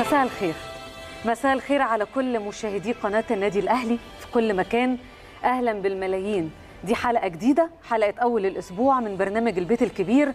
مساء الخير. مساء الخير على كل مشاهدي قناة النادي الأهلي في كل مكان. أهلا بالملايين، دي حلقة جديدة، حلقة أول الأسبوع من برنامج البيت الكبير.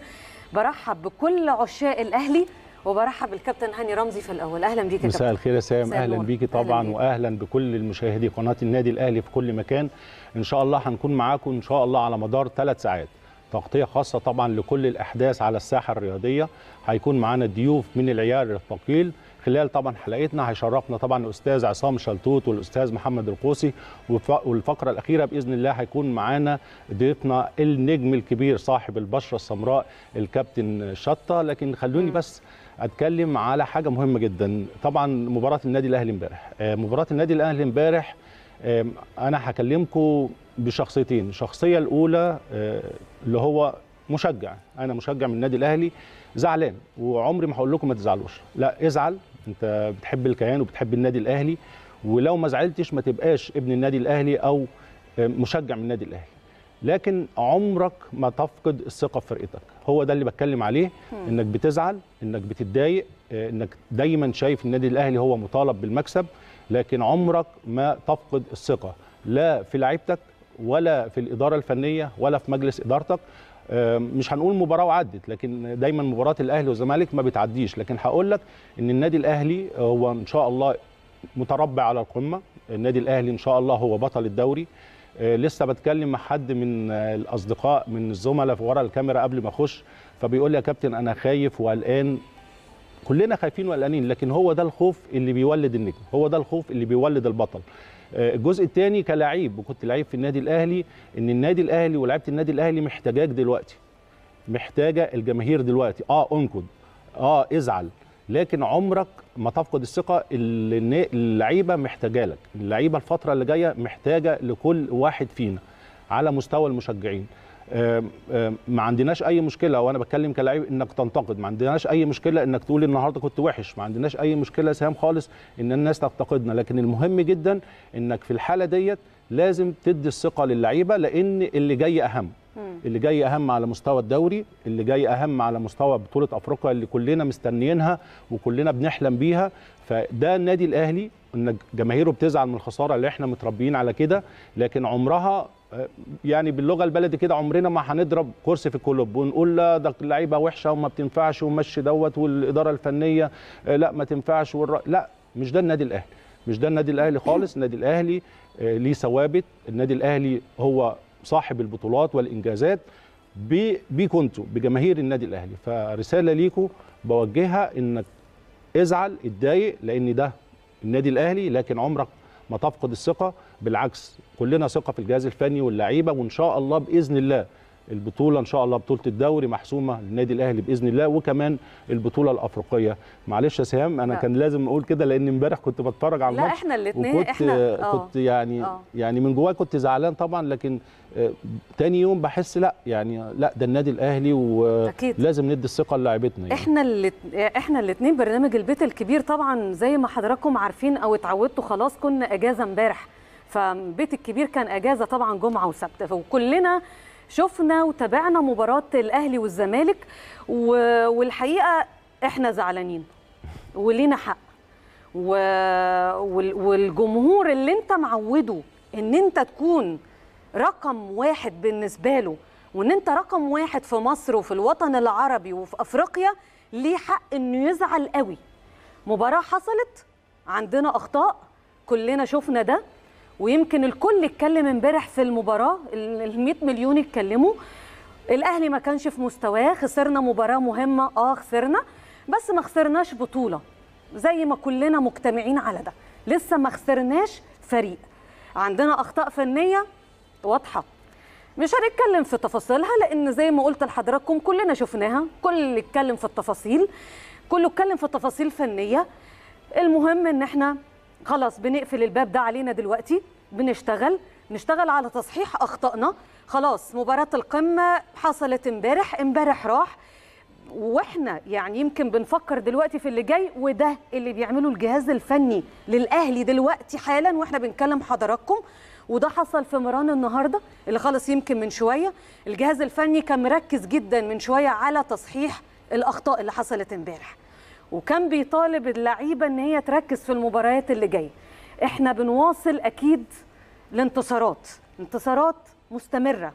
برحب بكل عشاق الأهلي وبرحب بالكابتن هاني رمزي في الأول. أهلا بيك يا كابتن. مساء الخير يا سام، أهلا بيكي طبعا، أهلاً بيك. وأهلا بكل المشاهدي قناة النادي الأهلي في كل مكان. إن شاء الله هنكون معاكم إن شاء الله على مدار 3 ساعات، تغطية خاصة طبعا لكل الأحداث على الساحة الرياضية. هيكون معانا ضيوف من العيار الثقيل خلال طبعا حلقتنا. هيشرفنا طبعا الاستاذ عصام شلتوت والاستاذ محمد القوسي، والفقره الاخيره باذن الله هيكون معانا ضيفنا النجم الكبير صاحب البشره السمراء الكابتن شطه. لكن خلوني بس اتكلم على حاجه مهمه جدا، طبعا مباراه النادي الاهلي امبارح. انا هكلمكم بشخصيتين. الشخصيه الاولى اللي هو مشجع، انا مشجع من النادي الاهلي زعلان، وعمري ما هقول لكم ما تزعلوش، لا ازعل، انت بتحب الكيان وبتحب النادي الاهلي، ولو ما زعلتش ما تبقاش ابن النادي الاهلي او مشجع من النادي الاهلي، لكن عمرك ما تفقد الثقه في فرقتك. هو ده اللي بتكلم عليه، انك بتزعل، انك بتتضايق، انك دايما شايف النادي الاهلي هو مطالب بالمكسب، لكن عمرك ما تفقد الثقه لا في لعيبتك ولا في الاداره الفنيه ولا في مجلس ادارتك. مش هنقول مباراه وعدت، لكن دايما مباراه الاهلي والزمالك ما بتعديش، لكن هقول لك ان النادي الاهلي هو ان شاء الله متربع على القمه. النادي الاهلي ان شاء الله هو بطل الدوري. لسه بتكلم مع حد من الاصدقاء من الزملاء ورا الكاميرا قبل ما اخش، فبيقول لي يا كابتن انا خايف وقلقان. كلنا خايفين وقلقانين، لكن هو ده الخوف اللي بيولد النجم، هو ده الخوف اللي بيولد البطل. الجزء الثاني كلاعب، وكنت لعيب في النادي الاهلي، ان النادي الاهلي ولاعيبه النادي الاهلي محتاجاك دلوقتي، محتاجه الجماهير دلوقتي. انكد، ازعل، لكن عمرك ما تفقد الثقه. اللعيبه محتاجه لك، اللعيبه الفتره اللي جايه محتاجه لكل واحد فينا على مستوى المشجعين. ما عندناش اي مشكله، وانا بتكلم كلاعب، انك تنتقد، ما عندناش اي مشكله انك تقول النهارده كنت وحش، ما عندناش اي مشكله سهام خالص ان الناس تنتقدنا، لكن المهم جدا انك في الحاله ديت لازم تدي الثقه للعيبه، لان اللي جاي اهم. اللي جاي اهم على مستوى الدوري، اللي جاي اهم على مستوى بطوله افريقيا اللي كلنا مستنيينها وكلنا بنحلم بيها. فده النادي الاهلي، ان جماهيره بتزعل من الخساره اللي احنا متربيين على كده، لكن عمرها يعني باللغه البلدي كده عمرنا ما هنضرب كرسي في الكلوب ونقول لا ده اللعيبه وحشه وما بتنفعش ومشي دوت، والاداره الفنيه لا ما تنفعش، لا، مش ده النادي الاهلي، مش ده النادي الاهلي خالص. النادي الاهلي ليه ثوابت، النادي الاهلي هو صاحب البطولات والانجازات بيكوا انتوا، بجماهير النادي الاهلي. فرساله ليكوا بوجهها، انك ازعل، اتضايق، لان ده النادي الاهلي، لكن عمرك ما تفقد الثقه، بالعكس كلنا ثقه في الجهاز الفني واللعيبه، وان شاء الله باذن الله البطوله، ان شاء الله بطوله الدوري محسومه للنادي الاهلي باذن الله، وكمان البطوله الافريقيه. معلش يا سهام انا كان لازم اقول كده، لان امبارح كنت بتفرج على الماتش، لا احنا الاثنين كنت يعني يعني من جوايا كنت زعلان طبعا، لكن تاني يوم بحس لا يعني لا ده النادي الاهلي، ولازم ندي الثقه للاعيبتنا. يعني احنا الاثنين برنامج البيت الكبير طبعا زي ما حضراتكم عارفين او اتعودتوا خلاص، كنا اجازه امبارح، فبيت الكبير كان اجازه طبعا جمعه وسبت، وكلنا شفنا وتابعنا مباراة الأهلي والزمالك، والحقيقة احنا زعلانين ولينا حق، والجمهور اللي انت معوده ان انت تكون رقم واحد بالنسبة له، وان انت رقم واحد في مصر وفي الوطن العربي وفي أفريقيا، ليه حق انه يزعل قوي. مباراة حصلت، عندنا أخطاء، كلنا شفنا ده، ويمكن الكل اتكلم امبارح في المباراه، ال100 مليون اتكلموا. الاهلي ما كانش في مستواه، خسرنا مباراه مهمه، خسرنا، بس ما خسرناش بطوله زي ما كلنا مجتمعين على ده، لسه ما خسرناش فريق. عندنا اخطاء فنيه واضحه مش هنتكلم في تفاصيلها، لان زي ما قلت لحضراتكم كلنا شفناها، كل اتكلم في التفاصيل، كله اتكلم في تفاصيل فنيه. المهم ان احنا خلاص بنقفل الباب ده علينا دلوقتي، بنشتغل على تصحيح أخطائنا. خلاص مباراة القمة حصلت امبارح راح، واحنا يعني يمكن بنفكر دلوقتي في اللي جاي، وده اللي بيعمله الجهاز الفني للأهلي دلوقتي حالا واحنا بنكلم حضراتكم، وده حصل في مران النهاردة اللي خلص يمكن من شوية. الجهاز الفني كان مركز جدا من شوية على تصحيح الأخطاء اللي حصلت امبارح، وكان بيطالب اللعيبه ان هي تركز في المباريات اللي جايه. احنا بنواصل اكيد الانتصارات، انتصارات مستمره،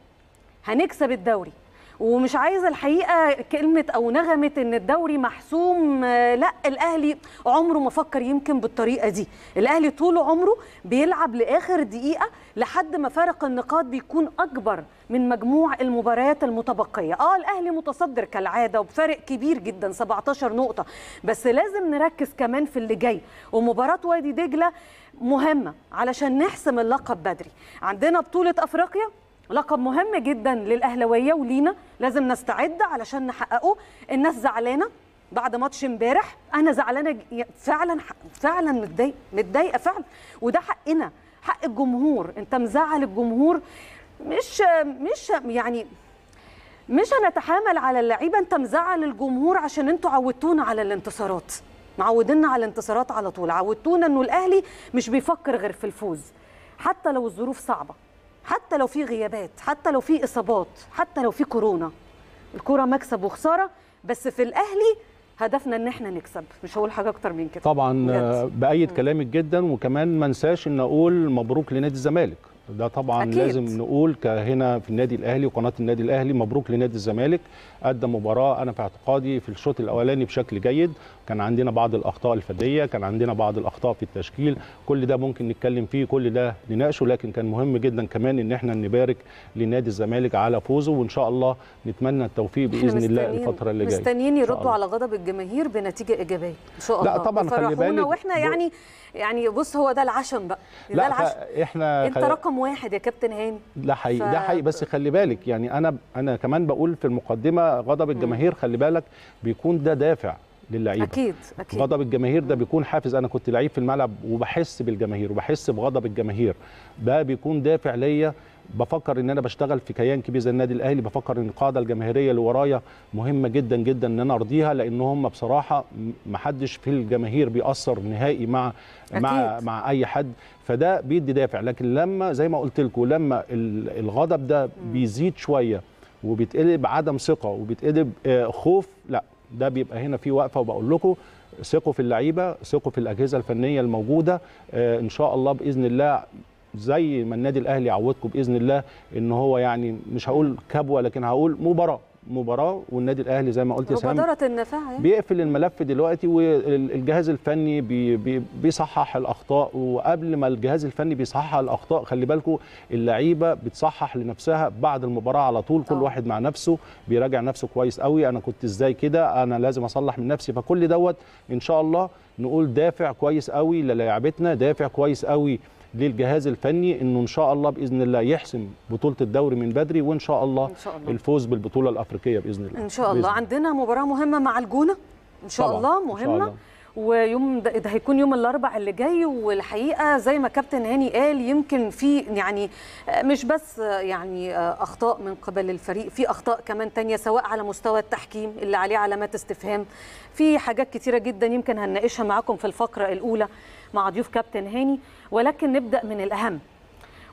هنكسب الدوري. ومش عايزه الحقيقه كلمه او نغمه ان الدوري محسوم، لا، الاهلي عمره ما فكر يمكن بالطريقه دي. الاهلي طول عمره بيلعب لاخر دقيقه لحد ما فارق النقاط بيكون اكبر من مجموع المباريات المتبقيه. الاهلي متصدر كالعاده وبفارق كبير جدا 17 نقطه، بس لازم نركز كمان في اللي جاي. ومباراه وادي دجله مهمه علشان نحسم اللقب بدري. عندنا بطوله افريقيا، لقب مهم جدا للاهلاويه ولينا، لازم نستعد علشان نحققه. الناس زعلانه بعد ماتش امبارح، انا زعلانه فعلا متضايقه فعلا، وده حقنا، حق الجمهور. انت مزعل الجمهور، مش يعني مش هنتحامل على اللعيبه، انت مزعل الجمهور عشان انتوا عودتونا على الانتصارات، معودنا على الانتصارات على طول، عودتونا انه الاهلي مش بيفكر غير في الفوز، حتى لو الظروف صعبه، حتى لو في غيابات، حتى لو في إصابات، حتى لو في كورونا. الكرة مكسب وخسارة، بس في الأهلي هدفنا إن احنا نكسب، مش هقول حاجة أكتر من كده. طبعاً بأيد كلامك جدا، وكمان ما انساش إن أقول مبروك لنادي الزمالك. ده طبعا أكيد لازم نقول هنا في النادي الاهلي وقناه النادي الاهلي، مبروك لنادي الزمالك. قدم مباراه انا في اعتقادي في الشوط الاولاني بشكل جيد، كان عندنا بعض الاخطاء الفرديه، كان عندنا بعض الاخطاء في التشكيل، كل ده ممكن نتكلم فيه، كل ده نناقشه، لكن كان مهم جدا كمان ان احنا نبارك لنادي الزمالك على فوزه، وان شاء الله نتمنى التوفيق باذن الله الفتره اللي جايه. مستنيين يردوا على غضب الجماهير بنتيجه ايجابيه ان شاء الله. لا طبعا خلي بالك، واحنا يعني بص، هو ده العشم بقى، ده العشم. احنا انت رقم واحد يا كابتن هاني، ده حقيقي، ده حقيقي. بس خلي بالك يعني انا كمان بقول في المقدمه، غضب الجماهير خلي بالك بيكون ده دافع للعيبه. اكيد غضب الجماهير ده بيكون حافز. انا كنت لعيب في الملعب وبحس بالجماهير وبحس بغضب الجماهير، ده بيكون دافع ليا. بفكر ان انا بشتغل في كيان كبير زي النادي الاهلي، بفكر ان القاعده الجماهيريه اللي ورايا مهمه جدا جدا ان انا ارضيها، لان هم بصراحه ما حدش في الجماهير بيأثر نهائي مع اي حد، فده بيدي دافع. لكن لما زي ما قلت لكم، لما الغضب ده بيزيد شويه وبيتقلب عدم ثقه وبيتقلب خوف، لا ده بيبقى هنا في وقفه. وبقول لكم ثقوا في اللعيبه، ثقوا في الاجهزه الفنيه الموجوده، ان شاء الله باذن الله زي ما النادي الاهلي عودكم باذن الله ان هو يعني مش هقول كبوه، لكن هقول مباراه. والنادي الاهلي زي ما قلت يا سامي بيقفل الملف دلوقتي، والجهاز الفني بيصحح الاخطاء. وقبل ما الجهاز الفني بيصحح الاخطاء خلي بالكم اللعيبه بتصحح لنفسها بعد المباراه على طول. كل واحد مع نفسه بيراجع نفسه كويس قوي، انا كنت ازاي كده، انا لازم اصلح من نفسي. فكل دوت ان شاء الله نقول دافع كويس قوي للاعيبتنا، دافع كويس قوي للجهاز الفني، انه ان شاء الله باذن الله يحسم بطوله الدوري من بدري، وان شاء الله الفوز بالبطوله الافريقيه باذن الله. ان شاء الله عندنا مباراه مهمه مع الجونه ان شاء الله، مهمه، ويوم ده هيكون يوم الاربعاء اللي جاي. والحقيقه زي ما كابتن هاني قال، يمكن في يعني مش بس يعني اخطاء من قبل الفريق، في اخطاء كمان تانية سواء على مستوى التحكيم اللي عليه علامات استفهام، في حاجات كتيره جدا يمكن هنناقشها معاكم في الفقره الاولى مع ضيوف كابتن هاني. ولكن نبدا من الاهم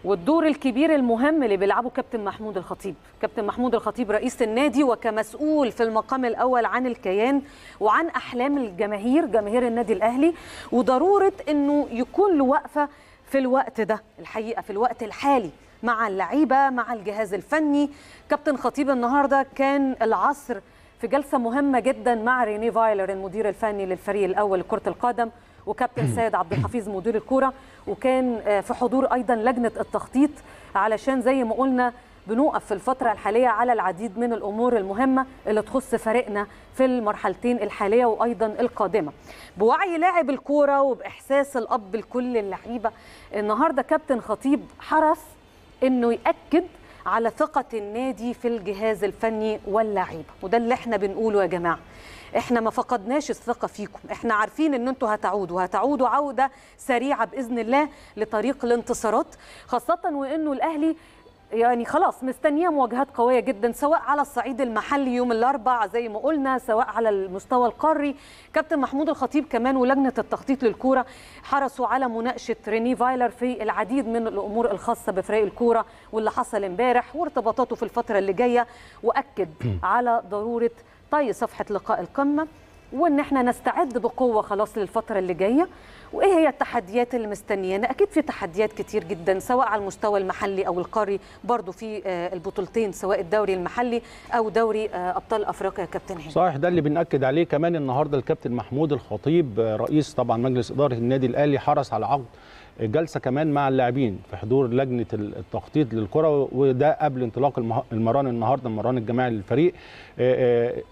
والدور الكبير المهم اللي بيلعبه كابتن محمود الخطيب. كابتن محمود الخطيب رئيس النادي وكمسؤول في المقام الأول عن الكيان وعن أحلام الجماهير، جماهير النادي الأهلي، وضرورة أنه يكون له وقفة في الوقت ده، الحقيقة في الوقت الحالي مع اللعيبة مع الجهاز الفني. كابتن خطيب النهاردة كان العصر في جلسة مهمة جدا مع ريني فايلر المدير الفني للفريق الأول لكرة القدم، وكابتن سيد عبد الحفيظ مدير الكوره، وكان في حضور ايضا لجنه التخطيط، علشان زي ما قلنا بنوقف في الفتره الحاليه على العديد من الامور المهمه اللي تخص فريقنا في المرحلتين الحاليه وايضا القادمه، بوعي لاعب الكوره وباحساس الاب لكل اللعيبه. النهارده كابتن خطيب حرص انه ياكد على ثقه النادي في الجهاز الفني واللعيبه، وده اللي احنا بنقوله يا جماعه، احنا ما فقدناش الثقه فيكم، احنا عارفين ان انتوا هتعودوا عوده سريعه باذن الله لطريق الانتصارات، خاصه وانه الاهلي يعني خلاص مستنيه مواجهات قويه جدا سواء على الصعيد المحلي يوم الاربعاء زي ما قلنا، سواء على المستوى القاري. كابتن محمود الخطيب كمان ولجنه التخطيط للكوره حرصوا على مناقشه ريني فايلر في العديد من الامور الخاصه بفريق الكوره واللي حصل امبارح وارتباطاته في الفتره اللي جايه، واكد على ضروره طي صفحة لقاء القمة وان احنا نستعد بقوه خلاص للفتره اللي جايه. وايه هي التحديات اللي مستنيانا؟ اكيد في تحديات كتير جدا سواء على المستوى المحلي او القاري، برضو في البطولتين سواء الدوري المحلي او دوري ابطال افريقيا يا كابتن هاني. صحيح، ده اللي بنأكد عليه كمان النهارده. الكابتن محمود الخطيب رئيس طبعا مجلس اداره النادي الاهلي حرص على عقد جلسه كمان مع اللاعبين في حضور لجنه التخطيط للكره، وده قبل انطلاق المران النهارده، المران الجماعي للفريق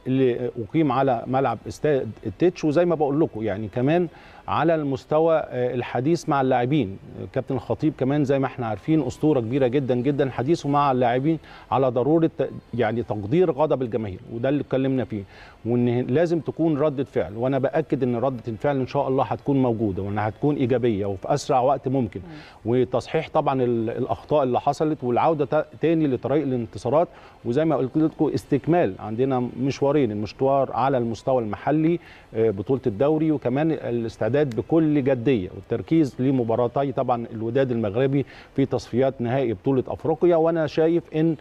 اللي اقيم على ملعب استاد التتش. وزي ما بقول لكم يعني كمان على المستوى الحديث مع اللاعبين، كابتن الخطيب كمان زي ما احنا عارفين اسطوره كبيره جدا جدا، حديثه مع اللاعبين على ضروره يعني تقدير غضب الجماهير، وده اللي اتكلمنا فيه، وان لازم تكون رده فعل. وانا باكد ان رده الفعل ان شاء الله هتكون موجوده وانها هتكون ايجابيه وفي اسرع وقت ممكن، وتصحيح طبعا الاخطاء اللي حصلت والعوده تاني لطريق الانتصارات. وزي ما قلت لكم استكمال عندنا مشوارين، المشوار على المستوى المحلي بطوله الدوري، وكمان الاستعداد بكل جديه والتركيز لمباراتي طبعا الوداد المغربي في تصفيات نهائي بطوله افريقيا. وانا شايف ان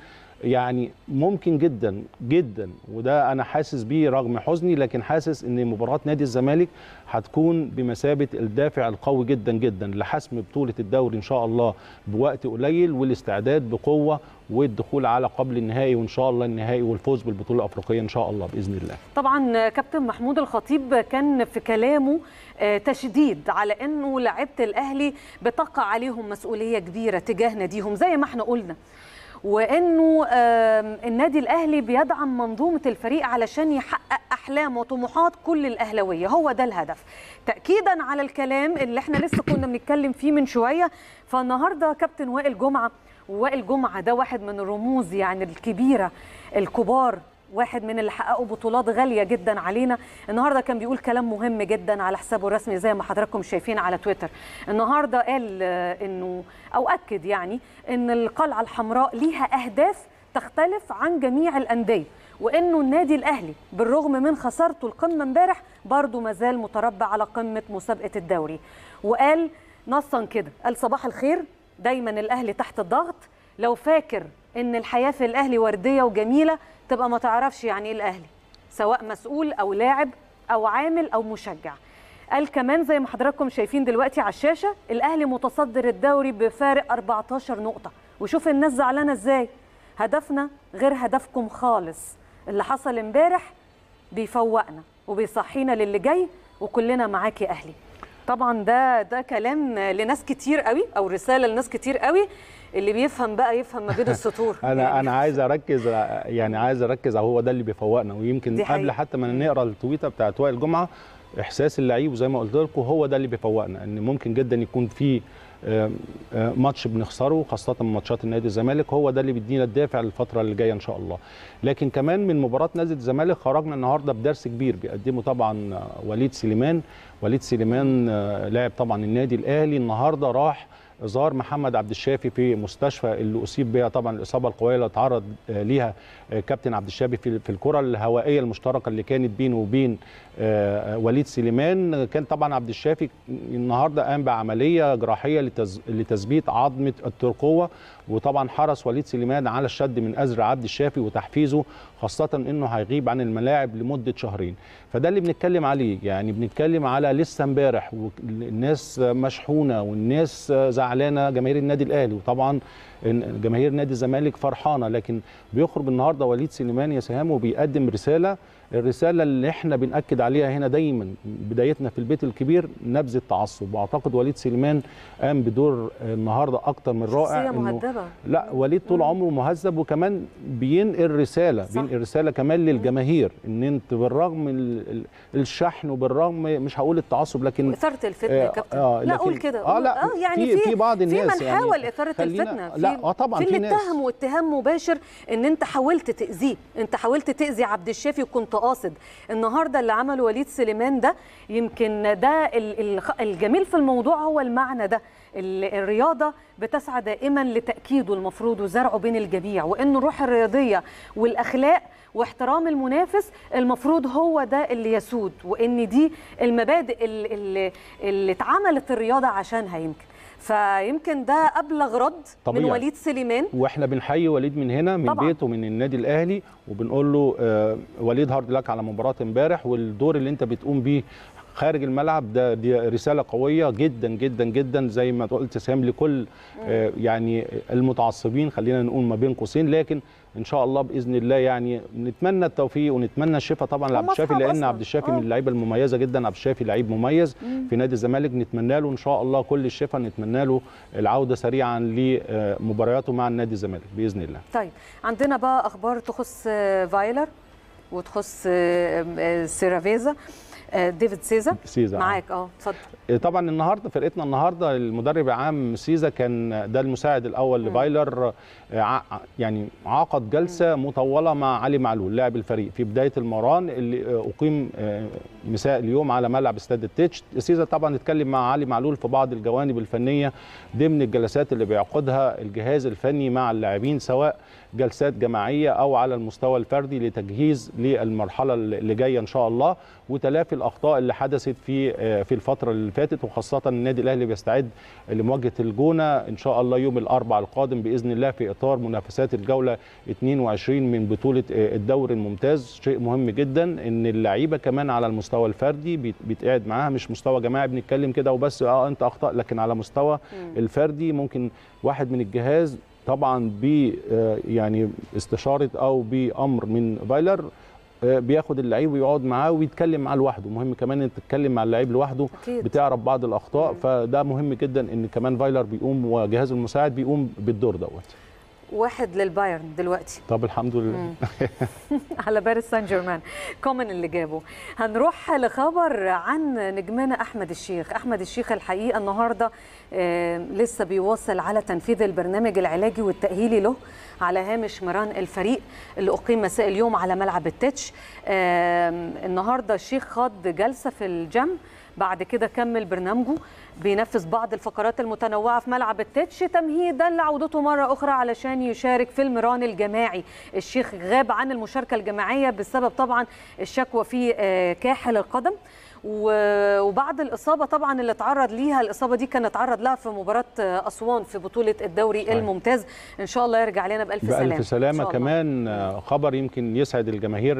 يعني ممكن جدا جدا، وده انا حاسس بيه رغم حزني، لكن حاسس ان مباراه نادي الزمالك هتكون بمثابه الدافع القوي جدا جدا لحسم بطوله الدوري ان شاء الله بوقت قليل، والاستعداد بقوه والدخول على قبل النهائي وان شاء الله النهائي والفوز بالبطوله الافريقيه ان شاء الله باذن الله. طبعا كابتن محمود الخطيب كان في كلامه تشديد على انه لعيبه الاهلي بتقع عليهم مسؤوليه كبيره تجاه ناديهم زي ما احنا قلنا، وانه النادي الاهلي بيدعم منظومه الفريق علشان يحقق احلام وطموحات كل الاهلاويه، هو ده الهدف. تاكيدا على الكلام اللي احنا لسه كنا بنتكلم فيه من شويه، فالنهارده كابتن وائل جمعه، وائل جمعه ده واحد من الرموز يعني الكبيره الكبار، واحد من اللي حققوا بطولات غاليه جدا علينا، النهارده كان بيقول كلام مهم جدا على حسابه الرسمي زي ما حضراتكم شايفين على تويتر. النهارده قال انه او اكد يعني ان القلعه الحمراء ليها اهداف تختلف عن جميع الانديه، وانه النادي الاهلي بالرغم من خسارته القمه امبارح برضه مازال متربع على قمه مسابقه الدوري. وقال نصا كده، قال صباح الخير، دايما الاهلي تحت الضغط، لو فاكر ان الحياه في الاهلي ورديه وجميله تبقى ما تعرفش يعني ايه الاهلي، سواء مسؤول او لاعب او عامل او مشجع. قال كمان زي ما حضراتكم شايفين دلوقتي على الشاشه، الاهلي متصدر الدوري بفارق 14 نقطه، وشوف الناس زعلانه ازاي، هدفنا غير هدفكم خالص، اللي حصل امبارح بيفوقنا وبيصحينا للي جاي، وكلنا معاك يا اهلي. طبعا ده كلام لناس كتير قوي او رساله لناس كتير قوي، اللي بيفهم بقى يفهم ما بين السطور. انا عايز اركز يعني، عايز اركز، هو ده اللي بيفوقنا. ويمكن قبل حتى ما نقرا التويته بتاعت وائل جمعه، احساس اللعيب زي ما قلت لكم هو ده اللي بيفوقنا، ان ممكن جدا يكون في ماتش بنخسره خاصه ماتشات النادي الزمالك، هو ده اللي بيدينا الدافع للفتره اللي جايه ان شاء الله. لكن كمان من مباراه نادي الزمالك خرجنا النهارده بدرس كبير بيقدمه طبعا وليد سليمان لاعب طبعا النادي الاهلي. النهارده راح زار محمد عبد الشافي في مستشفى اللي اصيب بها طبعا الاصابه القويه اللي اتعرض ليها كابتن عبد الشافي في الكره الهوائيه المشتركه اللي كانت بينه وبين وليد سليمان. كان طبعا عبد الشافي النهارده قام بعمليه جراحيه لتثبيت عظمه الترقوه، وطبعا حرص وليد سليمان على الشد من أزر عبد الشافي وتحفيزه، خاصه انه هيغيب عن الملاعب لمده شهرين. فده اللي بنتكلم عليه، يعني بنتكلم على لسه امبارح والناس مشحونه والناس زعلانه جماهير النادي الاهلي، وطبعا جماهير نادي الزمالك فرحانه، لكن بيخرج النهارده وليد سليمان يا سهام وبيقدم رساله، الرساله اللي احنا بنأكد عليها هنا دايما بدايتنا في البيت الكبير، نبذ التعصب. واعتقد وليد سليمان قام بدور النهارده اكتر من رائع. لا وليد طول عمره مهذب، وكمان بينقل رساله، بينقل رساله كمان للجماهير ان انت بالرغم الشحن وبالرغم مش هقول التعصب لكن اثاره الفتنه يا كابتن. لا اقول كده لا يعني في بعض الناس في من حاول اثاره الفتنه، لا طبعا في اللي اتهم واتهام مباشر ان انت حاولت تاذيه، انت حاولت تاذي عبد الشافي وكنت قاصد. النهارده اللي عمله وليد سليمان ده، يمكن ده الجميل في الموضوع، هو المعنى ده الرياضه بتسعى دائما لتاكيده المفروض وزرعه بين الجميع، وان الروح الرياضيه والاخلاق واحترام المنافس المفروض هو ده اللي يسود، وان دي المبادئ اللي اتعملت الرياضه عشانها يمكن. فيمكن ده أبلغ رد طبيعي. من وليد سليمان، واحنا بنحيي وليد من هنا من طبعا. بيته من النادي الأهلي، وبنقول له وليد هارد لك على مباراة امبارح، والدور اللي انت بتقوم بيه خارج الملعب ده دي رسالة قوية جدا جدا جدا، زي ما قلت سهام لكل يعني المتعصبين، خلينا نقول ما بين قوسين، لكن ان شاء الله باذن الله يعني نتمنى التوفيق ونتمنى الشفاء طبعا لعبد الشافي، لان عبد الشافي من اللعيبه المميزه جدا. عبد الشافي لعيب مميز في نادي الزمالك، نتمنى له ان شاء الله كل الشفاء، نتمنى له العوده سريعا لمبارياته مع النادي الزمالك باذن الله. طيب عندنا بقى اخبار تخص فايلر وتخص سيرافيزا، ديفيد سيزا معاك. اتفضل. طبعا النهارده فرقتنا النهارده المدرب العام سيزا كان ده المساعد الاول لفايلر، يعني عقد جلسه مطوله مع علي معلول لاعب الفريق في بدايه المران اللي اقيم مساء اليوم على ملعب استاد التتش. سيزا طبعا اتكلم مع علي معلول في بعض الجوانب الفنيه ضمن الجلسات اللي بيعقدها الجهاز الفني مع اللاعبين، سواء جلسات جماعيه او على المستوى الفردي لتجهيز للمرحله اللي جايه ان شاء الله، وتلافي الأخطاء اللي حدثت في الفترة اللي فاتت، وخاصة النادي الأهلي بيستعد لمواجهة الجونة إن شاء الله يوم الأربعاء القادم بإذن الله في إطار منافسات الجولة 22 من بطولة الدوري الممتاز. شيء مهم جدا إن اللعيبة كمان على المستوى الفردي بيتقعد معاها، مش مستوى جماعي بنتكلم كده وبس أنت أخطأ، لكن على مستوى الفردي ممكن واحد من الجهاز طبعا يعني استشارة أو بأمر من فايلر بياخد اللعيب ويقعد معاه ويتكلم معاه لوحده. مهم كمان ان تتكلم مع اللعيب لوحده، بتعرف بعض الاخطاء، فده مهم جدا ان كمان فايلر بيقوم وجهازه المساعد بيقوم بالدور دوت. 1 للبايرن دلوقتي. طب الحمد لله. على باريس سان جيرمان، كومن اللي جابه. هنروح لخبر عن نجمنا أحمد الشيخ. أحمد الشيخ الحقيقة النهاردة لسه بيواصل على تنفيذ البرنامج العلاجي والتأهيلي له على هامش مران الفريق اللي أقيم مساء اليوم على ملعب التتش. النهاردة الشيخ خاض جلسة في الجيم، بعد كده كمل برنامجه بينفذ بعض الفقرات المتنوعة في ملعب التتش تمهيدا لعودته مرة أخرى علشان يشارك في المران الجماعي. الشيخ غاب عن المشاركة الجماعية بسبب طبعا الشكوى في كاحل القدم وبعد الإصابة طبعا اللي اتعرض ليها. الإصابة دي كان اتعرض لها في مباراة أسوان في بطولة الدوري الممتاز. إن شاء الله يرجع لنا بألف سلامة. بألف سلامة. كمان خبر يمكن يسعد الجماهير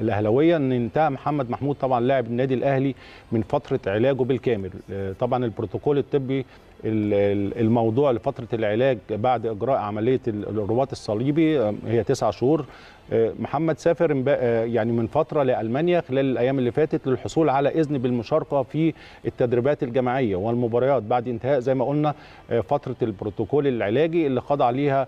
الأهلاوية إن انتهى محمد محمود طبعا لاعب النادي الأهلي من فترة علاجه بالكامل. طبعا البروتوكول الطبي الموضوع لفترة العلاج بعد إجراء عملية الرباط الصليبي هي 9 شهور. محمد سافر يعني من فترة لألمانيا خلال الأيام اللي فاتت للحصول على إذن بالمشاركة في التدريبات الجماعية والمباريات بعد انتهاء زي ما قلنا فترة البروتوكول العلاجي اللي خضع ليها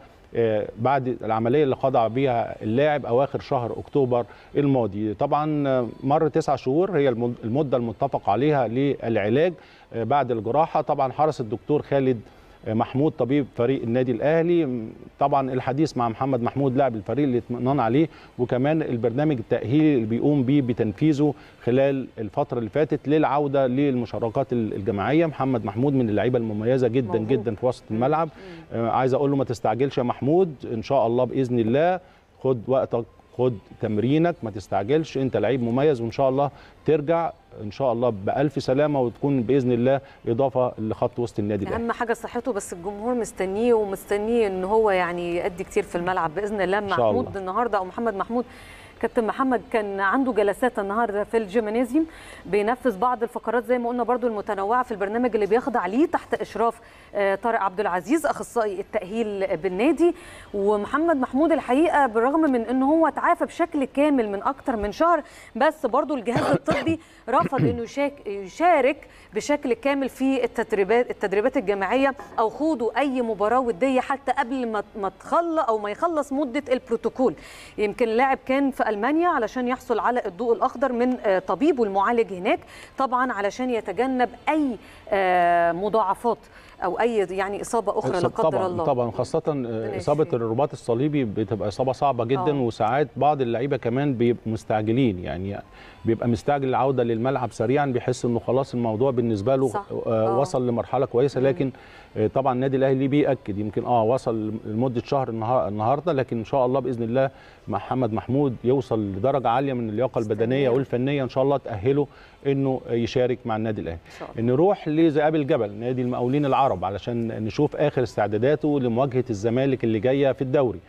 بعد العملية اللي خضع بيها اللاعب أواخر شهر أكتوبر الماضي. طبعا مر 9 شهور هي المدة المتفق عليها للعلاج بعد الجراحة. طبعا حرص الدكتور خالد محمود طبيب فريق النادي الأهلي طبعا الحديث مع محمد محمود لاعب الفريق اللي اطمئنان عليه، وكمان البرنامج التأهيلي اللي بيقوم بيه بتنفيذه خلال الفترة اللي فاتت للعودة للمشاركات الجماعية. محمد محمود من اللعيبة المميزة جدا جدا في وسط الملعب. عايز أقول له ما تستعجلش يا محمود، إن شاء الله بإذن الله خد وقتك، خد تمرينك، ما تستعجلش، انت لعيب مميز وان شاء الله ترجع ان شاء الله بألف سلامه وتكون باذن الله اضافه لخط وسط النادي الاهلي. اهم حاجه صحته، بس الجمهور مستنيه ومستنيه ان هو يعني يأدي كتير في الملعب باذن الله. محمود النهارده او محمد محمود كابتن محمد كان عنده جلسات النهارده في الجيمنازيوم بينفذ بعض الفقرات زي ما قلنا برضو المتنوعه في البرنامج اللي بيخضع ليه تحت اشراف طارق عبد العزيز اخصائي التاهيل بالنادي. ومحمد محمود الحقيقه بالرغم من ان هو تعافى بشكل كامل من اكتر من شهر، بس برضو الجهاز الطبي رفض انه يشارك بشكل كامل في التدريبات الجماعيه او خوضوا اي مباراه وديه حتى قبل ما يخلص مده البروتوكول. يمكن اللاعب كان في ألمانيا علشان يحصل على الضوء الأخضر من طبيبه المعالج هناك طبعا علشان يتجنب أي مضاعفات أو أي يعني إصابة أخرى لا قدر الله. طبعا خاصة إصابة الرباط الصليبي بتبقى إصابة صعبة جدا وساعات بعض اللعيبة كمان بيبقوا مستعجلين، يعني بيبقى مستعجل العودة للملعب سريعا، بيحس إنه خلاص الموضوع بالنسبة له وصل لمرحلة كويسة. لكن طبعا النادي الأهلي بيأكد يمكن وصل لمدة شهر النهارده، لكن إن شاء الله بإذن الله محمد محمود يوصل لدرجه عاليه من اللياقه البدنيه والفنيه ان شاء الله تاهله انه يشارك مع النادي الاهلي. نروح لذئاب الجبل نادي المقاولين العرب العرب علشان نشوف آخر استعداداته لمواجهة الزمالك اللي جاية في الدوري.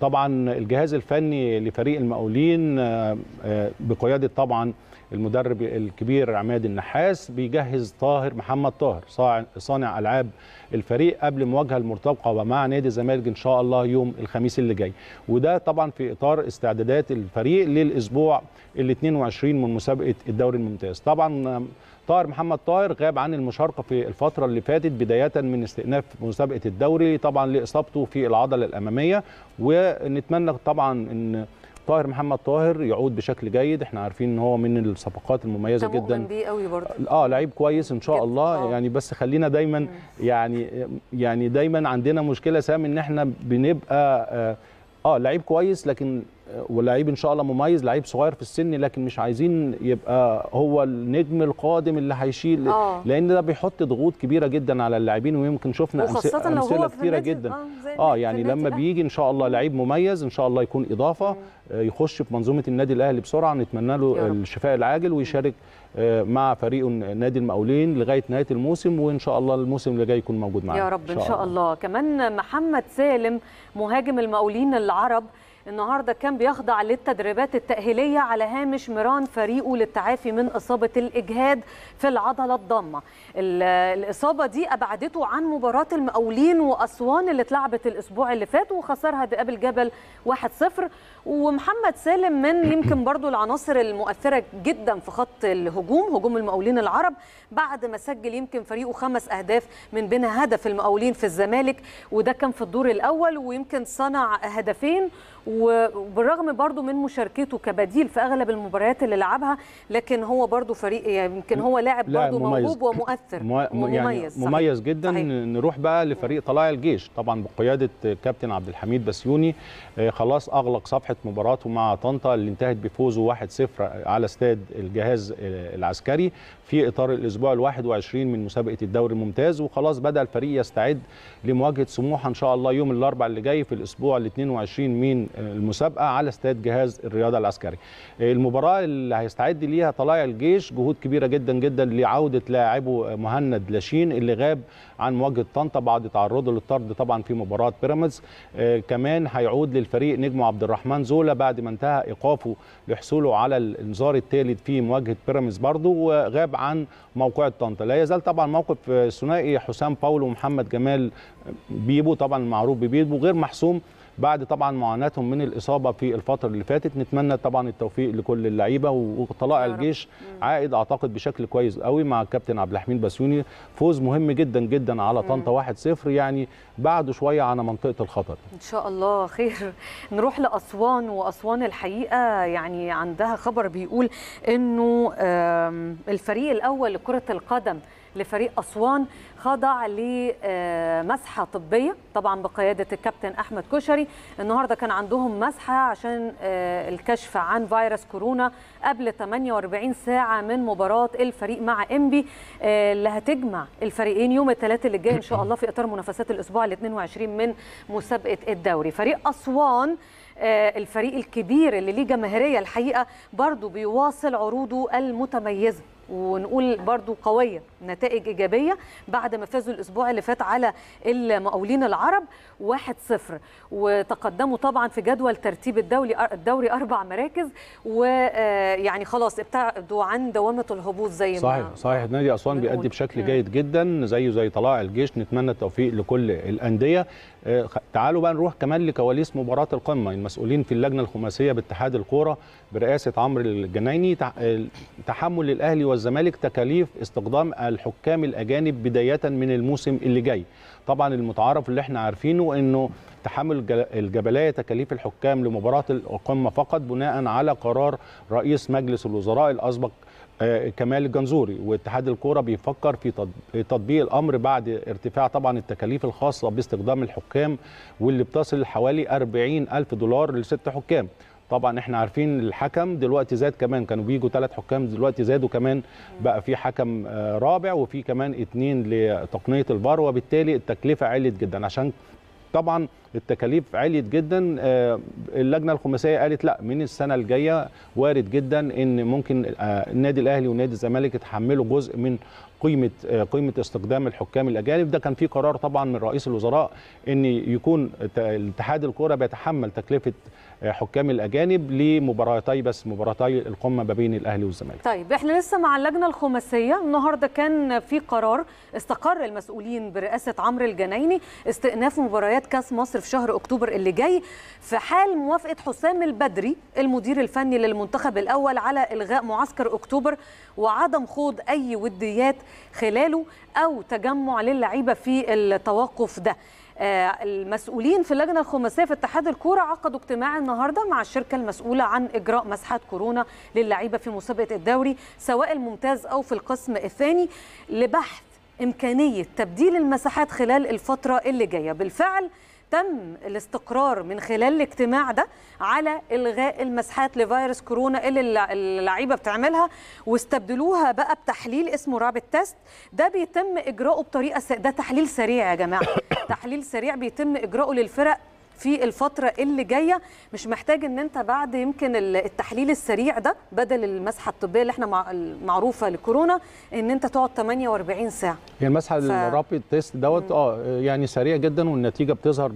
طبعا الجهاز الفني لفريق المقاولين بقيادة طبعا المدرب الكبير عماد النحاس بيجهز محمد طاهر صانع ألعاب الفريق قبل المواجهة المرتقبة ومع نادي الزمالك إن شاء الله يوم الخميس اللي جاي، وده طبعا في إطار استعدادات الفريق للأسبوع ال 22 من مسابقة الدوري الممتاز. طبعا محمد طاهر غاب عن المشاركة في الفترة اللي فاتت بداية من استئناف مسابقة الدوري طبعا لإصابته في العضلة الأمامية، ونتمنى طبعا إن محمد طاهر يعود بشكل جيد. احنا عارفين ان هو من الصفقات المميزه جدا بيه قوي برضه. لعيب كويس ان شاء الله. يعني بس خلينا دايما يعني دايما عندنا مشكله سام ان احنا بنبقى لعيب كويس لكن ولعيب ان شاء الله مميز، لعيب صغير في السن، لكن مش عايزين يبقى هو النجم القادم اللي هيشيل لان ده بيحط ضغوط كبيره جدا على اللاعبين، ويمكن شفنا امثله كتيره جدا. يعني لما بيجي ان شاء الله لعيب مميز ان شاء الله يكون اضافه يخش في منظومه النادي الاهلي بسرعه، نتمنى له الشفاء العاجل ويشارك مع فريق نادي المقاولين لغايه نهايه الموسم، وان شاء الله الموسم اللي جاي يكون موجود معانا يا رب ان شاء الله. كمان محمد سالم مهاجم المقاولين العرب النهارده كان بيخضع للتدريبات التأهيلية على هامش مران فريقه للتعافي من إصابة الإجهاد في العضلة الضامة. الإصابة دي أبعدته عن مباراة المقاولين وأسوان اللي اتلعبت الأسبوع اللي فات وخسرها ذئاب الجبل 1-0. ومحمد سالم من يمكن برضو العناصر المؤثرة جدا في خط الهجوم، هجوم المقاولين العرب، بعد ما سجل يمكن فريقه 5 أهداف من بينها هدف المقاولين في الزمالك، وده كان في الدور الأول، ويمكن صنع 2 هدفين، وبالرغم برضو من مشاركته كبديل في اغلب المباريات اللي لعبها، لكن هو برضو فريق يمكن هو لاعب برضو موهوب ومؤثر مميز جدا. نروح بقى لفريق طلائع الجيش طبعا بقياده كابتن عبد الحميد بسيوني. خلاص اغلق صفحه مباراته مع طنطا اللي انتهت بفوزه 1-0 على استاد الجهاز العسكري في اطار الاسبوع ال21 من مسابقه الدوري الممتاز، وخلاص بدا الفريق يستعد لمواجهه سموحه ان شاء الله يوم الاربعاء اللي جاي في الاسبوع ال22 من المسابقه على استاد جهاز الرياضه العسكري. المباراه اللي هيستعد ليها طلائع الجيش جهود كبيره جدا جدا لعوده لاعبه مهند لاشين اللي غاب عن مواجهه طنطا بعد تعرضه للطرد طبعا في مباراه بيراميدز. كمان هيعود للفريق نجم عبد الرحمن زولا بعد ما انتهى ايقافه لحصوله على الانذار الثالث في مواجهه بيراميدز برضه، وغاب عن موقعه طنطا. لا يزال طبعا موقف الثنائي حسام باولو ومحمد جمال بيبو طبعا المعروف ببيبو غير محسوم بعد طبعا معاناتهم من الإصابة في الفترة اللي فاتت. نتمنى طبعا التوفيق لكل اللعيبة، وطلائع الجيش عائد أعتقد بشكل كويس قوي مع كابتن عبد الحميد بسيوني، فوز مهم جدا جدا على طنطا 1-0، يعني بعده شوية على منطقة الخطر إن شاء الله خير. نروح لأسوان، وأسوان الحقيقة يعني عندها خبر بيقول إنه الفريق الأول لكرة القدم لفريق أسوان خضع لمسحة طبية طبعا بقيادة الكابتن أحمد كشري. النهاردة كان عندهم مسحة عشان الكشف عن فيروس كورونا قبل 48 ساعة من مباراة الفريق مع إنبي اللي هتجمع الفريقين يوم الثلاثاء اللي جاي إن شاء الله في إطار منافسات الأسبوع ال 22 من مسابقة الدوري. فريق أسوان الفريق الكبير اللي ليه جماهيرية الحقيقة برضو بيواصل عروضه المتميزة ونقول برضو قوية، نتائج إيجابية بعد ما فازوا الأسبوع اللي فات على المقاولين العرب 1-0، وتقدموا طبعا في جدول ترتيب الدوري 4 مراكز، ويعني خلاص ابتعدوا عن دوامة الهبوط زي ما صحيح. نادي أسوان بيأدي بشكل جيد جدا زيه زي طلائع الجيش، نتمنى التوفيق لكل الأندية. تعالوا بقى نروح كمان لكواليس مباراة القمة. المسؤولين في اللجنة الخماسية باتحاد الكورة برئاسة عمرو الجنايني تحمل الأهلي والزمالك تكاليف استقدام الحكام الأجانب بداية من الموسم اللي جاي. طبعا المتعارف اللي احنا عارفينه انه تحمل الجبلية تكاليف الحكام لمباراة القمة فقط بناء على قرار رئيس مجلس الوزراء الأسبق كمال الجنزوري، واتحاد الكوره بيفكر في تطبيق الامر بعد ارتفاع طبعا التكاليف الخاصه باستخدام الحكام واللي بتصل حوالي $40,000 ل6 حكام. طبعا احنا عارفين الحكم دلوقتي زاد، كمان كانوا بيجوا 3 حكام دلوقتي زادوا كمان بقى في حكم رابع، وفي كمان 2 لتقنيه الفار، وبالتالي التكلفه علت جدا. عشان طبعا التكاليف عليت جدا. اللجنه الخماسيه قالت لا، من السنه الجايه وارد جدا ان ممكن النادي الاهلي ونادي الزمالك يتحملوا جزء من قيمه استخدام الحكام الاجانب. ده كان في قرار طبعا من رئيس الوزراء ان يكون اتحاد الكوره بيتحمل تكلفه حكام الاجانب لمباراتي بس، مباراتي القمه ما بين الاهلي والزمالك. طيب احنا لسه مع اللجنه الخماسيه. النهارده كان في قرار استقر المسؤولين برئاسه عمرو الجنايني استئناف مباريات كاس مصر في شهر اكتوبر اللي جاي في حال موافقه حسام البدري المدير الفني للمنتخب الاول على الغاء معسكر اكتوبر وعدم خوض اي وديات خلاله او تجمع للعيبه في التوقف ده. المسؤولين في اللجنه الخماسيه في اتحاد الكوره عقدوا اجتماع النهارده مع الشركه المسؤوله عن اجراء مسحات كورونا للعيبه في مسابقه الدوري سواء الممتاز او في القسم الثاني لبحث امكانيه تبديل المساحات خلال الفتره اللي جايه. بالفعل تم الاستقرار من خلال الاجتماع ده على إلغاء المسحات لفيروس كورونا اللي اللعيبة بتعملها، واستبدلوها بقى بتحليل اسمه رابيد تيست. ده بيتم إجراؤه بطريقة ده تحليل سريع يا جماعة، تحليل سريع بيتم إجراؤه للفرق في الفترة اللي جاية. مش محتاج ان انت بعد يمكن التحليل السريع ده بدل المسحة الطبية اللي احنا معروفة لكورونا ان انت تقعد 48 ساعة. هي المسحة الرابيد تيست دوت يعني سريع جدا والنتيجة بتظهر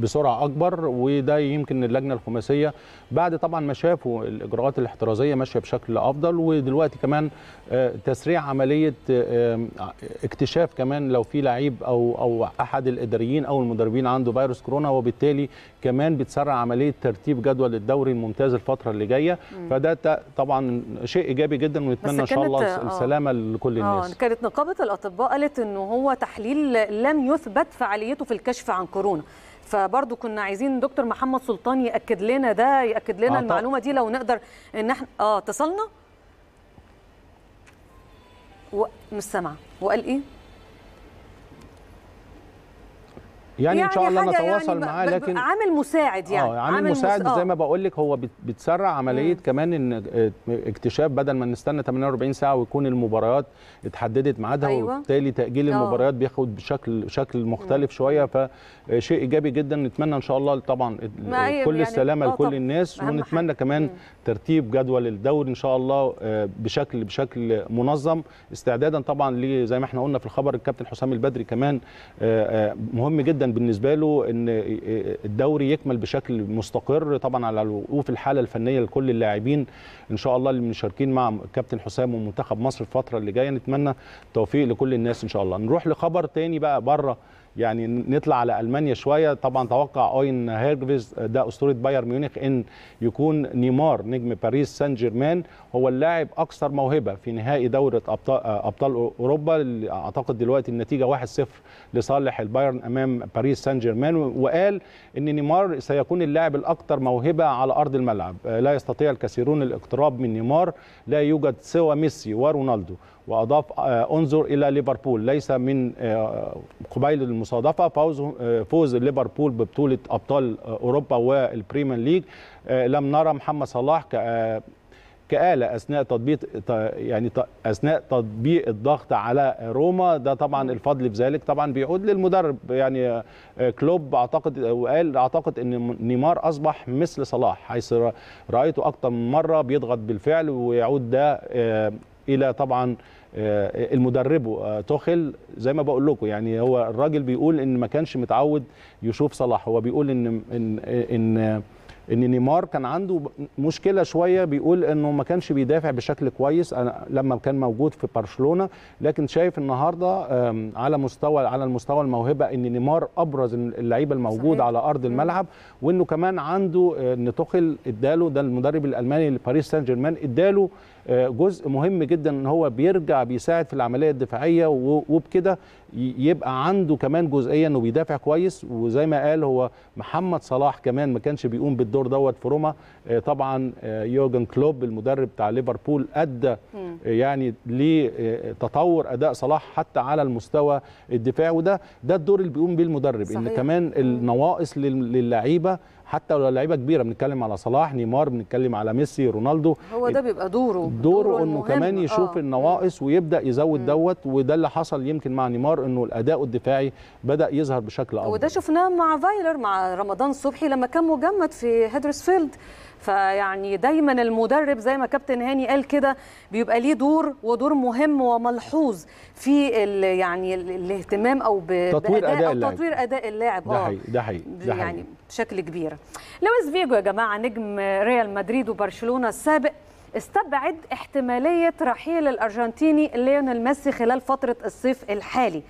بسرعة اكبر، وده يمكن اللجنة الخماسية بعد طبعا ما شافوا الاجراءات الاحترازية ماشية بشكل افضل، ودلوقتي كمان تسريع عملية اكتشاف كمان لو في لعيب او احد الاداريين او المدربين عنده فيروس كورونا، وبالتالي كمان بتسرع عمليه ترتيب جدول الدوري الممتاز الفتره اللي جايه. فده طبعا شيء ايجابي جدا، ونتمنى ان شاء الله السلامه لكل الناس. كانت نقابه الاطباء قالت ان هو تحليل لم يثبت فعاليته في الكشف عن كورونا، فبرضه كنا عايزين دكتور محمد سلطان ياكد لنا ده، ياكد لنا المعلومه دي لو نقدر ان احنا اتصلنا مش سامعه وقال ايه يعني ان شاء الله نتواصل معاه. لكن عامل مساعد يعني عامل مساعد زي ما بقول لك، هو بتسرع عمليه كمان ان اكتشاف، بدل ما نستنى 48 ساعه ويكون المباريات اتحددت ميعادها. أيوة. وبالتالي تاجيل المباريات بياخد بشكل مختلف شويه، فشيء ايجابي جدا. نتمنى ان شاء الله طبعا كل يعني السلامه لكل الناس، ونتمنى كمان ترتيب جدول الدوري ان شاء الله بشكل منظم، استعدادا طبعا زي ما احنا قلنا في الخبر الكابتن حسام البدري كمان مهم جدا بالنسبه له ان الدوري يكمل بشكل مستقر طبعا على وقوف الحاله الفنيه لكل اللاعبين ان شاء الله اللي مشاركين مع كابتن حسام ومنتخب مصر الفتره اللي جايه. نتمنى التوفيق لكل الناس ان شاء الله. نروح لخبر تاني بقى بره، يعني نطلع على المانيا شويه. طبعا توقع اين هيرفز ده اسطوره بايرن ميونخ ان يكون نيمار نجم باريس سان جيرمان هو اللاعب اكثر موهبه في نهائي دوره ابطال اوروبا. اللي اعتقد دلوقتي النتيجه 1-0 لصالح البايرن امام باريس سان جيرمان، وقال ان نيمار سيكون اللاعب الاكثر موهبه على ارض الملعب، لا يستطيع الكثيرون الاقتراب من نيمار، لا يوجد سوى ميسي ورونالدو. واضاف انظر الى ليفربول، ليس من قبيل المصادفه فوز ليفربول ببطوله ابطال اوروبا والبريمير ليج، لم نرى محمد صلاح كآلة أثناء تطبيق الضغط على روما. ده طبعا الفضل في ذلك طبعا بيعود للمدرب يعني كلوب، أعتقد وقال أعتقد أن نيمار أصبح مثل صلاح، حيث رأيته أكتر من مرة بيضغط بالفعل، ويعود ده إلى طبعا المدرب توخيل. زي ما بقول لكم يعني هو الراجل بيقول أن ما كانش متعود يشوف صلاح، هو بيقول إن نيمار كان عنده مشكلة شوية، بيقول إنه ما كانش بيدافع بشكل كويس لما كان موجود في برشلونة، لكن شايف النهاردة على المستوى الموهبة إن نيمار أبرز اللعيبة الموجودة على أرض الملعب، وإنه كمان عنده إن توخيل إداله، ده المدرب الألماني لباريس سان جيرمان، إداله جزء مهم جدا إن هو بيرجع بيساعد في العملية الدفاعية، وبكده يبقى عنده كمان جزئية إنه بيدافع كويس. وزي ما قال هو محمد صلاح كمان ما كانش بيقوم بالدور دوت في روما. طبعا يورجن كلوب المدرب بتاع ليفربول أدى يعني لتطور أداء صلاح حتى على المستوى الدفاعي، وده الدور اللي بيقوم بيه المدرب، صحيح. إن كمان النواقص للعيبة حتى لو لعيبه كبيره، بنتكلم على صلاح، نيمار، بنتكلم على ميسي، رونالدو. هو ده بيبقى دوره انه كمان يشوف النواقص ويبدا يزود وده اللي حصل يمكن مع نيمار، انه الاداء الدفاعي بدا يظهر بشكل افضل. وده شفناه مع فايلر، مع رمضان صبحي لما كان مجمد في هدرسفيلد. فيعني دايما المدرب زي ما كابتن هاني قال كده بيبقى ليه دور، ودور مهم وملحوظ في يعني الاهتمام او بتطوير اداء اللاعب. ده حقيقي يعني بشكل كبير. لويس فيجو يا جماعه نجم ريال مدريد وبرشلونه السابق استبعد احتماليه رحيل الارجنتيني ليونيل ميسي خلال فتره الصيف الحالي.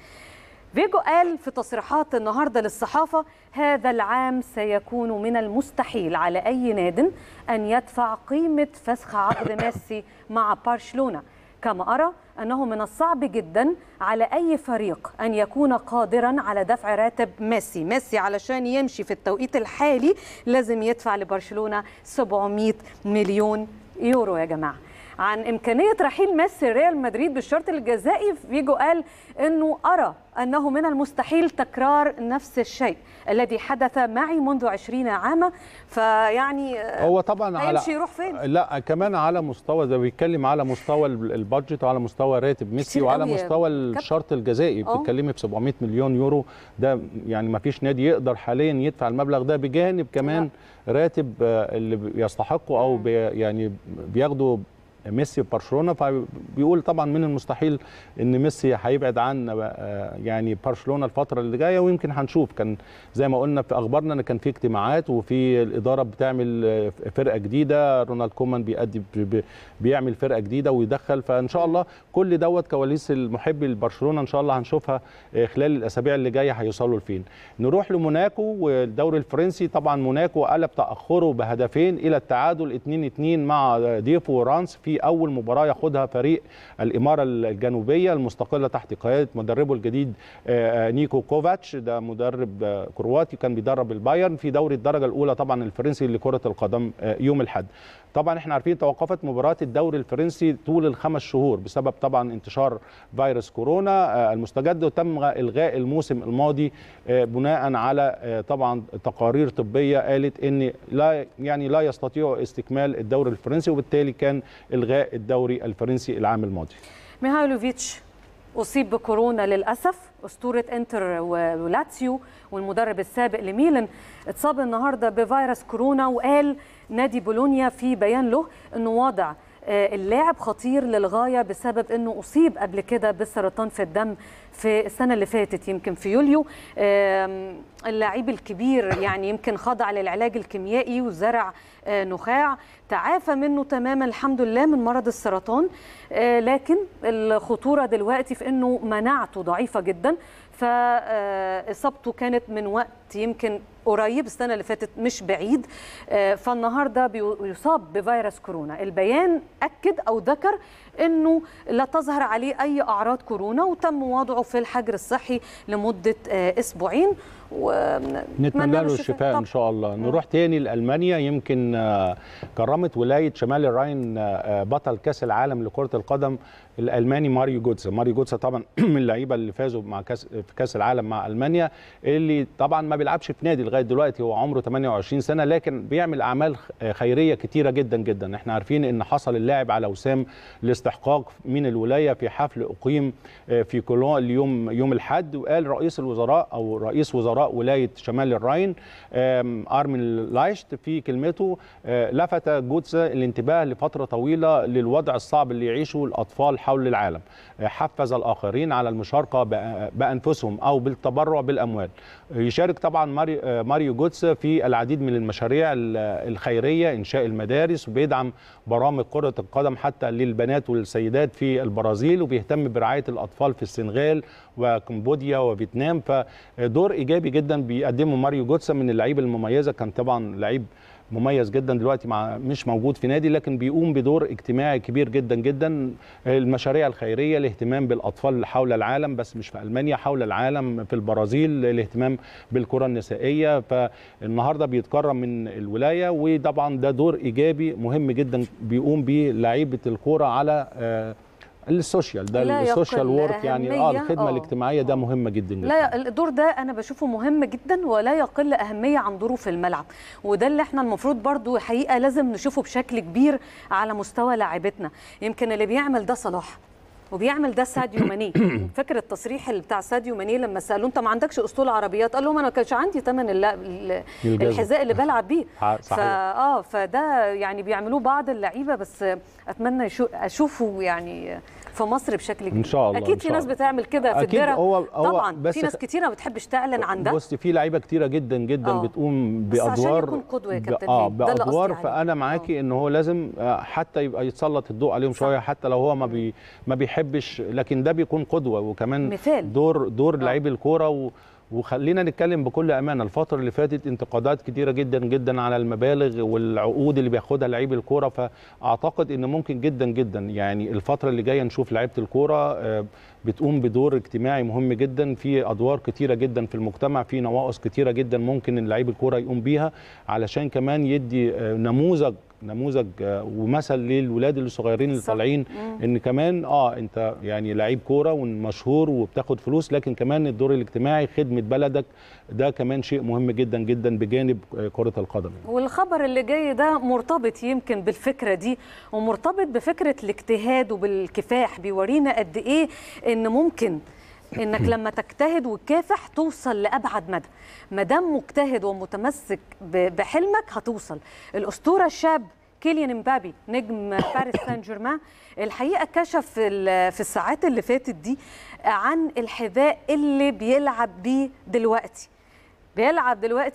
فيجو قال في تصريحات النهارده للصحافه: هذا العام سيكون من المستحيل على اي ناد ان يدفع قيمه فسخ عقد ميسي مع برشلونه، كما ارى انه من الصعب جدا على اي فريق ان يكون قادرا على دفع راتب ميسي. ميسي علشان يمشي في التوقيت الحالي لازم يدفع لبرشلونه 700 مليون يورو يا جماعه. عن إمكانية رحيل ميسي ريال مدريد بالشرط الجزائي، فيجو قال أنه أرى أنه من المستحيل تكرار نفس الشيء الذي حدث معي منذ 20 عاما. فيعني هو طبعا على يروح فين؟ لا كمان على مستوى، ده بيتكلم على مستوى البادجت وعلى مستوى راتب ميسي وعلى مستوى الشرط الجزائي. بتتكلمي في 700 مليون يورو، ده يعني ما فيش نادي يقدر حاليا يدفع المبلغ ده، بجانب كمان راتب اللي يستحقه او يعني بياخده ميسي وبرشلونه. فبيقول طبعا من المستحيل ان ميسي هيبعد عن يعني برشلونه الفتره اللي جايه، ويمكن هنشوف. كان زي ما قلنا في اخبارنا ان كان في اجتماعات، وفي الاداره بتعمل فرقه جديده، رونالد كومان بيعمل فرقه جديده ويدخل. فان شاء الله كل دوت كواليس المحبي لبرشلونه ان شاء الله هنشوفها خلال الاسابيع اللي جايه هيوصلوا لفين. نروح لموناكو والدوري الفرنسي. طبعا موناكو قلب تاخره بهدفين الى التعادل 2-2 مع ديفو ورانس في أول مباراة ياخدها فريق الإمارة الجنوبية المستقلة تحت قيادة مدربه الجديد نيكو كوفاتش. ده مدرب كرواتي كان بيدرب البايرن في دوري الدرجة الأولى طبعا الفرنسي لكرة القدم يوم الأحد. طبعا احنا عارفين توقفت مباراة الدوري الفرنسي طول ال5 شهور بسبب طبعا انتشار فيروس كورونا المستجد، وتم إلغاء الموسم الماضي بناء على طبعا تقارير طبية قالت ان لا يستطيع استكمال الدوري الفرنسي، وبالتالي كان إلغاء الدوري الفرنسي العام الماضي. ميهايلوفيتش أصيب بكورونا للأسف، أسطورة إنتر ولاتسيو والمدرب السابق لميلان اتصاب النهاردة بفيروس كورونا. وقال نادي بولونيا في بيان له أنه وضع اللاعب خطير للغاية بسبب أنه أصيب قبل كده بالسرطان في الدم في السنة اللي فاتت يمكن في يوليو. اللاعب الكبير يعني يمكن خضع للعلاج الكيميائي وزرع نخاع، تعافى منه تماما الحمد لله من مرض السرطان، لكن الخطورة دلوقتي في أنه مناعته ضعيفة جدا، فإصابته كانت من وقت يمكن قريب السنة اللي فاتت مش بعيد، فالنهاردة بيصاب بفيروس كورونا. البيان أكد أو ذكر أنه لا تظهر عليه أي أعراض كورونا، وتم وضعه في الحجر الصحي لمدة أسبوعين، ونتمنى له الشفاء إن شاء الله. نروح تاني لألمانيا. يمكن كرمت ولاية شمال الراين بطل كأس العالم لكرة القدم الألماني ماريو جوتسا طبعا من اللعيبة اللي فازوا مع في كأس العالم مع ألمانيا، اللي طبعا ما بيلعبش في نادي لغاية دلوقتي، هو عمره 28 سنة لكن بيعمل أعمال خيرية كتيرة جدا جدا. احنا عارفين إن حصل اللاعب على وسام الاستحقاق من الولاية في حفل أقيم في كولون اليوم يوم الأحد، وقال رئيس وزراء ولاية شمال الراين أرمين لايشت في كلمته: لفت جوتسا الانتباه لفترة طويلة للوضع الصعب اللي يعيشه الأطفال حول العالم، حفز الآخرين على المشاركة بأنفسهم أو بالتبرع بالأموال. يشارك طبعا ماريو جوتسا في العديد من المشاريع الخيرية، إنشاء المدارس، وبيدعم برامج كرة القدم حتى للبنات والسيدات في البرازيل، وبيهتم برعاية الأطفال في السنغال وكمبوديا وفيتنام. فدور إيجابي جدا بيقدمه ماريو جوتسا من اللعيبة المميزة. كان طبعا لعيب مميز جدا دلوقتي مش موجود في نادي، لكن بيقوم بدور اجتماعي كبير جدا جدا. المشاريع الخيريه، الاهتمام بالاطفال حول العالم، بس مش في المانيا، حول العالم، في البرازيل، الاهتمام بالكره النسائيه. فالنهارده بيتكرم من الولايه، وطبعا ده دور ايجابي مهم جدا بيقوم به لعيبه الكوره على السوشيال ده السوشيال وورك يعني الخدمه الاجتماعيه ده مهمه جدا جدا. لا الدور ده انا بشوفه مهم جدا ولا يقل اهميه عن دوره في الملعب، وده اللي احنا المفروض برضو حقيقه لازم نشوفه بشكل كبير على مستوى لاعبتنا. يمكن اللي بيعمل ده صلاح وبيعمل ده ساديو ماني. فاكر التصريح اللي بتاع ساديو ماني لما سالوه انت ما عندكش اسطول عربيات؟ قال لهم انا ما كانش عندي ثمن الحذاء اللي بلعب بيه. فده يعني بيعملوه بعض اللعيبه، بس اتمنى اشوفه يعني في مصر بشكل كبير. ان شاء الله اكيد في ناس بتعمل كده في الدرة طبعا، في ناس كتيره ما بتحبش تعلن عن ده. بص في لعيبه كتيره جدا جدا بتقوم بادوار عشان يكون قدوه يا كابتن بادوار. فانا معاكي ان هو لازم حتى يبقى يتسلط الضوء عليهم شويه، حتى لو هو ما بيحبش، لكن ده بيكون قدوه وكمان مثال. دور لعيب الكوره وخلينا نتكلم بكل امانه، الفتره اللي فاتت انتقادات كتيره جدا جدا على المبالغ والعقود اللي بياخدها لعيب الكوره، فاعتقد ان ممكن جدا جدا يعني الفتره اللي جايه نشوف لعيبه الكوره بتقوم بدور اجتماعي مهم جدا في ادوار كتيره جدا في المجتمع، في نواقص كتيره جدا ممكن لعيب الكوره يقوم بيها، علشان كمان يدي نموذج ومثل للولاد الصغيرين اللي طالعين ان كمان انت يعني لعيب كوره ومشهور وبتاخد فلوس، لكن كمان الدور الاجتماعي خدمه بلدك ده كمان شيء مهم جدا جدا بجانب كره القدم. والخبر اللي جاي ده مرتبط يمكن بالفكره دي ومرتبط بفكره الاجتهاد وبالكفاح، بيورينا قد ايه ان ممكن انك لما تجتهد وتكافح توصل لابعد مدى. ما دام مجتهد ومتمسك بحلمك هتوصل. الاسطوره الشاب كيليان امبابي نجم باريس سان جيرمان الحقيقه كشف في الساعات اللي فاتت دي عن الحذاء اللي بيلعب بيه دلوقتي.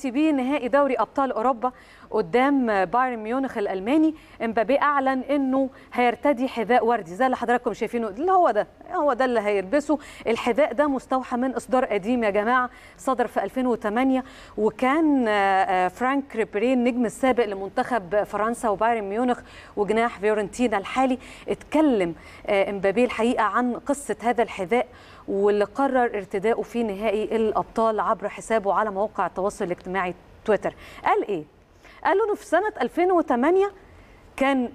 بيه نهائي دوري ابطال اوروبا قدام بايرن ميونخ الالماني. امبابي اعلن انه هيرتدي حذاء وردي زي اللي حضراتكم شايفينه، اللي هو ده اللي هيلبسه. الحذاء ده مستوحى من اصدار قديم يا جماعه صدر في 2008، وكان فرانك ريبيري النجم السابق لمنتخب فرنسا وبايرن ميونخ وجناح فيورنتينا الحالي اتكلم امبابي الحقيقه عن قصه هذا الحذاء واللي قرر ارتداؤه في نهائي الابطال عبر حسابه على موقع التواصل الاجتماعي تويتر. قال ايه؟ قالوا انه في سنه 2008 كان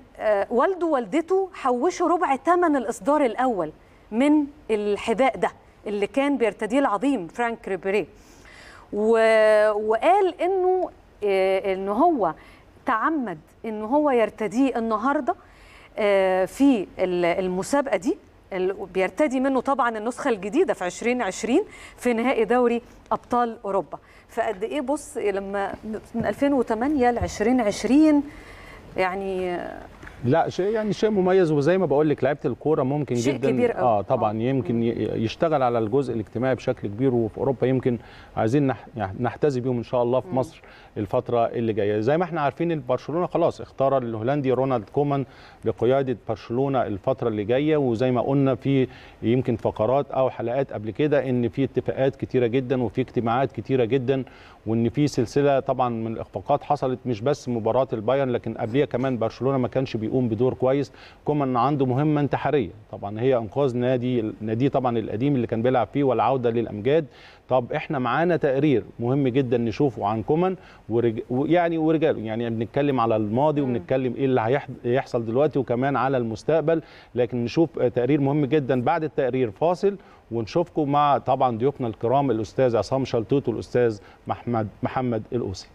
والده ووالدته حوشوا ربع ثمن الاصدار الاول من الحذاء ده اللي كان بيرتديه العظيم فرانك ريبيري، وقال انه هو تعمد انه هو يرتديه النهارده في المسابقه دي، بيرتدي منه طبعا النسخه الجديده في 2020 في نهائي دوري ابطال اوروبا. فقد ايه بص لما من 2008 ل 2020 يعني لا شيء يعني شيء مميز. وزي ما بقول لك لعيبه الكوره ممكن شيء جدا كبير طبعا يمكن يشتغل على الجزء الاجتماعي بشكل كبير، وفي اوروبا يمكن عايزين نحتذي بيهم ان شاء الله في مصر الفتره اللي جايه. زي ما احنا عارفين ان برشلونه خلاص اختار الهولندي رونالد كومان لقياده برشلونه الفتره اللي جايه، وزي ما قلنا في يمكن فقرات او حلقات قبل كده ان في اتفاقات كتيره جدا وفي اجتماعات كتيره جدا، وان في سلسله طبعا من الاخفاقات حصلت مش بس مباراه البايرن لكن قبليها كمان برشلونه ما كانش بيقوم بدور كويس. كومان عنده مهمه انتحاريه طبعا هي انقاذ نادي طبعا القديم اللي كان بيلعب فيه والعوده للامجاد. طب احنا معانا تقرير مهم جدا نشوفه عن كومان ورجاله، يعني بنتكلم على الماضي وبنتكلم ايه اللي هيحصل دلوقتي وكمان على المستقبل، لكن نشوف تقرير مهم جدا. بعد التقرير فاصل ونشوفكم مع طبعا ضيوفنا الكرام الاستاذ عصام شلتوت والاستاذ محمد القوسي.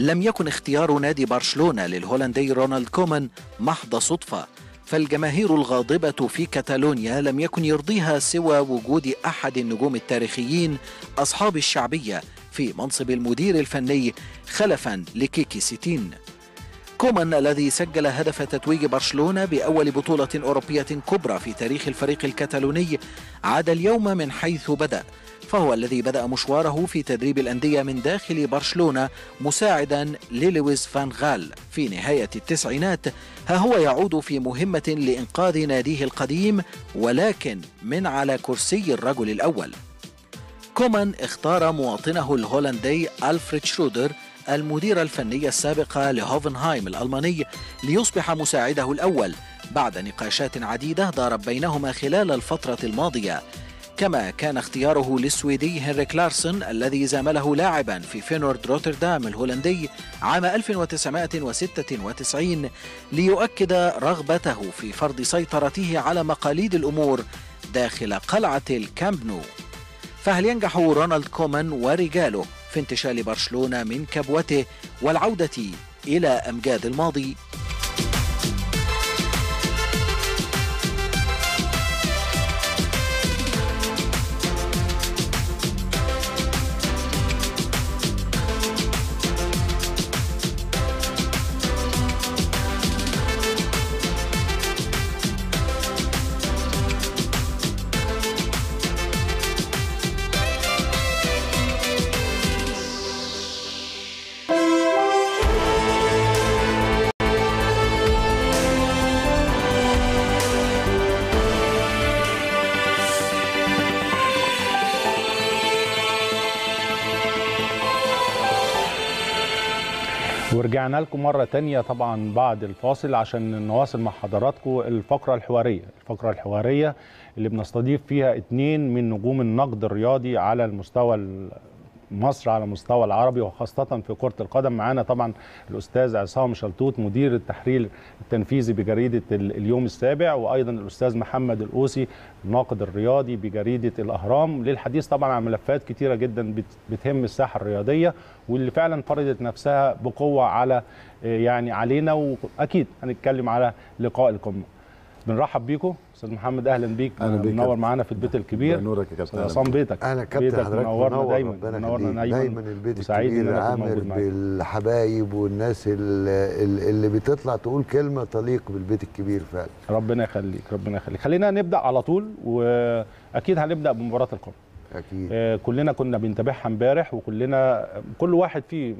لم يكن اختيار نادي برشلونة للهولندي رونالد كومان محض صدفة، فالجماهير الغاضبة في كاتالونيا لم يكن يرضيها سوى وجود أحد النجوم التاريخيين أصحاب الشعبية في منصب المدير الفني خلفا لكيكي سيتين. كومان الذي سجل هدف تتويج برشلونة بأول بطولة أوروبية كبرى في تاريخ الفريق الكتالوني عاد اليوم من حيث بدأ فهو الذي بدأ مشواره في تدريب الأندية من داخل برشلونة مساعدا للويس فان غال. في نهاية التسعينات ها هو يعود في مهمة لإنقاذ ناديه القديم، ولكن من على كرسي الرجل الأول. كومان اختار مواطنه الهولندي ألفريد شرودر المدير الفني السابق لهوفنهايم الألماني ليصبح مساعده الأول بعد نقاشات عديدة دارت بينهما خلال الفترة الماضية. كما كان اختياره للسويدي هنريك لارسن الذي زامله لاعبا في فينورد روتردام الهولندي عام 1996 ليؤكد رغبته في فرض سيطرته على مقاليد الأمور داخل قلعة الكامب نو. فهل ينجح رونالد كومان ورجاله في انتشال برشلونة من كبوته والعودة إلى أمجاد الماضي؟ ورجعنا لكم مرة تانية طبعا بعد الفاصل عشان نواصل مع حضراتكم الفقرة الحوارية اللي بنستضيف فيها اتنين من نجوم النقد الرياضي على المستوى مصر، على المستوى العربي وخاصة في كرة القدم. معانا طبعا الأستاذ عصام شلتوت مدير التحرير التنفيذي بجريدة اليوم السابع، وأيضا الأستاذ محمد الأوسي الناقد الرياضي بجريدة الأهرام، للحديث طبعا عن ملفات كتيرة جدا بتهم الساحة الرياضية واللي فعلا فرضت نفسها بقوة على علينا، وأكيد هنتكلم على لقاء القمة. بنرحب بيكم استاذ محمد، اهلا بيك، منور معانا في البيت الكبير. نورك يا كابتن عصام، بيتك اهلا كابتن، حضرتك منورنا دايما البيت الكبير عامر بالحبايب والناس اللي بتطلع تقول كلمه تليق بالبيت الكبير فعلا. ربنا يخليك ربنا يخليك. خلينا نبدا على طول، واكيد هنبدا بمباراه القمه. اكيد كلنا كنا بنتابعها امبارح، وكلنا كل واحد فيه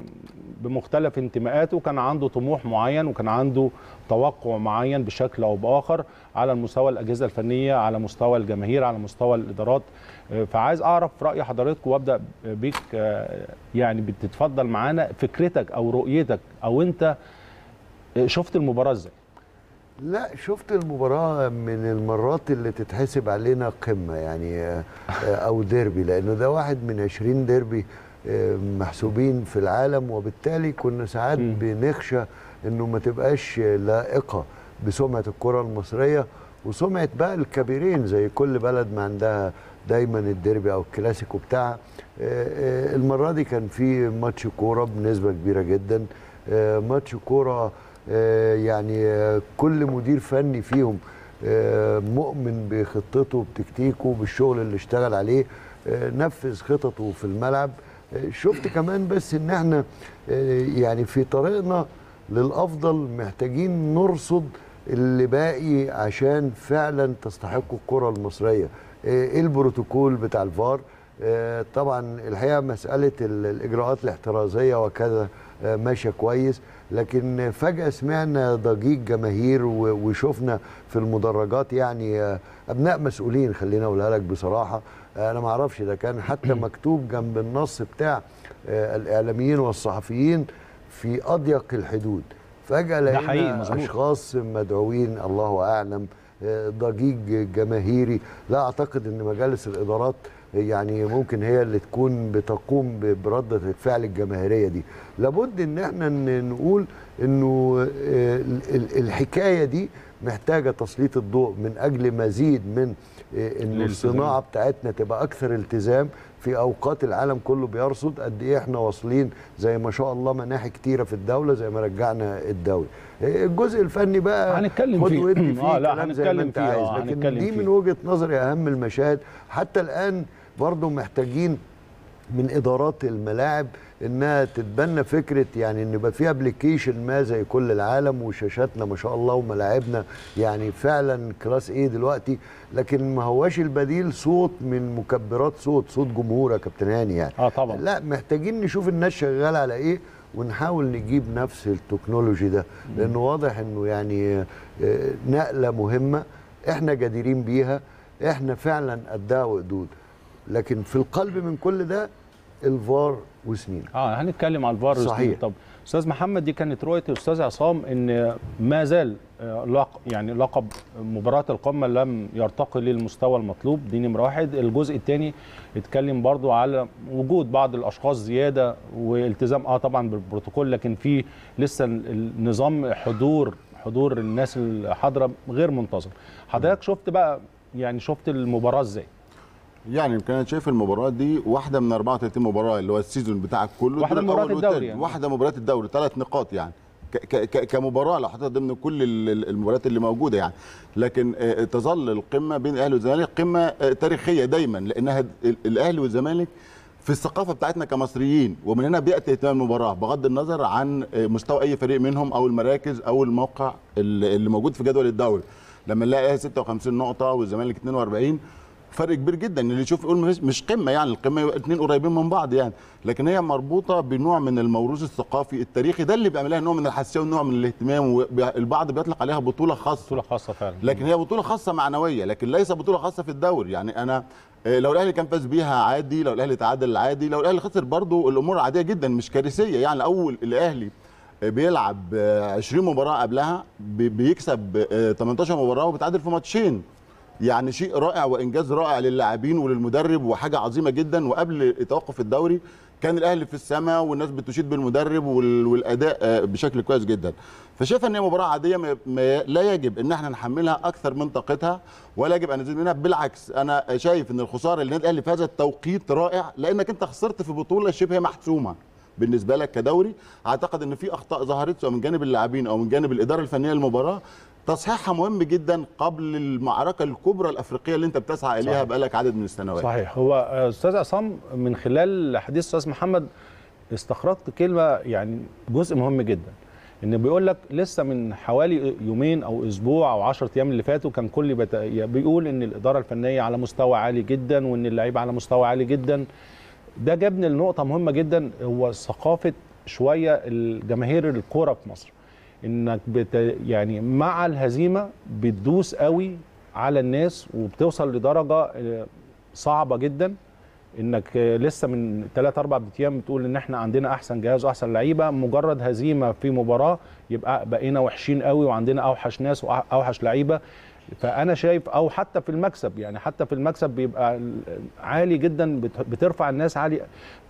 بمختلف انتماءاته كان عنده طموح معين وكان عنده توقع معين بشكل او باخر على مستوى الاجهزه الفنيه، على مستوى الجماهير، على مستوى الادارات. فعايز اعرف راي حضرتك وابدا بيك، بتتفضل معانا فكرتك او رؤيتك، او انت شفت المباراه ازاي؟ لا، شفت المباراة من المرات اللي تتحسب علينا قمة أو ديربي، لأنه ده واحد من 20 ديربي محسوبين في العالم، وبالتالي كنا ساعات بنخشى أنه ما تبقاش لائقة بسمعة الكرة المصرية وسمعة بقى الكبيرين، زي كل بلد ما عندها دايما الديربي أو الكلاسيكو بتاعها. المرة دي كان في ماتش كورة بنسبة كبيرة جدا، ماتش كورة كل مدير فني فيهم مؤمن بخطته بتكتيكه بالشغل اللي اشتغل عليه، نفذ خططه في الملعب. شفت كمان بس ان احنا في طريقنا للأفضل محتاجين نرصد اللي باقي عشان فعلا تستحق الكرة المصرية. البروتوكول بتاع الفار طبعا الحقيقة مسألة الإجراءات الاحترازية وكذا ماشية كويس، لكن فجأة سمعنا ضجيج جماهير وشفنا في المدرجات أبناء مسؤولين، خلينا أقولها لك بصراحة، أنا ما أعرفش ده كان حتى مكتوب جنب النص بتاع الإعلاميين والصحفيين في أضيق الحدود، فجأة لقينا أشخاص مدعوين الله أعلم، ضجيج جماهيري. لا أعتقد أن مجالس الإدارات ممكن هي اللي تكون بتقوم بردة الفعل الجماهيرية دي. لابد ان احنا نقول انه الحكاية دي محتاجة تسليط الضوء من اجل مزيد من ان الصناعة بتاعتنا تبقى اكثر التزام في اوقات العالم كله بيرصد قد ايه احنا واصلين، زي ما شاء الله مناحي كتيرة في الدولة زي ما رجعنا الدوري. الجزء الفني بقى هنتكلم فيه كلام زي ما انت عايز، لكن دي من وجهة نظري اهم المشاهد. حتى الان برضو محتاجين من إدارات الملاعب إنها تتبنى فكرة يعني إن يبقى في أبليكيشن ما زي كل العالم، وشاشاتنا ما شاء الله وملاعبنا يعني فعلا كلاس إيه دلوقتي، لكن ما هواش البديل صوت من مكبرات صوت جمهورة كابتن هاني يعني. طبعا لا، محتاجين نشوف الناس شغالة على إيه ونحاول نجيب نفس التكنولوجي ده، لأنه واضح إنه يعني نقلة مهمة إحنا جديرين بيها، إحنا فعلا قدها وقدود. لكن في القلب من كل ده الفار وسنين. هنتكلم على الفار صحيح. وسنين. طب استاذ محمد، دي كانت رؤيه الاستاذ عصام ان ما زال يعني لقب مباراه القمه لم يرتقي للمستوى المطلوب، دي نمره واحد. الجزء الثاني اتكلم برضو على وجود بعض الاشخاص زياده والتزام طبعا بالبروتوكول، لكن في لسه النظام حضور الناس الحاضره غير منتظم. حضرتك شفت بقى يعني شفت المباراه ازاي؟ يعني يمكن انا شايف المباراه دي واحده من 34 مباراه اللي هو السيزون بتاعك كله، واحده مباراه الدوري يعني. واحده مباراه الدوري 3 نقاط يعني كمباراه لو حطيتها ضمن كل المباريات اللي موجوده يعني. لكن تظل القمه بين الاهلي والزمالك قمه تاريخيه دايما، لانها الاهلي والزمالك في الثقافه بتاعتنا كمصريين، ومن هنا بياتي اهتمام المباراه بغض النظر عن مستوى اي فريق منهم او المراكز او الموقع اللي موجود في جدول الدوري. لما نلاقي الاهلي 56 نقطه والزمالك 42 فرق كبير جدا، اللي يشوف يقول مش قمه يعني، القمه الاثنين قريبين من بعض يعني، لكن هي مربوطه بنوع من الموروث الثقافي التاريخي ده اللي بيعملها نوع من الحساسيه ونوع من الاهتمام، والبعض بيطلق عليها بطوله خاصه فعلا، لكن هي بطوله خاصه معنويه، لكن ليس بطوله خاصه في الدوري يعني. انا لو الاهلي كان فاز بيها عادي، لو الاهلي تعادل عادي، لو الاهلي خسر برضه الامور عاديه جدا مش كارثيه يعني. اول الاهلي بيلعب 20 مباراه قبلها بيكسب 18 مباراه وبيتعادل في ماتشين، يعني شيء رائع وانجاز رائع للاعبين وللمدرب وحاجه عظيمه جدا. وقبل توقف الدوري كان الاهلي في السماء والناس بتشيد بالمدرب والاداء بشكل كويس جدا. فشايف ان هي مباراه عاديه، لا يجب ان احنا نحملها اكثر من طاقتها ولا يجب ان نزيد منها، بالعكس انا شايف ان الخساره اللي النادي الاهلي فيها توقيت رائع، لانك انت خسرت في بطوله شبه محسومه بالنسبه لك كدوري. اعتقد ان في اخطاء ظهرت سواء من جانب اللاعبين او من جانب الاداره الفنيه للمباراه، تصحيحها مهم جدا قبل المعركه الكبرى الافريقيه اللي انت بتسعى اليها بقالك عدد من السنوات. صحيح. هو استاذ عصام من خلال حديث استاذ محمد استخرجت كلمه يعني جزء مهم جدا، ان بيقول لك لسه من حوالي يومين او اسبوع او 10 ايام اللي فاتوا كان كل بيقول ان الاداره الفنيه على مستوى عالي جدا وان اللعيبه على مستوى عالي جدا. ده جابني لنقطه مهمه جدا، هو ثقافه شويه الجماهير الكوره في مصر، انك يعني مع الهزيمه بتدوس قوي على الناس وبتوصل لدرجه صعبه جدا، انك لسه من 3-4 ايام بتقول ان احنا عندنا احسن جهاز واحسن لعيبه، مجرد هزيمه في مباراه يبقى بقينا وحشين قوي وعندنا اوحش ناس واوحش لعيبه. فانا شايف او حتى في المكسب يعني، حتى في المكسب بيبقى عالي جدا، بترفع الناس عالي.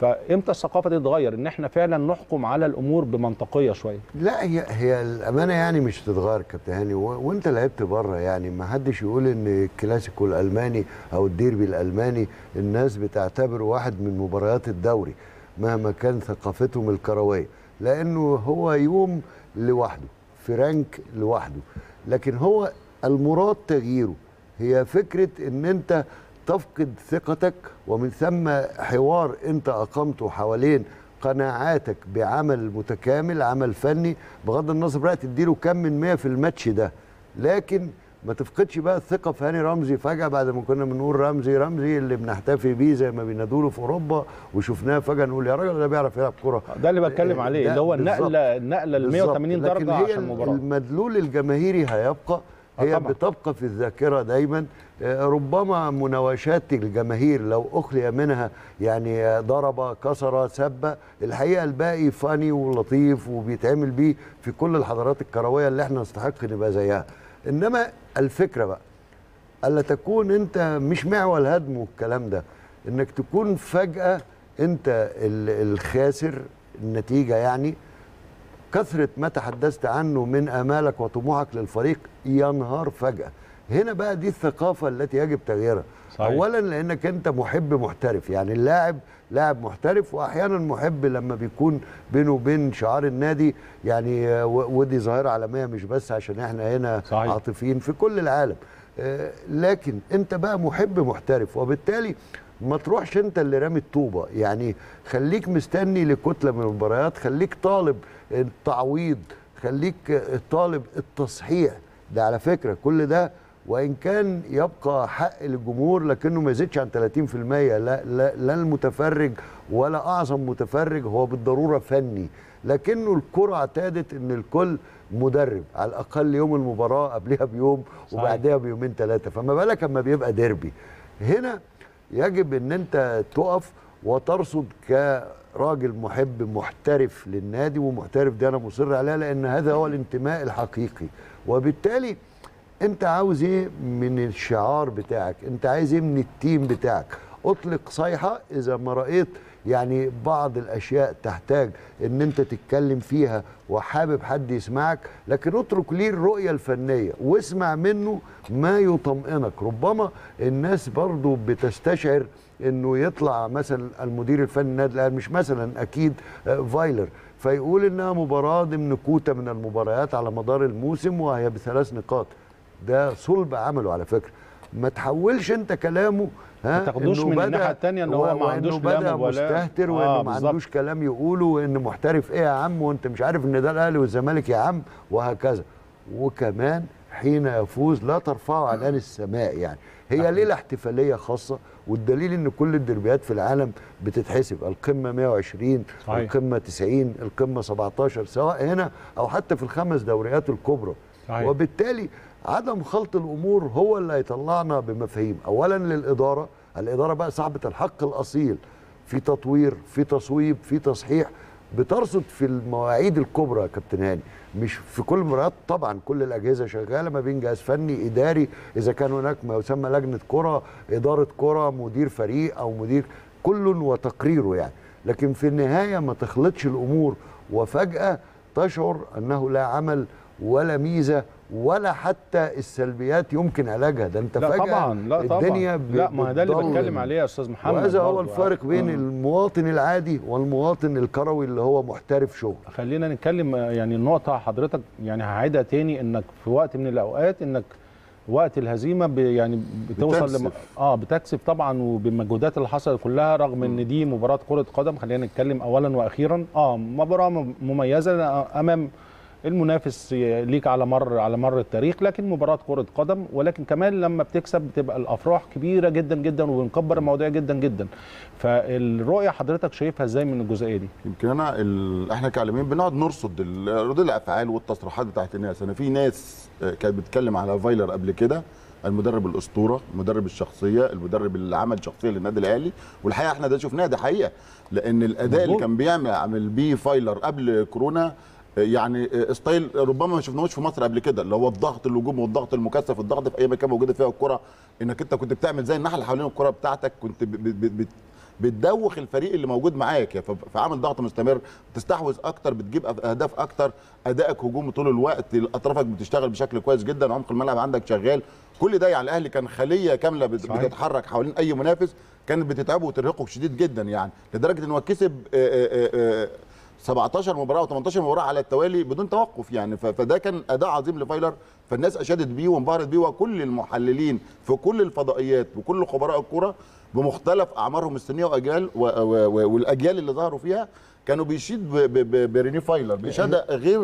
فامتى الثقافه دي تتغير ان احنا فعلا نحكم على الامور بمنطقيه شويه؟ لا، هي الامانه يعني مش هتتغير كابتن هاني، وانت لعبت بره يعني، ما حدش يقول ان الكلاسيكو الالماني او الديربي الالماني الناس بتعتبره واحد من مباريات الدوري مهما كان ثقافتهم الكرويه، لانه هو يوم لوحده، فرانك لوحده. لكن هو المراد تغييره هي فكرة ان انت تفقد ثقتك، ومن ثم حوار انت اقمته حوالين قناعاتك بعمل متكامل، عمل فني بغض النظر بقى تديله كم من 100 في الماتش ده، لكن ما تفقدش بقى الثقة في هاني رمزي فجأة. بعد ما كنا بنقول رمزي اللي بنحتفي بيه زي ما بينادوله في أوروبا، وشفناه فجأة نقول يا راجل ده بيعرف يلعب كورة. ده اللي بتكلم عليه، اللي هو النقلة ال 180 درجة عشان المباراة. المدلول الجماهيري هيبقى، هي بتبقى في الذاكرة دايما. ربما مناوشات الجماهير لو أخلي منها يعني ضربة، كسرة، سبة، الحقيقة الباقي فاني ولطيف وبيتعمل بيه في كل الحضارات الكروية اللي احنا نستحق نبقى زيها. إنما الفكرة بقى ألا تكون أنت مش محور هدم والكلام ده، إنك تكون فجأة أنت الخاسر النتيجة يعني، كثرة ما تحدثت عنه من آمالك وطموحك للفريق ينهار فجأة. هنا بقى دي الثقافة التي يجب تغييرها. صحيح. أولا لأنك أنت محب محترف، يعني اللاعب لاعب محترف، وأحيانا محب لما بيكون بينه وبين شعار النادي يعني، ودي ظاهرة عالمية مش بس عشان احنا هنا. صحيح. عاطفيين في كل العالم. لكن انت بقى محب محترف، وبالتالي ما تروحش انت اللي رامي الطوبه، يعني خليك مستني لكتله من المباريات، خليك طالب التعويض، خليك طالب التصحيح. ده على فكره كل ده وان كان يبقى حق للجمهور لكنه ما يزيدش عن 30%. لا المتفرج ولا اعظم متفرج هو بالضروره فني، لكنه الكره اعتادت ان الكل مدرب على الاقل يوم المباراه قبلها بيوم وبعدها بيومين ثلاثه، فما بالك اما بيبقى ديربي. هنا يجب ان انت تقف وترصد كراجل محب محترف للنادي، ومحترف دي انا مصر عليها لان هذا هو الانتماء الحقيقي. وبالتالي انت عاوز ايه من الشعار بتاعك؟ انت عايز ايه من التيم بتاعك؟ اطلق صيحه اذا ما رايت يعني بعض الاشياء تحتاج ان انت تتكلم فيها وحابب حد يسمعك، لكن اترك ليه الرؤيه الفنيه واسمع منه ما يطمئنك. ربما الناس برضو بتستشعر انه يطلع مثلا المدير الفني النادي الاهلي، مش مثلا اكيد، فايلر، فيقول انها مباراه ضمن كوتا من المباريات على مدار الموسم وهي ب3 نقاط. ده صلب عمله على فكره. ما تحولش انت كلامه ما تاخدوش من الناحيه الثانيه ان هو ما عندوش كلام مستهتر، وانه ما عندوش كلام يقوله، وان محترف ايه يا عم وانت مش عارف ان ده الاهلي والزمالك يا عم، وهكذا. وكمان حين يفوز لا ترفعه عنان السماء. يعني هي ليله احتفاليه خاصه، والدليل ان كل الدربيات في العالم بتتحسب، القمه 120 صحيح، القمه 90، القمه 17، سواء هنا او حتى في ال5 دوريات الكبرى صحيح. وبالتالي عدم خلط الامور هو اللي هيطلعنا بمفاهيم. اولا للاداره، الاداره بقى صاحبه الحق الاصيل في تطوير، في تصويب، في تصحيح، بترصد في المواعيد الكبرى يا كابتن هاني، مش في كل المباريات. طبعا كل الاجهزه شغاله ما بين جهاز فني، اداري، اذا كان هناك ما يسمى لجنه كره، اداره كره، مدير فريق او مدير، كل وتقريره يعني. لكن في النهايه ما تخلطش الامور وفجاه تشعر انه لا عمل ولا ميزه ولا حتى السلبيات يمكن علاجها. ده انت فجأة طبعا الدنيا لا، ما ده اللي بتكلم عليه يا استاذ محمد. وهذا هو الفرق بين المواطن العادي والمواطن الكروي اللي هو محترف شغل. خلينا نتكلم يعني النقطه حضرتك يعني هعيدها تاني، انك في وقت من الاوقات انك وقت الهزيمه يعني بتوصل بتكسب. بتكسب طبعا، وبالمجهودات اللي حصلت كلها، رغم ان دي مباراه كره قدم. خلينا نتكلم اولا واخيرا مباراه مميزه امام المنافس ليك على مر التاريخ، لكن مباراه كره قدم. ولكن كمان لما بتكسب بتبقى الافراح كبيره جدا جدا، وبنكبر المواضيع جدا جدا. فالرؤيه حضرتك شايفها ازاي من الجزئيه دي؟ يمكن احنا كعالمين بنقعد نرصد ردود الافعال والتصريحات بتاعت الناس. انا في ناس كانت بتتكلم على فايلر قبل كده، المدرب الاسطوره، المدرب الشخصيه، المدرب اللي عمل شخصيه للنادي الاهلي، والحقيقه احنا ده شفناه، ده حقيقه. لان الاداء اللي كان بيعمل بيه فايلر قبل كورونا يعني ستايل ربما ما شفناهوش في مصر قبل كده، اللي هو الضغط الهجومي والضغط المكثف، الضغط في اي مكان موجوده فيها الكره، انك انت كنت بتعمل زي النحله حوالين الكره بتاعتك، كنت بتدوخ الفريق اللي موجود معاك، فعامل ضغط مستمر، تستحوذ اكتر، بتجيب اهداف اكتر، ادائك هجومي طول الوقت، اطرافك بتشتغل بشكل كويس جدا، عمق الملعب عندك شغال. كل ده يعني الاهلي كان خليه كامله بتتحرك حوالين اي منافس، كانت بتتعبه وترهقه شديد جدا يعني، لدرجه ان هو كسب 17 مباراه و18 مباراه على التوالي بدون توقف يعني. فده كان اداء عظيم لفايلر، فالناس اشادت بيه وانبهرت بيه، وكل المحللين في كل الفضائيات وكل خبراء الكره بمختلف اعمارهم السنيه واجيال والاجيال اللي ظهروا فيها كانوا بيشيد بريني فايلر باشاده غير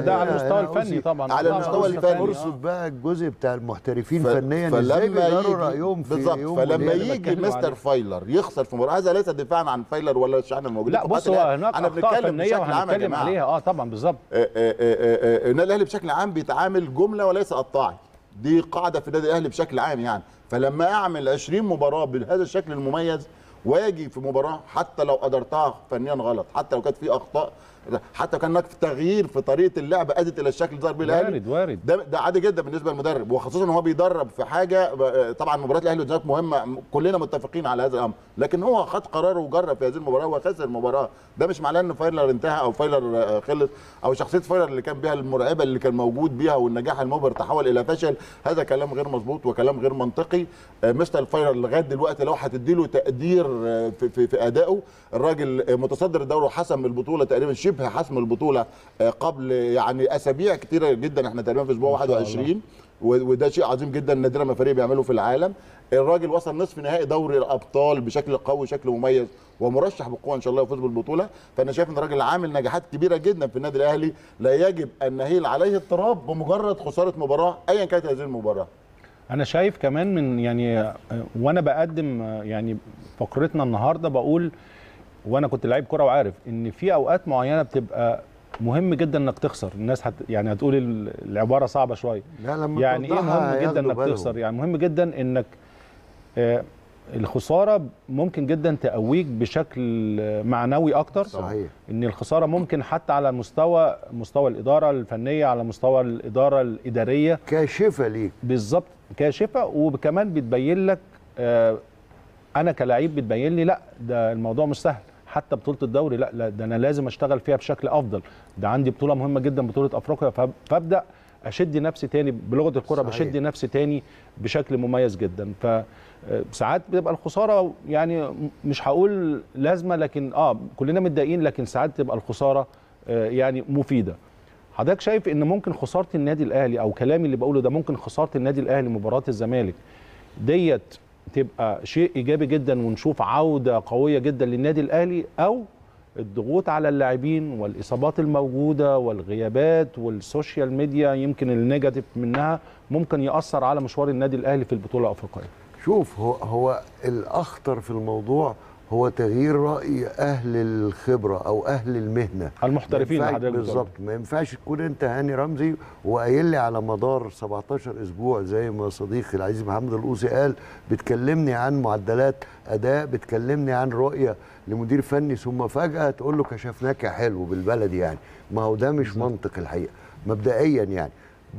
ده على المستوى الفني. طبعا على المستوى الفني ارصد بقى الجزء بتاع المحترفين فنيا ازاي بيغيروا رايهم في يوم. فلما يجي مستر فايلر يخسر في مباراه، هذا ليس دفاعا عن فايلر ولا الشحن الموجود، لا بص، هو هناك اخطاء فنيه وهنتكلم عليها طبعا بالظبط. النادي الاهلي بشكل عام بيتعامل جمله وليس قطاعي، دي قاعده في النادي الاهلي بشكل عام يعني. فلما اعمل 20 مباراه بهذا الشكل المميز، واجي في مباراه حتى لو قدرتها فنيا غلط، حتى لو كانت في اخطاء، حتى كان هناك تغيير في طريقه اللعب ادت الى الشكل اللي ظهر بيه الاهلي، وارد ده عادي جدا بالنسبه للمدرب، وخصوصا ان هو بيدرب في حاجه. طبعا مباراه الاهلي والزمالك مهمه، كلنا متفقين على هذا الامر، لكن هو خد قراره وجرب في هذه المباراه وخسر المباراه. ده مش معناه ان فايلر انتهى او فايلر خلص، او شخصيه فايلر اللي كان بيها المرعبه اللي كان موجود بيها والنجاح المبهر تحول الى فشل. هذا كلام غير مظبوط وكلام غير منطقي. مستر فايلر لغايه دلوقتي لو هتدي له تقدير في ادائه، الراجل متصدر الدوري وحسم البطوله تقريبا، شبه حسم البطوله قبل يعني اسابيع كتيره جدا، احنا تقريبا في اسبوع 21 وده شيء عظيم جدا نادرا ما فريق بيعمله في العالم. الراجل وصل نصف نهائي دوري الابطال بشكل قوي وشكل مميز ومرشح بقوه ان شاء الله يفوز بالبطوله، فانا شايف ان الراجل عامل نجاحات كبيره جدا في النادي الاهلي لا يجب ان نهيل عليه التراب بمجرد خساره مباراه ايا كانت هذه المباراه. انا شايف كمان من يعني وانا بقدم يعني فقرتنا النهارده بقول، وانا كنت لعيب كره وعارف ان في اوقات معينه بتبقى مهم جدا انك تخسر. الناس يعني هتقول العباره صعبه شويه، يعني ايه مهم جدا انك تخسر؟ يعني مهم جدا انك الخساره ممكن جدا تقويك بشكل معنوي اكتر. صحيح. ان الخساره ممكن حتى على مستوى الاداره الفنيه، على مستوى الاداره الاداريه كاشفه ليك. بالظبط كاشفه، وكمان بتبين لك انا كلاعب بتبين لي لا ده الموضوع مش سهل، حتى بطوله الدوري لا ده انا لازم اشتغل فيها بشكل افضل، ده عندي بطوله مهمه جدا بطوله افريقيا، فابدا اشد نفسي تاني بلغه الكره. صحيح. بشد نفسي تاني بشكل مميز جدا. فساعات بتبقى الخساره يعني مش هقول لازمه، لكن كلنا متضايقين، لكن ساعات تبقى الخساره يعني مفيده. حضرتك شايف ان ممكن خساره النادي الاهلي او كلامي اللي بقوله ده، ممكن خساره النادي الاهلي مباراه الزمالك ديت تبقى شيء ايجابي جدا ونشوف عوده قويه جدا للنادي الاهلي، او الضغوط على اللاعبين والاصابات الموجوده والغيابات والسوشيال ميديا يمكن النيجاتيف منها ممكن ياثر على مشوار النادي الاهلي في البطوله الافريقيه؟ شوف، هو الاخطر في الموضوع هو تغيير راي اهل الخبره او اهل المهنه المحترفين حضرتك. بالظبط، ما ينفعش تكون انت هاني رمزي وقايل لي على مدار 17 اسبوع زي ما صديقي العزيز محمد القوسي قال، بتكلمني عن معدلات اداء، بتكلمني عن رؤيه لمدير فني، ثم فجاه تقول له كشفناك يا حلو بالبلدي. يعني ما هو ده مش منطق الحقيقه مبدئيا، يعني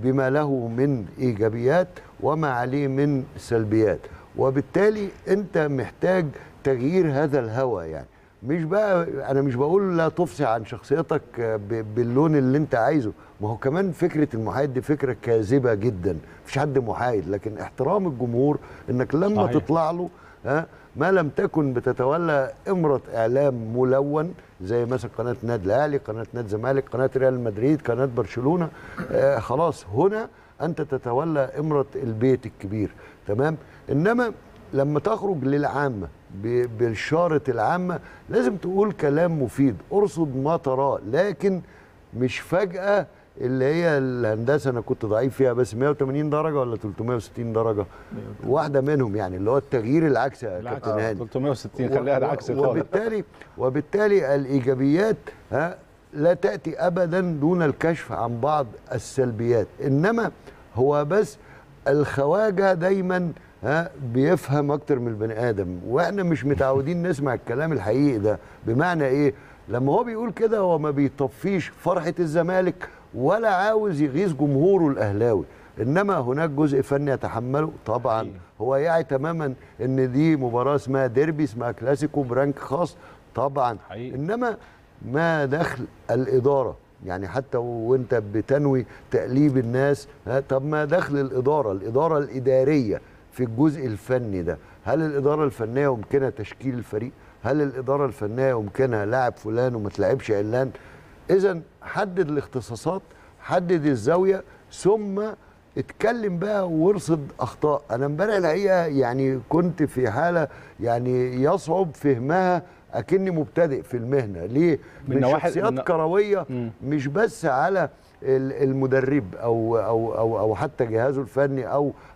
بما له من ايجابيات وما عليه من سلبيات، وبالتالي انت محتاج تغيير هذا الهوى. يعني مش بقى انا مش بقول لا تفصح عن شخصيتك باللون اللي انت عايزه، ما هو كمان فكره المحايد دي فكره كاذبه جدا، مفيش حد محايد، لكن احترام الجمهور انك لما صحيح. تطلع له ما لم تكن بتتولى امره اعلام ملون زي مثلا قناه النادي الاهلي، قناه نادي الزمالك، قناه ريال مدريد، قناه برشلونه، خلاص هنا انت تتولى امره البيت الكبير، تمام. انما لما تخرج للعامه بشارة العامة لازم تقول كلام مفيد، ارصد ما تراه، لكن مش فجأة اللي هي الهندسة انا كنت ضعيف فيها بس 180 درجة ولا 360 درجة واحدة منهم، يعني اللي هو التغيير العكسي يا كابتن هاني 360 خليها العكسي خالص. وبالتالي الايجابيات لا تأتي ابدا دون الكشف عن بعض السلبيات، انما هو بس الخواجة دايما بيفهم اكتر من البني ادم، واحنا مش متعودين نسمع الكلام الحقيقي ده. بمعنى ايه؟ لما هو بيقول كده هو ما بيطفيش فرحه الزمالك ولا عاوز يغيظ جمهوره الاهلاوي، انما هناك جزء فني يتحمله طبعا. هو يعي تماما ان دي مباراه اسمها ديربي، اسمها كلاسيكو برانك خاص طبعا، انما ما دخل الاداره. يعني حتى وانت بتنوي تقليب الناس، طب ما دخل الاداره الاداريه في الجزء الفني ده؟ هل الإدارة الفنية يمكنها تشكيل الفريق؟ هل الإدارة الفنية يمكنها لاعب فلان وما تلعبش علان؟ إذن حدد الاختصاصات، حدد الزاوية، ثم اتكلم بقى وارصد أخطاء. أنا امبارح الحقيقة يعني كنت في حالة يعني يصعب فهمها، أكني مبتدئ في المهنة. ليه؟ من شخصيات كروية مش بس على المدرب او حتى جهازه الفني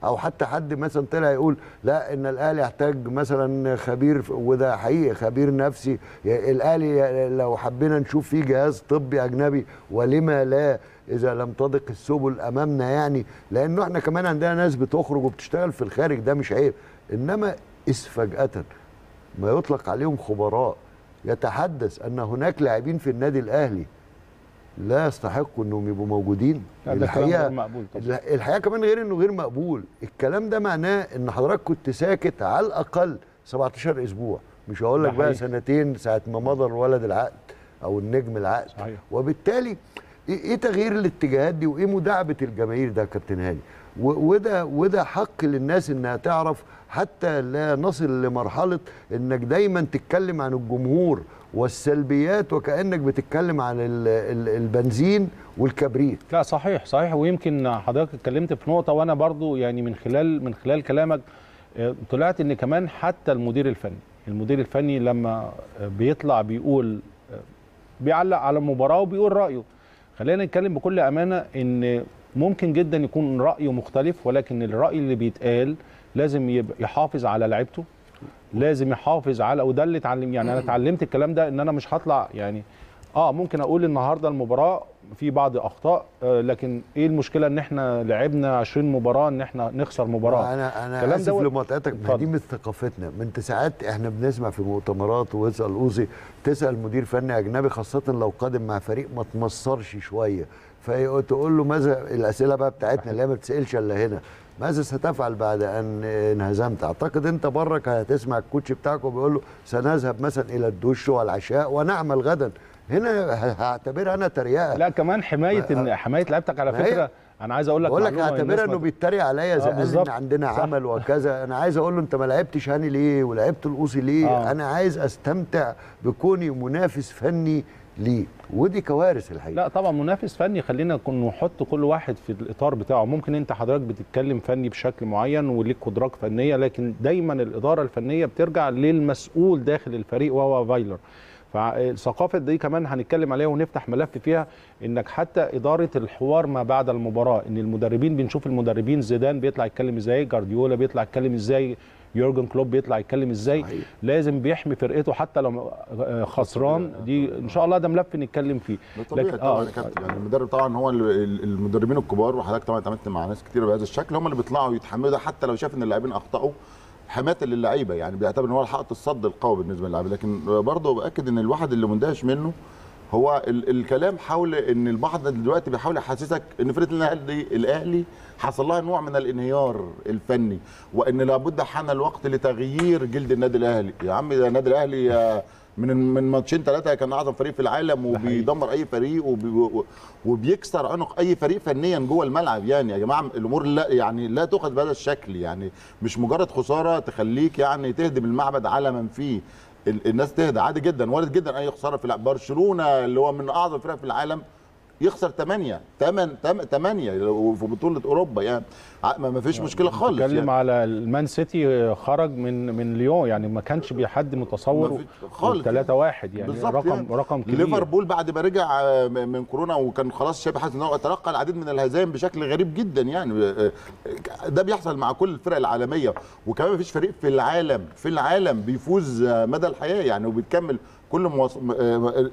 او حتى حد مثلا طلع يقول لا ان الاهلي يحتاج مثلا خبير، وده حقيقي خبير نفسي. الاهلي لو حبينا نشوف فيه جهاز طبي اجنبي ولما لا اذا لم تضق السبل امامنا، يعني لانه احنا كمان عندنا ناس بتخرج وبتشتغل في الخارج، ده مش عيب. انما فجأة ما يطلق عليهم خبراء، يتحدث ان هناك لاعبين في النادي الاهلي لا يستحقوا انهم يبقوا موجودين. الحقيقه كمان غير انه غير مقبول الكلام ده، معناه ان حضرتك كنت ساكت على الاقل 17 اسبوع، مش هقول لك بقى سنتين ساعه ما مضى الولد العقد او النجم العقد. صحيح. وبالتالي ايه تغيير الاتجاهات دي وايه مداعبه الجماهير ده يا كابتن هاني؟ وده حق للناس انها تعرف، حتى لا نصل لمرحله انك دايما تتكلم عن الجمهور والسلبيات وكأنك بتتكلم عن البنزين والكبريت. لا صحيح صحيح، ويمكن حضرتك اتكلمت في نقطه وانا برضو يعني من خلال كلامك طلعت ان كمان حتى المدير الفني لما بيطلع بيقول بيعلق على المباراه وبيقول رايه، خلينا نتكلم بكل امانه ان ممكن جدا يكون رايه مختلف، ولكن الراي اللي بيتقال لازم يحافظ على لعيبته، لازم يحافظ على، وده اللي اتعلم يعني انا اتعلمت الكلام ده، ان انا مش هطلع يعني ممكن اقول النهارده المباراه في بعض اخطاء، لكن ايه المشكله ان احنا لعبنا 20 مباراه ان احنا نخسر مباراه. انا اسف لمقاطعتك، دي من ثقافتنا، من ساعات احنا بنسمع في مؤتمرات، واسال اوزي، تسال مدير فني اجنبي خاصه لو قادم مع فريق ما تمصرش شويه، فتقول له ماذا، الاسئله بقى بتاعتنا اللي هي ما بتسالش الا هنا، ماذا ستفعل بعد ان انهزمت؟ اعتقد انت برك هتسمع الكوتش بتاعك وبيقول له سنذهب مثلا الى الدش والعشاء ونعمل غدا. هنا هعتبرها انا تريقه، لا كمان حمايه حمايه لعيبتك على فكره. انا عايز اقول لك هعتبرها انه بيتريق عليا، زي ان عندنا عمل وكذا. انا عايز اقول له انت ما لعبتش هاني ليه ولعبت القوصي ليه؟ انا عايز استمتع بكوني منافس فني ليه، ودي كوارث الحقيقه. لا طبعا منافس فني، خلينا نحط كل واحد في الاطار بتاعه. ممكن انت حضرتك بتتكلم فني بشكل معين وليك قدرات فنيه، لكن دايما الاداره الفنيه بترجع للمسؤول داخل الفريق وهو فايلر. فالثقافه دي كمان هنتكلم عليها ونفتح ملف فيها، انك حتى اداره الحوار ما بعد المباراه، ان المدربين بنشوف المدربين زيدان بيطلع يتكلم ازاي، جارديولا بيطلع يتكلم ازاي، يورجن كلوب بيطلع يتكلم ازاي، لازم بيحمي فرقته حتى لو خسران. دي ان شاء الله ده ملف نتكلم فيه. لكن طبعا يعني المدرب طبعا هو المدربين الكبار، وحضرتك طبعا اتعاملت مع ناس كتير بهذا الشكل، هم اللي بيطلعوا يتحملوا ده حتى لو شاف ان اللاعبين اخطاوا، حمايه للعيبه، يعني بيعتبر ان هو الحق الصد القوي بالنسبه للعيبه. لكن برضه باكد ان الواحد اللي مندهش منه هو الكلام حول ان البعض دلوقتي بيحاول يحسسك ان فرقه الاهلي حصل لها نوع من الانهيار الفني، وان لابد حان الوقت لتغيير جلد النادي الاهلي. يا عم ده النادي الاهلي من ماتشين ثلاثه كان اعظم فريق في العالم، وبيدمر اي فريق وبيكسر عنق اي فريق فنيا جوه الملعب. يعني يا جماعه الامور لا يعني لا تؤخذ بهذا الشكل، يعني مش مجرد خساره تخليك يعني تهدم المعبد على من فيه. الناس تهدى عادي جدا، وارد جدا اي خساره في العالم. برشلونه اللي هو من اعظم الفرق في العالم يخسر 8 وفي بطوله اوروبا، يعني ما فيش مشكله خالص. بتكلم يعني على المان سيتي خرج من ليون، يعني ما كانش حد متصور خالص 3-1 يعني رقم كبير. ليفربول بعد ما رجع من كورونا وكان خلاص شبه حاسس ان هو تلقى العديد من الهزايم بشكل غريب جدا، يعني ده بيحصل مع كل الفرق العالميه. وكمان ما فيش فريق في العالم بيفوز مدى الحياه يعني وبيكمل كل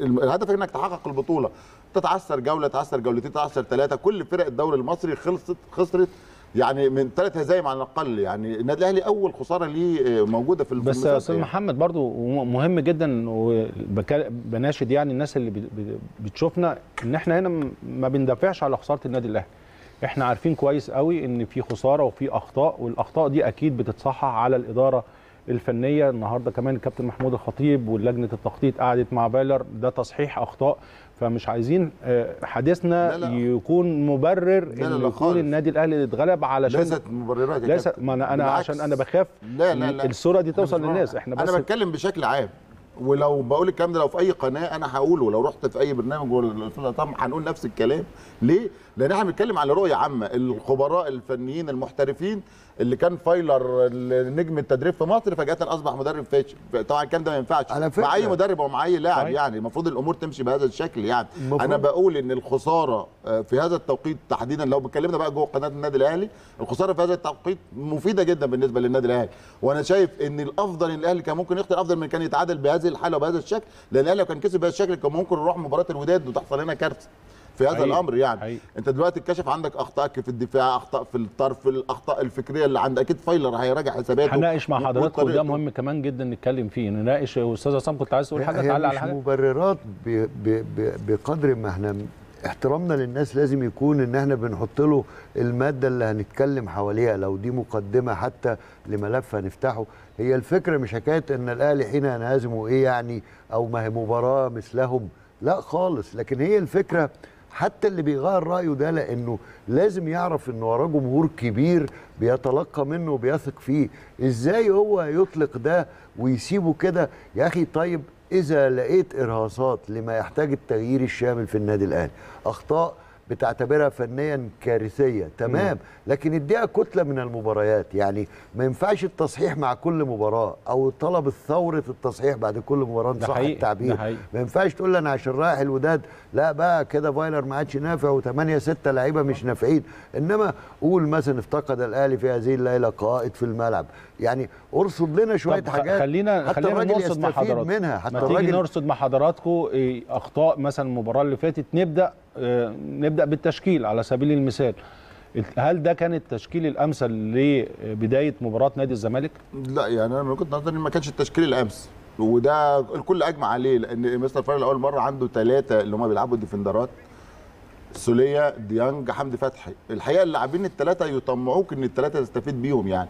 الهدف انك تحقق البطوله. تتعثر جوله، تعثر جولتين، تعثر ثلاثه، كل فرق الدوري المصري خسرت يعني من 3 هزايم على الاقل. يعني النادي الاهلي اول خساره ليه موجوده في البطوله. بس يا استاذ محمد برضو مهم جدا، وبناشد يعني الناس اللي بتشوفنا ان احنا هنا ما بندافعش على خساره النادي الاهلي. احنا عارفين كويس قوي ان في خساره وفي اخطاء، والاخطاء دي اكيد بتتصحح على الاداره الفنيه. النهارده كمان الكابتن محمود الخطيب واللجنه التخطيط قعدت مع فايلر، ده تصحيح اخطاء. فمش عايزين حديثنا يكون مبرر ان يكون النادي الاهلي اللي اتغلب علشان ليست مبررات. ما انا عشان انا بخاف لا الصوره دي توصل للناس. احنا بس انا بتكلم بشكل عام، ولو بقول الكلام ده لو في اي قناه انا هقوله، لو رحت في اي برنامج ولا طبعا هنقول نفس الكلام. ليه؟ لان احنا بنتكلم على رؤيه عامه. الخبراء الفنيين المحترفين اللي كان فايلر نجم التدريب في مصر فجاه اصبح مدرب فاشل، طبعا الكلام ده ما ينفعش مع اي مدرب او مع اي لاعب. يعني المفروض الامور تمشي بهذا الشكل. يعني انا بقول ان الخساره في هذا التوقيت تحديدا، لو بتكلمنا بقى جوه قناه النادي الاهلي، الخساره في هذا التوقيت مفيده جدا بالنسبه للنادي الاهلي. وانا شايف ان الافضل ان الاهلي كان ممكن يخطئ افضل من كان يتعادل بهذه الحاله وبهذا الشكل، لان الاهلي لو كان كسب بهذا الشكل كان ممكن نروح مباراه الوداد وتحصل لنا كارثه في هذا الامر. يعني انت دلوقتي اتكشف عندك اخطاء في الدفاع، اخطاء في الطرف، الاخطاء الفكريه اللي عند اكيد فايلر هيراجع حساباته. هنناقش مع حضرتك وده مهم كمان جدا نتكلم فيه. نناقش. استاذ عصام كنت عايز تقول حاجه، تعلق على حاجه؟ مش مبررات بقدر ما احنا احترامنا للناس لازم يكون ان احنا بنحط له الماده اللي هنتكلم حواليها، لو دي مقدمه حتى لملف هنفتحه. هي الفكره مش حكايه ان الاهلي حين هنهزم وايه يعني، او ما هي مباراه مثلهم، لا خالص. لكن هي الفكره حتى اللي بيغير رأيه ده، لأنه لازم يعرف أنه وراه جمهور كبير بيتلقى منه وبيثق فيه. إزاي هو يطلق ده ويسيبه كده يا أخي؟ طيب إذا لقيت إرهاصات لما يحتاج التغيير الشامل في النادي الأهلي، أخطاء بتعتبرها فنيا كارثية، تمام، لكن اديها كتلة من المباريات. يعني ما ينفعش التصحيح مع كل مباراة أو طلب ثورة التصحيح بعد كل مباراة، صح التعبير. ما ينفعش تقول أنا عشان رايح الوداد لا بقى كده فايلر ما عادش نافع و8-6 لعيبة مش نافعين، إنما قول مثلا افتقد الأهلي في هذه الليلة قائد في الملعب. يعني أرصد لنا شوية حاجات حتى الراجل يستفيد منها، حتى الراجل نرصد مع حضراتكم أخطاء مثلا المباراة اللي فاتت. نبدأ بالتشكيل على سبيل المثال. هل ده كان التشكيل الأمثل لبداية مباراة نادي الزمالك؟ لا، يعني أنا من وجهة نظري ما كانش التشكيل الأمثل، وده الكل أجمع عليه، لأن مستر فايلر لأول مرة عنده 3 اللي هم بيلعبوا ديفندرات، سولية، ديانج، حمدي فتحي. الحقيقة اللاعبين ال3 يطمعوك إن ال3 تستفيد بيهم يعني،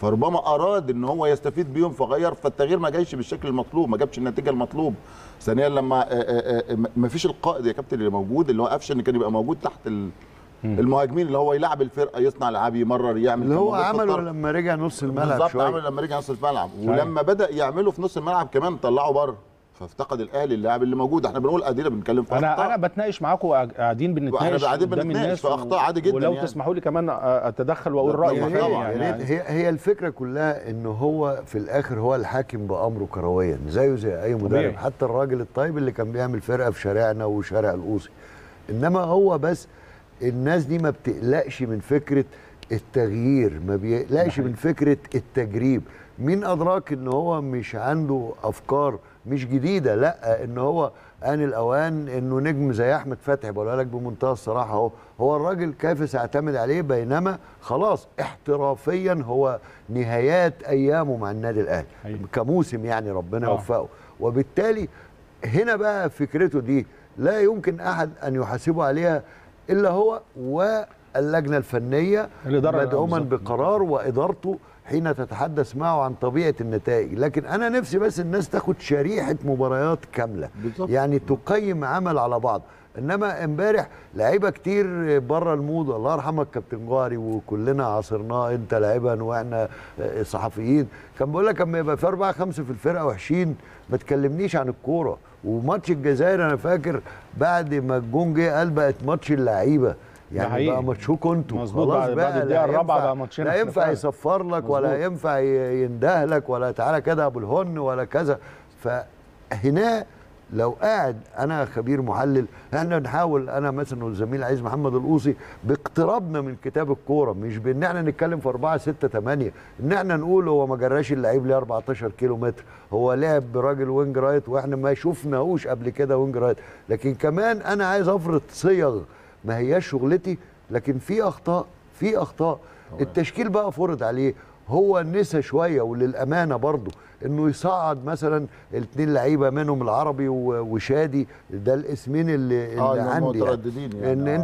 فربما أراد إن هو يستفيد بيهم فغير، فالتغيير ما جايش بالشكل المطلوب، ما جابش النتيجة المطلوب. ثانيا لما ما فيش القائد يا كابتن اللي موجود، اللي هو قفشه، ان كان يبقى موجود تحت المهاجمين، اللي هو يلعب الفرقه، يصنع لعب، يمرر، يعمل اللي هو عمله لما رجع نص الملعب. بالظبط، عمله لما رجع نص الملعب، ولما بدأ يعمله في نص الملعب كمان طلعه بره، فافتقد الاهلي اللاعب اللي موجود. احنا بنقول ادينا بنتكلم في اخطاء. انا بتناقش معاكم، قاعدين بنتناقش قدام الناس في اخطاء عادي جدا، ولو يعني تسمحوا لي كمان اتدخل واقول رايي. يعني هي الفكره كلها ان هو في الاخر هو الحاكم بامره كرويا، زيه زي اي مدرب، حتى الراجل الطيب اللي كان بيعمل فرقه في شارعنا وشارع القوصي. انما هو بس الناس دي ما بتقلقش من فكره التغيير، ما بيقلقش من فكره التجريب. مين ادراك ان هو مش عنده افكار مش جديده؟ لا، ان هو ان الاوان انه نجم زي احمد فتحي، بقولها لك بمنتهى الصراحه اهو، هو الراجل كيف ساعتمد عليه، بينما خلاص احترافيا هو نهايات ايامه مع النادي الاهلي كموسم، يعني ربنا يوفقه. وبالتالي هنا بقى فكرته دي لا يمكن احد ان يحاسبه عليها الا هو واللجنه الفنيه مدعوما بقرار وادارته حين تتحدث معه عن طبيعة النتائج. لكن أنا نفسي بس الناس تاخد شريحة مباريات كاملة بالضبط، يعني تقيم عمل على بعض. إنما امبارح لعيبة كتير بره الموضة، الله يرحمك كابتن جوهري وكلنا عاصرناه، أنت لعيبة وإحنا صحفيين، كان بيقول لك أما يبقى في 4-5 في الفرقة وحشين ما تكلمنيش عن الكورة. وماتش الجزائر أنا فاكر بعد ما الجون جه قال بقت ماتش اللعيبة، يعني بقى ماتشكم انتوا خلاص بقى، الدقيقه الرابعه بقى ماتشنا، لا ينفع يصفر لك مزبوط، ولا ينفع ينده لك، ولا تعالى كده ابو الهن ولا كذا. فهنا لو قاعد انا خبير محلل، احنا نحاول، انا مثلا والزميل عايز محمد القوصي، باقترابنا من كتاب الكوره، مش بان احنا نتكلم في 4-6-8، ان احنا نقول هو ما جراش اللعيب ليه 14 كيلو متر، هو لعب براجل وينج رايت واحنا ما شفناهوش قبل كده وينج رايت. لكن كمان انا عايز افرض صيغ، ما هياش شغلتي، لكن في اخطاء، في اخطاء. التشكيل بقى فرض عليه، هو نسى شويه، وللامانه برضه انه يصعد مثلا 2 لعيبه منهم العربي وشادي، ده الاسمين اللي عندي يعني.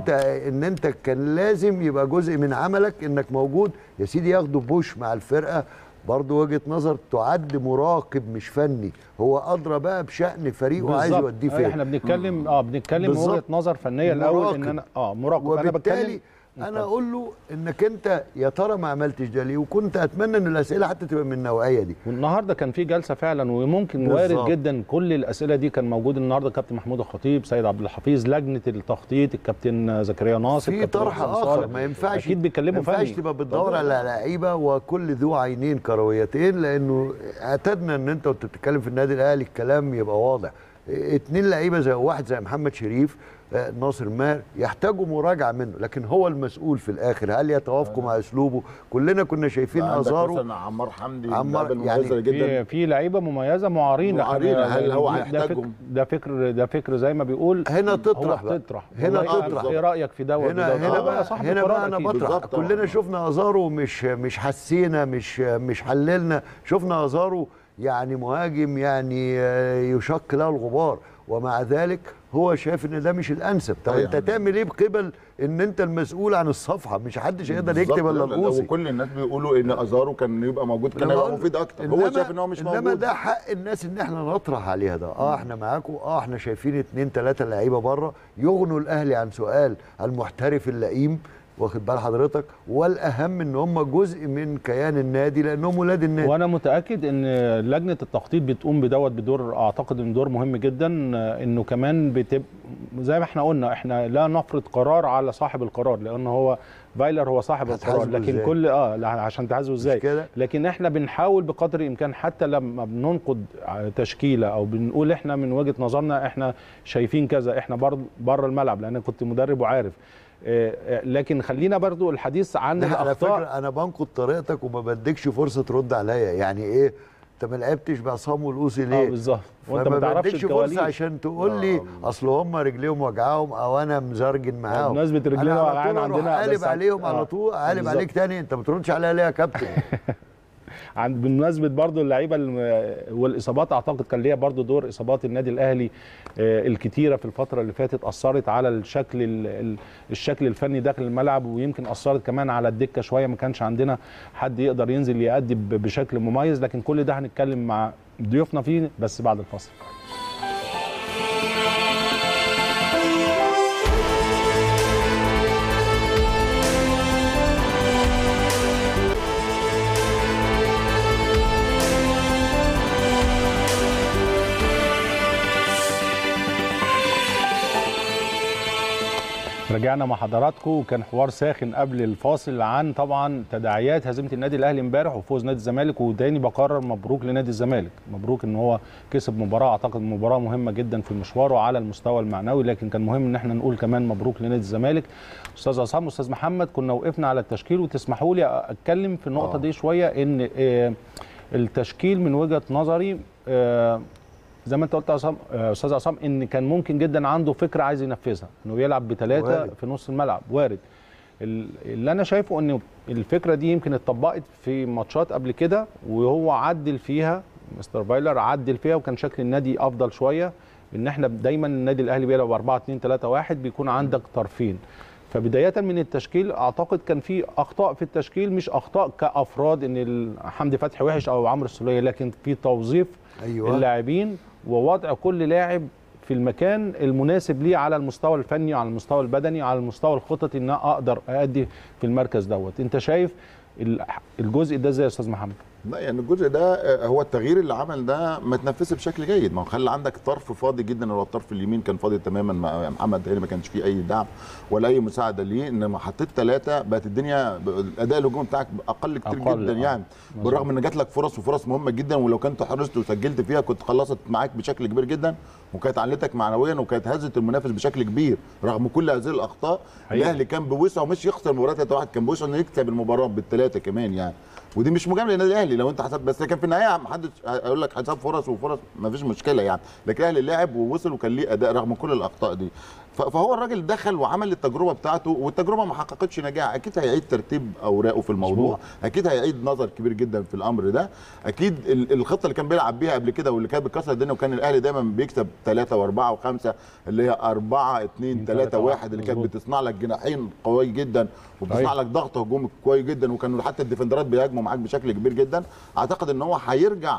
ان انت كان لازم يبقى جزء من عملك انك موجود يا سيدي، ياخدوا بوش مع الفرقه، برضه وجهه نظر تعد مراقب مش فني، هو ادرى بقى بشأن فريقه عايز يوديه فين. احنا بنتكلم بنتكلم وجهه نظر فنيه الاول، ان انا مراقب، وبالتالي انا اقول له انك انت يا ترى ما عملتش ده ليه، وكنت اتمنى ان الاسئله حتى تبقى من النوعيه دي. والنهارده كان في جلسه فعلا، وممكن وارد جدا كل الاسئله دي كان موجود النهارده. كابتن محمود الخطيب، سيد عبد الحفيظ، لجنه التخطيط، الكابتن زكريا ناصر، في طرح اخر ما ينفعش اكيد بيتكلموا فيه، ما ينفعش تبقى بتدور على لعيبه وكل ذو عينين كرويتين، لانه اعتدنا ان انت وانت بتتكلم في النادي الاهلي الكلام يبقى واضح. 2 لعيبه، زي واحد زي محمد شريف، ناصر ماهر، يحتاجوا مراجعه منه، لكن هو المسؤول في الاخر. هل يتوافقوا مع اسلوبه؟ كلنا كنا شايفين ازاره، مثلا عمار حمدي، يعني جدا في لعيبه مميزه، معارين هل هو هيحتاجهم؟ ده فكر زي ما بيقول. هنا تطرح بقى، هنا تطرح ايه رايك في دوت؟ هنا بقى انا بطرح، كلنا شفنا ازاره، مش حسينا، مش حللنا، شفنا ازاره يعني مهاجم يعني يشق له الغبار، ومع ذلك هو شايف ان ده مش الانسب. طب انت تعمل ايه بقبل ان انت المسؤول عن الصفحه؟ مش حدش هيقدر يكتب الا الغوصي. وكل الناس بيقولوا ان ازاره كان يبقى موجود كان هيبقى مفيد اكتر، هو شايف ان هو مش موجود. انما ده حق الناس ان احنا نطرح عليها ده. احنا معاكم، احنا شايفين 2 3 لعيبه بره يغنوا الاهلي عن سؤال المحترف اللئيم، واخد بال حضرتك، والاهم ان هم جزء من كيان النادي لانهم ولاد النادي. وانا متاكد ان لجنه التخطيط بتقوم بدور، اعتقد ان دور مهم جدا، انه كمان زي ما احنا قلنا احنا لا نفرض قرار على صاحب القرار، لان هو فايلر هو صاحب القرار، لكن زي. كل عشان تعزه ازاي، لكن احنا بنحاول بقدر الامكان حتى لما بننقد تشكيله او بنقول احنا من وجهه نظرنا احنا شايفين كذا، احنا برضه بره الملعب لان كنت مدرب وعارف، لكن خلينا برضو الحديث عن الاخطاء. على فكره انا بنقد طريقتك وما بديكش فرصه ترد عليا، يعني ايه انت ما لعبتش بعصام والقوسي ليه؟ بالظبط، وانت ما تعرفش فرصه عشان تقول لي اصل هم رجليهم وجعاهم او انا مزرجن معاهم. بمناسبه رجلينا وجعان عندنا قالب عليهم على طول، قالب عليك تاني، انت ما بتردش عليا ليه يا كابتن؟ بالمناسبه برضو اللعيبه والاصابات، اعتقد كان ليها برضو دور اصابات النادي الاهلي الكتيره في الفتره اللي فاتت، اثرت على الشكل الفني داخل الملعب، ويمكن اثرت كمان على الدكه شويه، ما كانش عندنا حد يقدر ينزل يأدي بشكل مميز، لكن كل ده هنتكلم مع ضيوفنا فيه بس بعد الفاصل. رجعنا مع حضراتكم، وكان حوار ساخن قبل الفاصل عن طبعا تداعيات هزيمه النادي الاهلي امبارح وفوز نادي الزمالك، وتاني بقرر مبروك لنادي الزمالك، مبروك ان هو كسب مباراه، اعتقد مباراه مهمه جدا في مشواره على المستوى المعنوي، لكن كان مهم ان احنا نقول كمان مبروك لنادي الزمالك. استاذ عصام واستاذ محمد، كنا وقفنا على التشكيل، وتسمحوا لي اتكلم في النقطه دي شويه، ان التشكيل من وجهه نظري زي ما انت قلت يا استاذ عصام ان كان ممكن جدا عنده فكره عايز ينفذها، انه بيلعب ب3 في نص الملعب، وارد. اللي انا شايفه ان الفكره دي يمكن اتطبقت في ماتشات قبل كده وهو عدل فيها، مستر فايلر عدل فيها، وكان شكل النادي افضل شويه، ان احنا دايما النادي الاهلي بيلعب 4-2-3-1 بيكون عندك طرفين. فبدايه من التشكيل اعتقد كان في اخطاء في التشكيل، مش اخطاء كافراد ان حمدي فتحي وحش او عمرو السوليه، لكن في توظيف اللاعبين ووضع كل لاعب في المكان المناسب ليه على المستوى الفني، على المستوى البدني، على المستوى الخططي، ان اقدر ادي في المركز دوت. انت شايف الجزء ده زي استاذ محمد؟ لا يعني الجزء ده هو التغيير اللي عمل ده ما تنفذش بشكل جيد، ما هو خلى عندك طرف فاضي جدا، هو الطرف اليمين كان فاضي تماما، محمد هاني ما كانش فيه اي دعم ولا اي مساعده ليه، انما حطيت 3 بقت الدنيا الاداء الهجومي بتاعك اقل كتير جدا يعني، بالرغم ان جات لك فرص وفرص مهمه جدا، ولو كنت حرصت وسجلت فيها كنت خلصت معاك بشكل كبير جدا، وكانت علتك معنويا، وكانت هزت المنافس بشكل كبير. رغم كل هذه الاخطاء الاهلي كان بوسعه مش يخسر المباراه 3-1، كان بوسعه انه يكسب المباراه ب3 كمان يعني، ودي مش مجامله للنادي الاهلي لو انت حسب، بس كان في النهايه محدش هيقول لك حساب فرص وفرص، مفيش مشكله يعني، لكن الاهلي لعب ووصل وكان ليه اداء رغم كل الاخطاء دي. فهو الراجل دخل وعمل التجربه بتاعته، والتجربه ما حققتش نجاح، اكيد هيعيد ترتيب اوراقه في الموضوع، اكيد هيعيد نظر كبير جدا في الامر ده، اكيد الخطه اللي كان بيلعب بيها قبل كده واللي كانت بتكسر الدنيا، وكان الاهلي دايما بيكسب 3 و4 و5، اللي هي 4-2-3-1 اللي كانت بتصنع لك جناحين قوي جدا وبتصنع لك ضغط هجومي قوي جدا، وكانوا حتى الديفندرات بيهاجموا معاك بشكل كبير جدا. اعتقد ان هو هيرجع،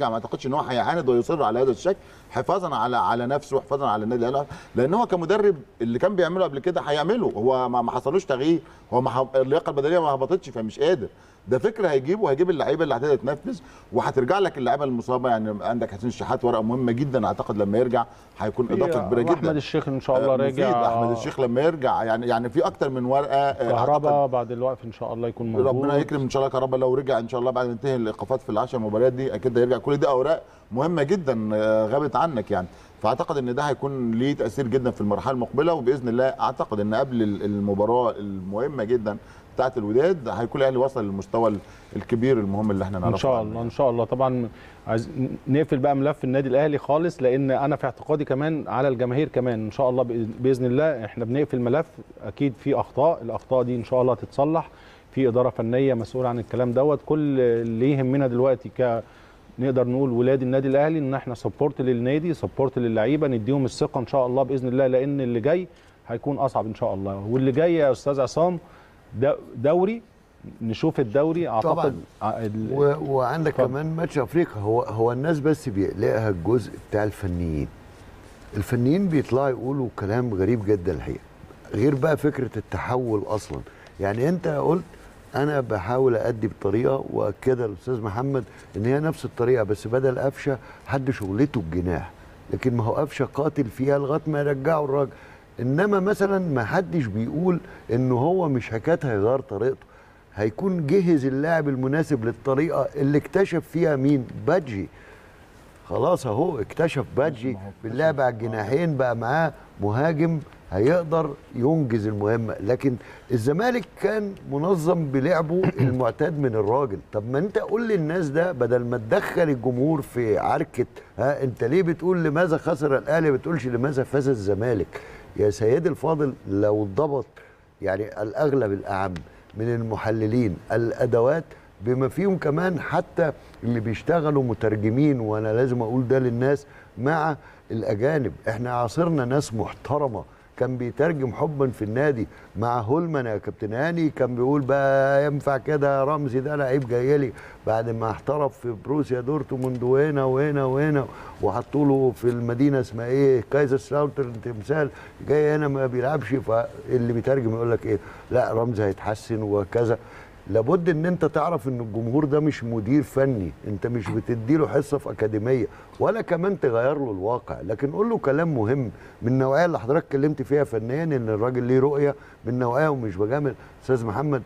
ما اعتقدش ان هو هيعاند ويصر على هذا الشكل، حفاظا على نفسه وحفاظا على النادي الاهلي، لان هو كمدرب اللي كان بيعمله قبل كده هيعمله، هو ما حصلوش تغيير، هو اللياقه البدنيه ما هبطتش فمش قادر، ده فكره هيجيبه، هيجيب اللعيبه اللي هتتنفذ، وهترجع لك اللعيبه المصابه، يعني عندك حسين الشحات ورقه مهمه جدا، اعتقد لما يرجع هيكون اضافه كبيره جدا. احمد الشيخ ان شاء الله راجع، احمد الشيخ لما يرجع يعني في اكتر من ورقه، كهربا بعد الوقف ان شاء الله يكون موجود، ربنا يكرم ان شاء الله كهربا لو رجع ان شاء الله بعد ما ينتهي الايقافات في ال10 مباريات دي، اكيد هيرجع. كل دي اوراق مهمه جدا غابت عنك يعني، فاعتقد ان ده هيكون ليه تاثير جدا في المرحله المقبله، وباذن الله اعتقد ان قبل المباراه المهمه جدا بتاعه الوداد هيكون الاهلي وصل للمستوى الكبير المهم اللي احنا نعرفه ان شاء الله. ان شاء الله طبعا عايز نقفل بقى ملف النادي الاهلي خالص، لان انا في اعتقادي كمان على الجماهير كمان ان شاء الله باذن الله احنا بنقفل ملف اكيد في اخطاء، الاخطاء دي ان شاء الله تتصلح، في اداره فنيه مسؤوله عن الكلام دوت، كل اللي يهمنا دلوقتي نقدر نقول ولاد النادي الاهلي ان احنا سبورت للنادي، سبورت للعيبه، نديهم الثقه ان شاء الله باذن الله، لان اللي جاي هيكون اصعب ان شاء الله. واللي جاي يا استاذ عصام دوري، نشوف الدوري اعتقد طبعا. وعندك كمان ماتش افريقيا. هو الناس بس بيقلقها الجزء بتاع الفنيين. الفنيين بيطلعوا يقولوا كلام غريب جدا الحقيقه، غير بقى فكره التحول اصلا. يعني انت قلت انا بحاول ادي بطريقه، واكدها الاستاذ محمد ان هي نفس الطريقه، بس بدل قفشه حد شغلته الجناح، لكن ما هو قفشه قاتل فيها لغايه ما يرجعوا الراجل. انما مثلا ما حدش بيقول ان هو مش هكات هيغير طريقته، هيكون جهز اللاعب المناسب للطريقه اللي اكتشف فيها مين؟ بادجي. خلاص اهو اكتشف بادجي باللعب على الجناحين، بقى معاه مهاجم هيقدر ينجز المهمه. لكن الزمالك كان منظم بلعبه المعتاد من الراجل. طب ما انت قول للناس ده بدل ما تدخل الجمهور في عركه. ها انت ليه بتقول لماذا خسر الاهلي ما بتقولش لماذا فاز الزمالك؟ يا سيدي الفاضل، لو اتضبط يعني الاغلب الاعم من المحللين الادوات بما فيهم كمان حتى اللي بيشتغلوا مترجمين، وانا لازم اقول ده للناس مع الاجانب، احنا عاصرنا ناس محترمه كان بيترجم حبا في النادي مع هولمان يا كابتن هاني، كان بيقول بقى ينفع كده رمزي ده لعيب جاي لي بعد ما احترف في بروسيا دورتموند وهنا وهنا وهنا، وحطوا له في المدينه اسمها ايه كايزرسلاوترن تمثال جاي هنا ما بيلعبش، فاللي بيترجم يقول لك ايه لا رمزي هيتحسن وكذا. لابد ان انت تعرف ان الجمهور ده مش مدير فني، انت مش بتديله حصه في اكاديميه ولا كمان تغير له الواقع، لكن قول له كلام مهم من النوعيه اللي حضرتك اتكلمت فيها فنيا، ان الراجل ليه رؤيه من نوعيه. ومش بجامل استاذ محمد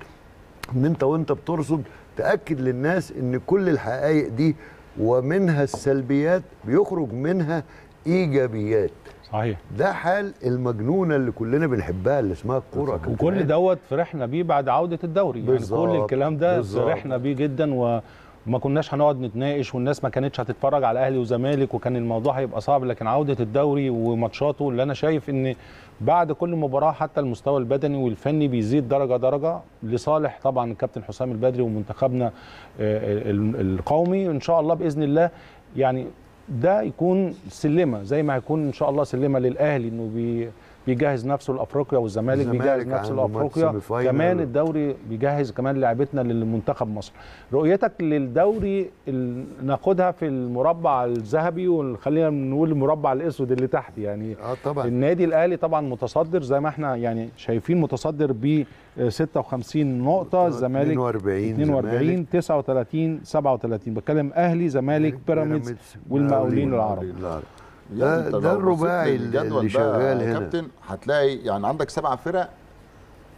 ان انت وانت بترصد تاكد للناس ان كل الحقائق دي ومنها السلبيات بيخرج منها ايجابيات. صحيح. ده حال المجنونه اللي كلنا بنحبها اللي اسمها الكوره. وكل دوت فرحنا بيه بعد عوده الدوري، بالزبط. يعني كل الكلام ده فرحنا بيه جدا، وما كناش هنقعد نتناقش، والناس ما كانتش هتتفرج على اهلي وزمالك، وكان الموضوع هيبقى صعب. لكن عوده الدوري وماتشاته اللي انا شايف ان بعد كل مباراه حتى المستوى البدني والفني بيزيد درجه درجه لصالح طبعا الكابتن حسام البدري ومنتخبنا القومي ان شاء الله باذن الله. يعني ده يكون سلمه زي ما هيكون ان شاء الله سلمه للاهلي انه بيجهز نفسه لافريقيا، والزمالك بيجهز نفسه لافريقيا كمان، الدوري بيجهز كمان لاعبتنا للمنتخب مصر. رؤيتك للدوري ناخدها في المربع الذهبي، وخلينا نقول المربع الاسود اللي تحت. يعني طبعا النادي الاهلي طبعا متصدر زي ما احنا يعني شايفين، متصدر ب 56 نقطة، الزمالك 42 39 37. بتكلم اهلي زمالك بيراميدز والمقاولين العرب. يعني ده الرباعي اللي شغال هنا كابتن. هتلاقي يعني عندك 7 فرق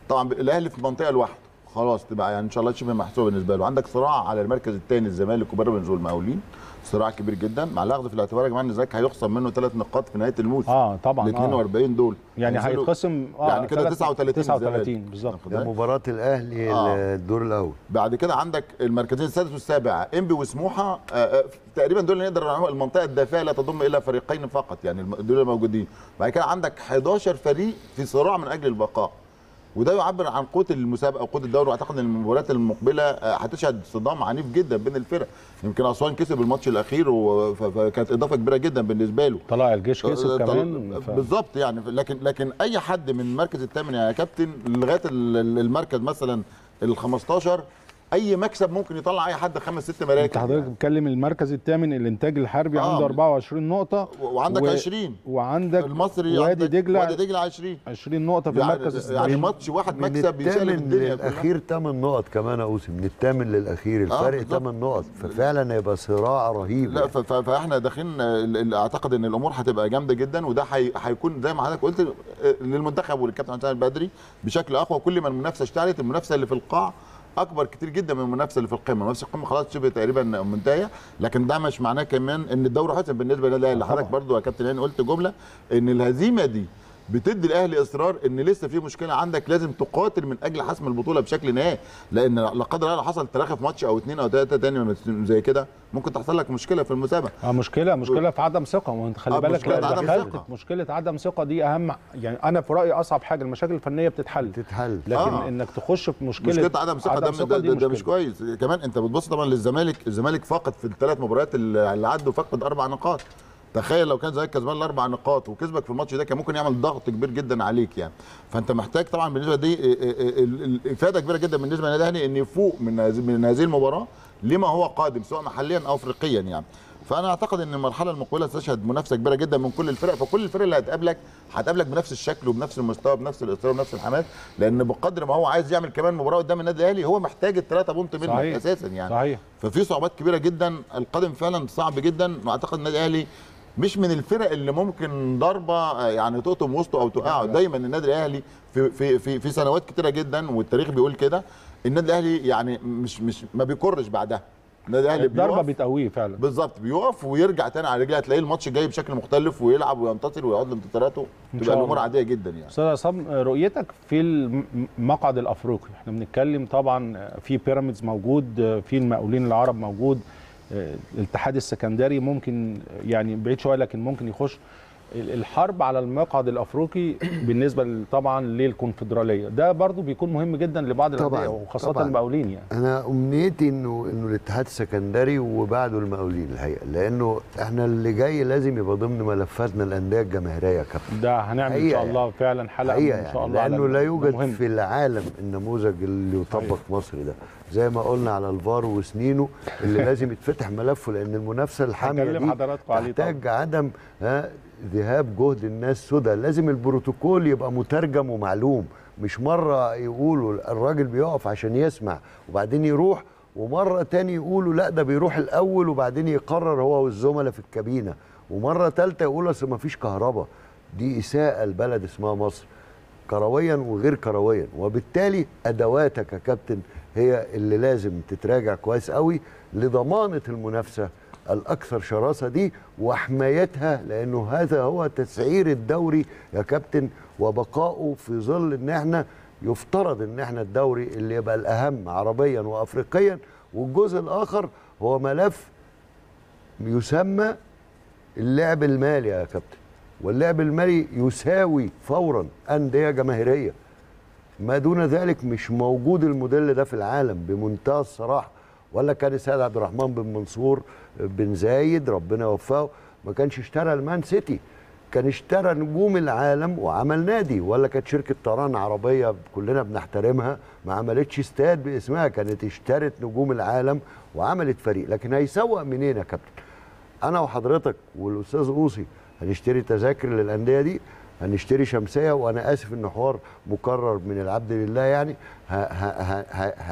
طبعا، الاهلي في المنطقه لوحده خلاص تبقى يعني ان شاء الله شبه محسوب بالنسبه له. عندك صراع على المركز الثاني الزمالك وبيراميدز والمقاولين، صراع كبير جدا، مع الاخذ في الاعتبار يا جماعه ان الزمالك هيخصم منه 3 نقاط في نهايه الموسم. طبعا ال 42 دول يعني هيتخصم يعني كده 39 بالظبط. ده مباراه الاهلي الدور الاول. بعد كده عندك المركزين السادس والسابع انبي وسموحه، تقريبا دول اللي نقدر المنطقه الدافئه لا تضم الا فريقين فقط، يعني دول موجودين. بعد كده عندك 11 فريق في صراع من اجل البقاء، وده يعبر عن قوه المسابقه وقوه الدوري. واعتقد ان المباريات المقبله هتشهد صدام عنيف جدا بين الفرق. يمكن اسوان كسب الماتش الاخير وكانت اضافه كبيره جدا بالنسبه له، طلع الجيش كسب كمان بالظبط يعني. لكن اي حد من المركز الثامن يا كابتن لغايه المركز مثلا ال 15، اي مكسب ممكن يطلع اي حد 5 6 مراكز. انت حضرتك بتتكلم يعني. المركز الثامن الانتاج الحربي عنده 24 نقطه، وعندك 20، وعندك المصري وادي دجله 20 نقطه في المركز الثامن. يعني ماتش واحد مكسب بيسلم الدنيا الاخير 8 نقط كمان يا اوسم، من الثامن للاخير الفرق 8 نقط، ففعلا هيبقى صراع رهيب. لا يعني. فاحنا داخلين اعتقد ان الامور هتبقى جامده جدا، وده هيكون زي ما حضرتك قلت للمنتخب والكابتن حسام البدري بشكل اقوى. كل ما المنافسه اشتعلت، المنافسه اللي في القاع اكبر كتير جدا من المنافسه اللي في القمه. منافسه القمه خلاص شبه تقريبا منتهيه، لكن ده مش معناه كمان ان الدوري حسم بالنسبه للاهلي. حضرتك برضو يا كابتن هاني قلت جمله ان الهزيمه دي بتدي الاهلي اصرار ان لسه في مشكله عندك، لازم تقاتل من اجل حسم البطوله بشكل نهائي، لان لا قدر الله لو حصل تراخي في ماتش او اثنين او ثلاثه تاني زي كده ممكن تحصل لك مشكله في المسابقه. مشكله في عدم ثقه، وانت خلي بالك مشكله عدم ثقه دي اهم، يعني انا في رايي اصعب حاجه. المشاكل الفنيه بتتحل لكن انك تخش في مشكله عدم ثقه ده مش كويس. كمان انت بتبص طبعا للزمالك، الزمالك فاقد في الثلاث مباريات اللي عدوا فاقد 4 نقاط. تخيل لو كان زيك كسبان ال4 نقاط وكسبك في الماتش ده كان ممكن يعمل ضغط كبير جدا عليك يعني. فانت محتاج طبعا بالنسبه دي افاده كبيره جدا بالنسبه للنادي الاهلي ان يفوق من هذه المباراه لما هو قادم سواء محليا او افريقيا يعني. فانا اعتقد ان المرحله المقبله ستشهد منافسه كبيره جدا من كل الفرق، فكل الفرق اللي هتقابلك بنفس الشكل وبنفس المستوى بنفس الاصرار بنفس الحماس، لان بقدر ما هو عايز يعمل كمان مباراه قدام النادي الاهلي هو محتاج ال3 بونت منك اساسا يعني. صحيح. ففي صعوبات كبيره جدا، القادم فعلا صعب جدا، واعتقد النادي الاهلي مش من الفرق اللي ممكن ضربه يعني تقطم وسطه او توقعه. دايما النادي الاهلي في سنوات كتيره جدا والتاريخ بيقول كده، النادي الاهلي يعني مش ما بيكرش بعدها. النادي الاهلي الضربه بتقويه فعلا. بالظبط، بيقف ويرجع تاني على رجليه، تلاقيه الماتش جاي بشكل مختلف ويلعب وينتصر ويعود لانتصاراته، تبقى الامور عاديه جدا يعني. استاذ عصام، رؤيتك في المقعد الافريقي، احنا بنتكلم طبعا في بيراميدز موجود، في المقاولين العرب موجود، الاتحاد السكندري ممكن يعني بعيد شويه لكن ممكن يخش الحرب على المقعد الافريقي بالنسبه طبعا للكونفدراليه، ده برضو بيكون مهم جدا لبعض الانديه وخاصه المقاولين يعني. انا امنيتي انه الاتحاد السكندري وبعده المقاولين الحقيقه، لانه احنا اللي جاي لازم يبقى ضمن ملفاتنا الانديه الجماهيريه يا كابتن. ده هنعمل ان شاء الله فعلا حلقه ان شاء الله، لانه لا يوجد في العالم النموذج اللي يطبق مصري ده، زي ما قلنا على الفار وسنينه اللي لازم يتفتح ملفه، لان المنافسه الحاميه دي تحتاج عدم ذهاب جهد الناس سدى. لازم البروتوكول يبقى مترجم ومعلوم، مش مرة يقولوا الراجل بيقف عشان يسمع وبعدين يروح، ومرة تاني يقولوا لا ده بيروح الأول وبعدين يقرر هو والزملاء في الكابينة، ومرة تالتة يقولوا أصل مفيش كهرباء. دي إساءة البلد اسمها مصر كرويا وغير كرويا، وبالتالي أدواتك يا كابتن هي اللي لازم تتراجع كويس قوي لضمانة المنافسة الأكثر شراسة دي وحمايتها، لأنه هذا هو تسعير الدوري يا كابتن وبقائه، في ظل إن إحنا يفترض إن إحنا الدوري اللي يبقى الأهم عربيا وأفريقيا، والجزء الآخر هو ملف يسمى اللعب المالي يا كابتن، واللعب المالي يساوي فورا أندية جماهيرية. ما دون ذلك مش موجود الموديل ده في العالم بمنتهى الصراحة، ولا كان السيد عبد الرحمن بن منصور بن زايد ربنا يوفقه ما كانش اشترى المان سيتي، كان اشترى نجوم العالم وعمل نادي، ولا كانت شركه طيران عربيه كلنا بنحترمها ما عملتش استاد باسمها، كانت اشترت نجوم العالم وعملت فريق. لكن هيسوق منين يا كابتن؟ انا وحضرتك والاستاذ اوصي هنشتري تذاكر للانديه دي، هنشتري شمسيه، وانا اسف ان حوار مكرر من العبد لله يعني،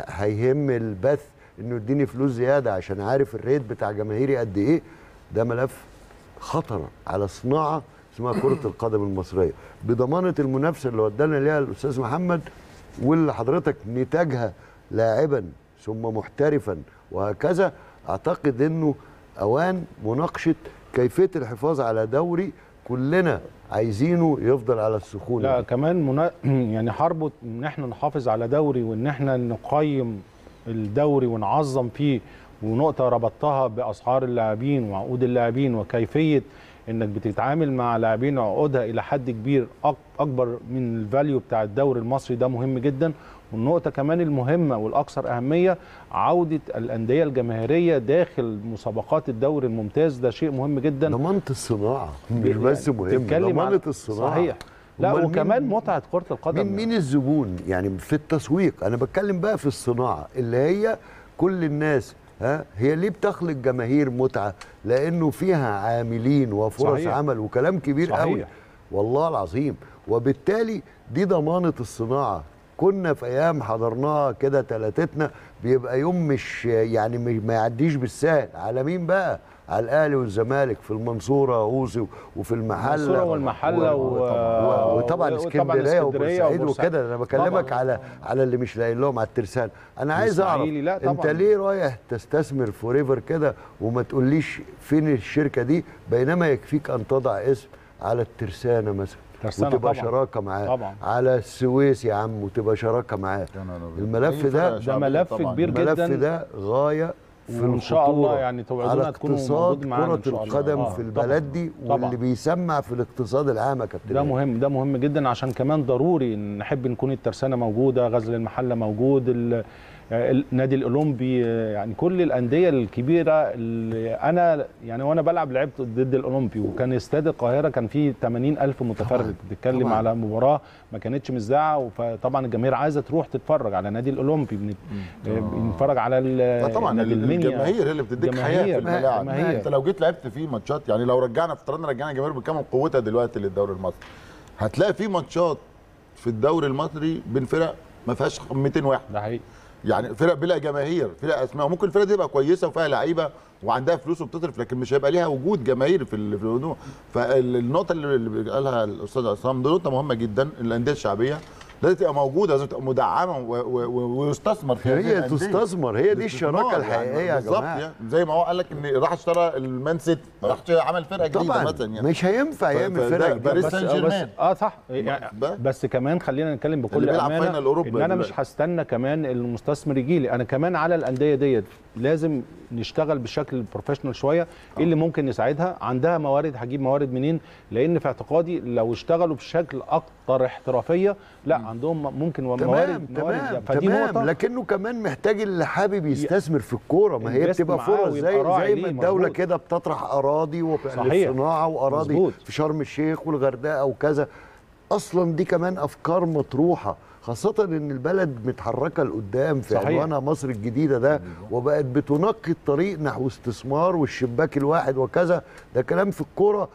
هيهم البث انه يديني فلوس زياده عشان عارف الريت بتاع جماهيري قد ايه. ده ملف خطر على صناعه اسمها كره القدم المصريه، بضمانه المنافسه اللي ودانا ليها الاستاذ محمد، واللي حضرتك نتاجها لاعبا ثم محترفا وهكذا. اعتقد انه اوان مناقشه كيفيه الحفاظ على دوري كلنا عايزينه يفضل على السخونه. لا كمان يعني حربه ان احنا نحافظ على دوري، وان احنا نقيم الدوري ونعظم فيه، ونقطة ربطتها بأسعار اللاعبين وعقود اللاعبين وكيفية انك بتتعامل مع لاعبين وعقودها الى حد كبير اكبر من الفاليو بتاع الدوري المصري، ده مهم جدا. والنقطة كمان المهمة والاكثر اهمية عودة الأندية الجماهيرية داخل مسابقات الدوري الممتاز، ده شيء مهم جدا. ضمانة الصناعة مش بس مهم، ضمانة الصناعة. صحيح. لا وكمان متعه كره القدم مين الزبون يعني في التسويق. انا بتكلم بقى في الصناعه اللي هي كل الناس هي ليه بتخلق جماهير متعه، لانه فيها عاملين وفرص عمل وكلام كبير قوي والله العظيم، وبالتالي دي ضمانه الصناعه. كنا في ايام حضرناها كده تلاتتنا بيبقى يوم مش يعني ما يعديش بالسهل. على مين بقى؟ على الاهلي والزمالك، في المنصوره اوصي وفي المحله وطبعا اسكندريه وبورسعيد وكده. انا بكلمك على اللي مش لاقي لهم على الترسانه. انا عايز اعرف انت ليه رايح تستثمر فوريفر كده وما تقوليش فين الشركه دي، بينما يكفيك ان تضع اسم على الترسانه مثلا. وتبقى شراكه معاه، على السويس يا عم وتبقى شراكه معاه. الملف ده ملف كبير جدا، الملف ده غايه في وان شاء الله يعني توعدونا تكونوا موجود معانا ان شاء الله. كرة القدم في البلد دي واللي بيسمع في الاقتصاد العام يا كابتن، ده مهم، ده مهم جدا، عشان كمان ضروري نحب نكون الترسانه موجوده، غزل المحله موجود، النادي الاولمبي، يعني كل الانديه الكبيره اللي انا يعني وانا بلعب لعبت ضد الاولمبي، وكان استاد القاهره كان فيه 80,000 متفرج بتتكلم على مباراه ما كانتش مذاعه، فطبعا الجماهير عايزه تروح تتفرج على نادي الاولمبي، بنتفرج على طبعا الجماهير اللي بتديك حياه في الملاعب. انت لو جيت لعبت فيه ماتشات، يعني لو رجعنا افترضنا رجعنا الجماهير بكامل قوتها دلوقتي للدوري المصري، هتلاقي فيه ماتشات في الدوري المصري بين فرق ما فيهاش 200 واحد، ده حقيقي، يعني فرق بلا جماهير، فرق اسماء، وممكن الفرقه دي تبقى كويسه وفيها لعيبه وعندها فلوس وبتصرف، لكن مش هيبقى ليها وجود جماهير في الهجوم. فالنقطه اللي قالها الاستاذ عصام دي نقطه مهمه جدا، الانديه الشعبيه لازم تبقى موجوده، لازم تبقى مدعمه ويستثمر فيها، هي تستثمر، هي دي الشراكه الحقيقيه يا جماعه. يعني زي ما هو قال لك ان راح اشترى المان سيتي، راح عمل فرقه جديده مثلا، يعني مش هينفع يعمل فرقه جديده باريس سان جيرمان، صح يعني، بس كمان خلينا نتكلم بكل امانه ان انا مش هستنى كمان المستثمر يجي لي، انا كمان على الانديه ديت لازم نشتغل بشكل بروفيشنال شويه. ايه اللي ممكن نساعدها؟ عندها موارد، هجيب موارد منين؟ لان في اعتقادي لو اشتغلوا بشكل اكثر احترافيه، لا عندهم ممكن موارد، تمام، لكنه كمان محتاج اللي حابب يستثمر في الكوره، ما هي بتبقى فرص زي ما الدوله كده بتطرح اراضي للصناعه واراضي مزبوط. في شرم الشيخ والغردقه وكذا، اصلا دي كمان افكار مطروحه، خاصة إن البلد متحركة لقدام في عنوانها مصر الجديدة ده، وبقت بتنقي الطريق نحو استثمار والشباك الواحد وكذا. ده كلام في الكورة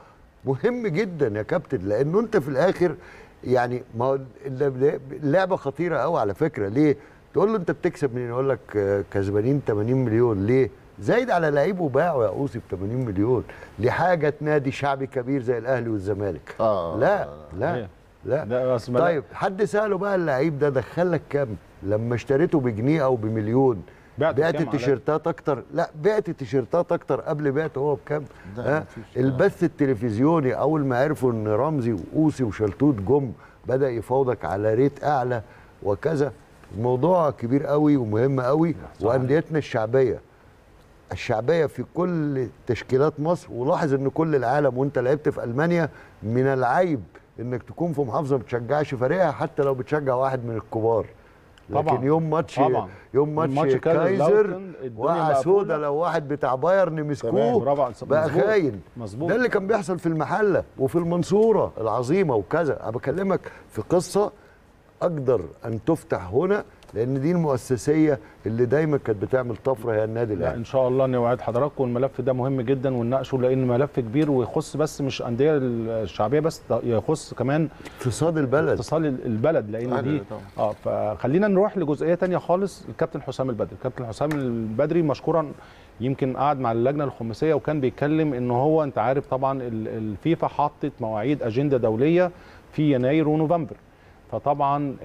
مهم جدا يا كابتن، لأنه أنت في الآخر يعني ما اللعبة خطيرة قوي على فكرة. ليه؟ تقول له أنت بتكسب منين؟ يقول لك كسبانين 80 مليون، ليه؟ زايد على لعيب وباعه يا قوسي ب 80 مليون لحاجة نادي شعبي كبير زي الأهلي والزمالك. لا لا لا. طيب حد ساله بقى اللعيب ده دخل لك كام لما اشتريته بجنيه او بمليون؟ بعت التيشيرتات اكتر؟ لا، بعت التيشيرتات اكتر قبل بعته هو بكام؟ البث التلفزيوني اول ما عرفوا ان رمزي وقوسي وشلتوت جم بدا يفاوضك على ريت اعلى وكذا. الموضوع كبير قوي ومهم قوي، وانديتنا الشعبيه في كل تشكيلات مصر، ولاحظ ان كل العالم وانت لعبت في المانيا من العيب انك تكون في محافظه ما بتشجعش فريقها حتى لو بتشجع واحد من الكبار، لكن طبعًا. يوم ماتش كايزر وقع سودا لو واحد بتاع بايرن مسكوه بقى خاين. ده اللي كان بيحصل في المحله وفي المنصوره العظيمه وكذا. انا بكلمك في قصه اقدر ان تفتح هنا، لان دي المؤسسيه اللي دايما كانت بتعمل طفره هي النادي الاهلي. ان شاء الله نوعد حضراتكم، الملف ده مهم جدا ونناقشه، لان ملف كبير ويخص بس مش انديه الشعبيه بس، يخص كمان اقتصاد البلد، اقتصاد البلد، لان دي فخلينا نروح لجزئيه ثانيه خالص. الكابتن حسام البدري، الكابتن حسام البدري مشكورا يمكن قعد مع اللجنه الخماسيه وكان بيتكلم ان هو، انت عارف طبعا الفيفا حطت مواعيد اجنده دوليه في يناير ونوفمبر، فطبعا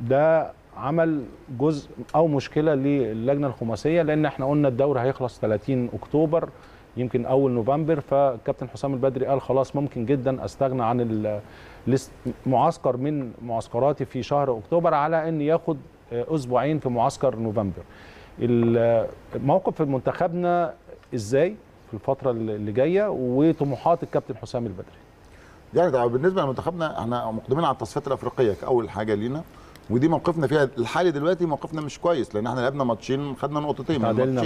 ده عمل جزء او مشكله للجنه الخماسيه، لان احنا قلنا الدور هيخلص 30 اكتوبر يمكن اول نوفمبر، فالكابتن حسام البدري قال خلاص ممكن جدا استغنى عن معسكر من معسكراتي في شهر اكتوبر على ان ياخد اسبوعين في معسكر نوفمبر. الموقف منتخبنا ازاي في الفتره اللي جايه وطموحات الكابتن حسام البدري؟ يعني بالنسبه لمنتخبنا احنا مقدمين على التصفيات الافريقيه كاول حاجه لينا، ودي موقفنا فيها الحالي دلوقتي موقفنا مش كويس، لان احنا لعبنا ماتشين خدنا نقطتين، تعادلنا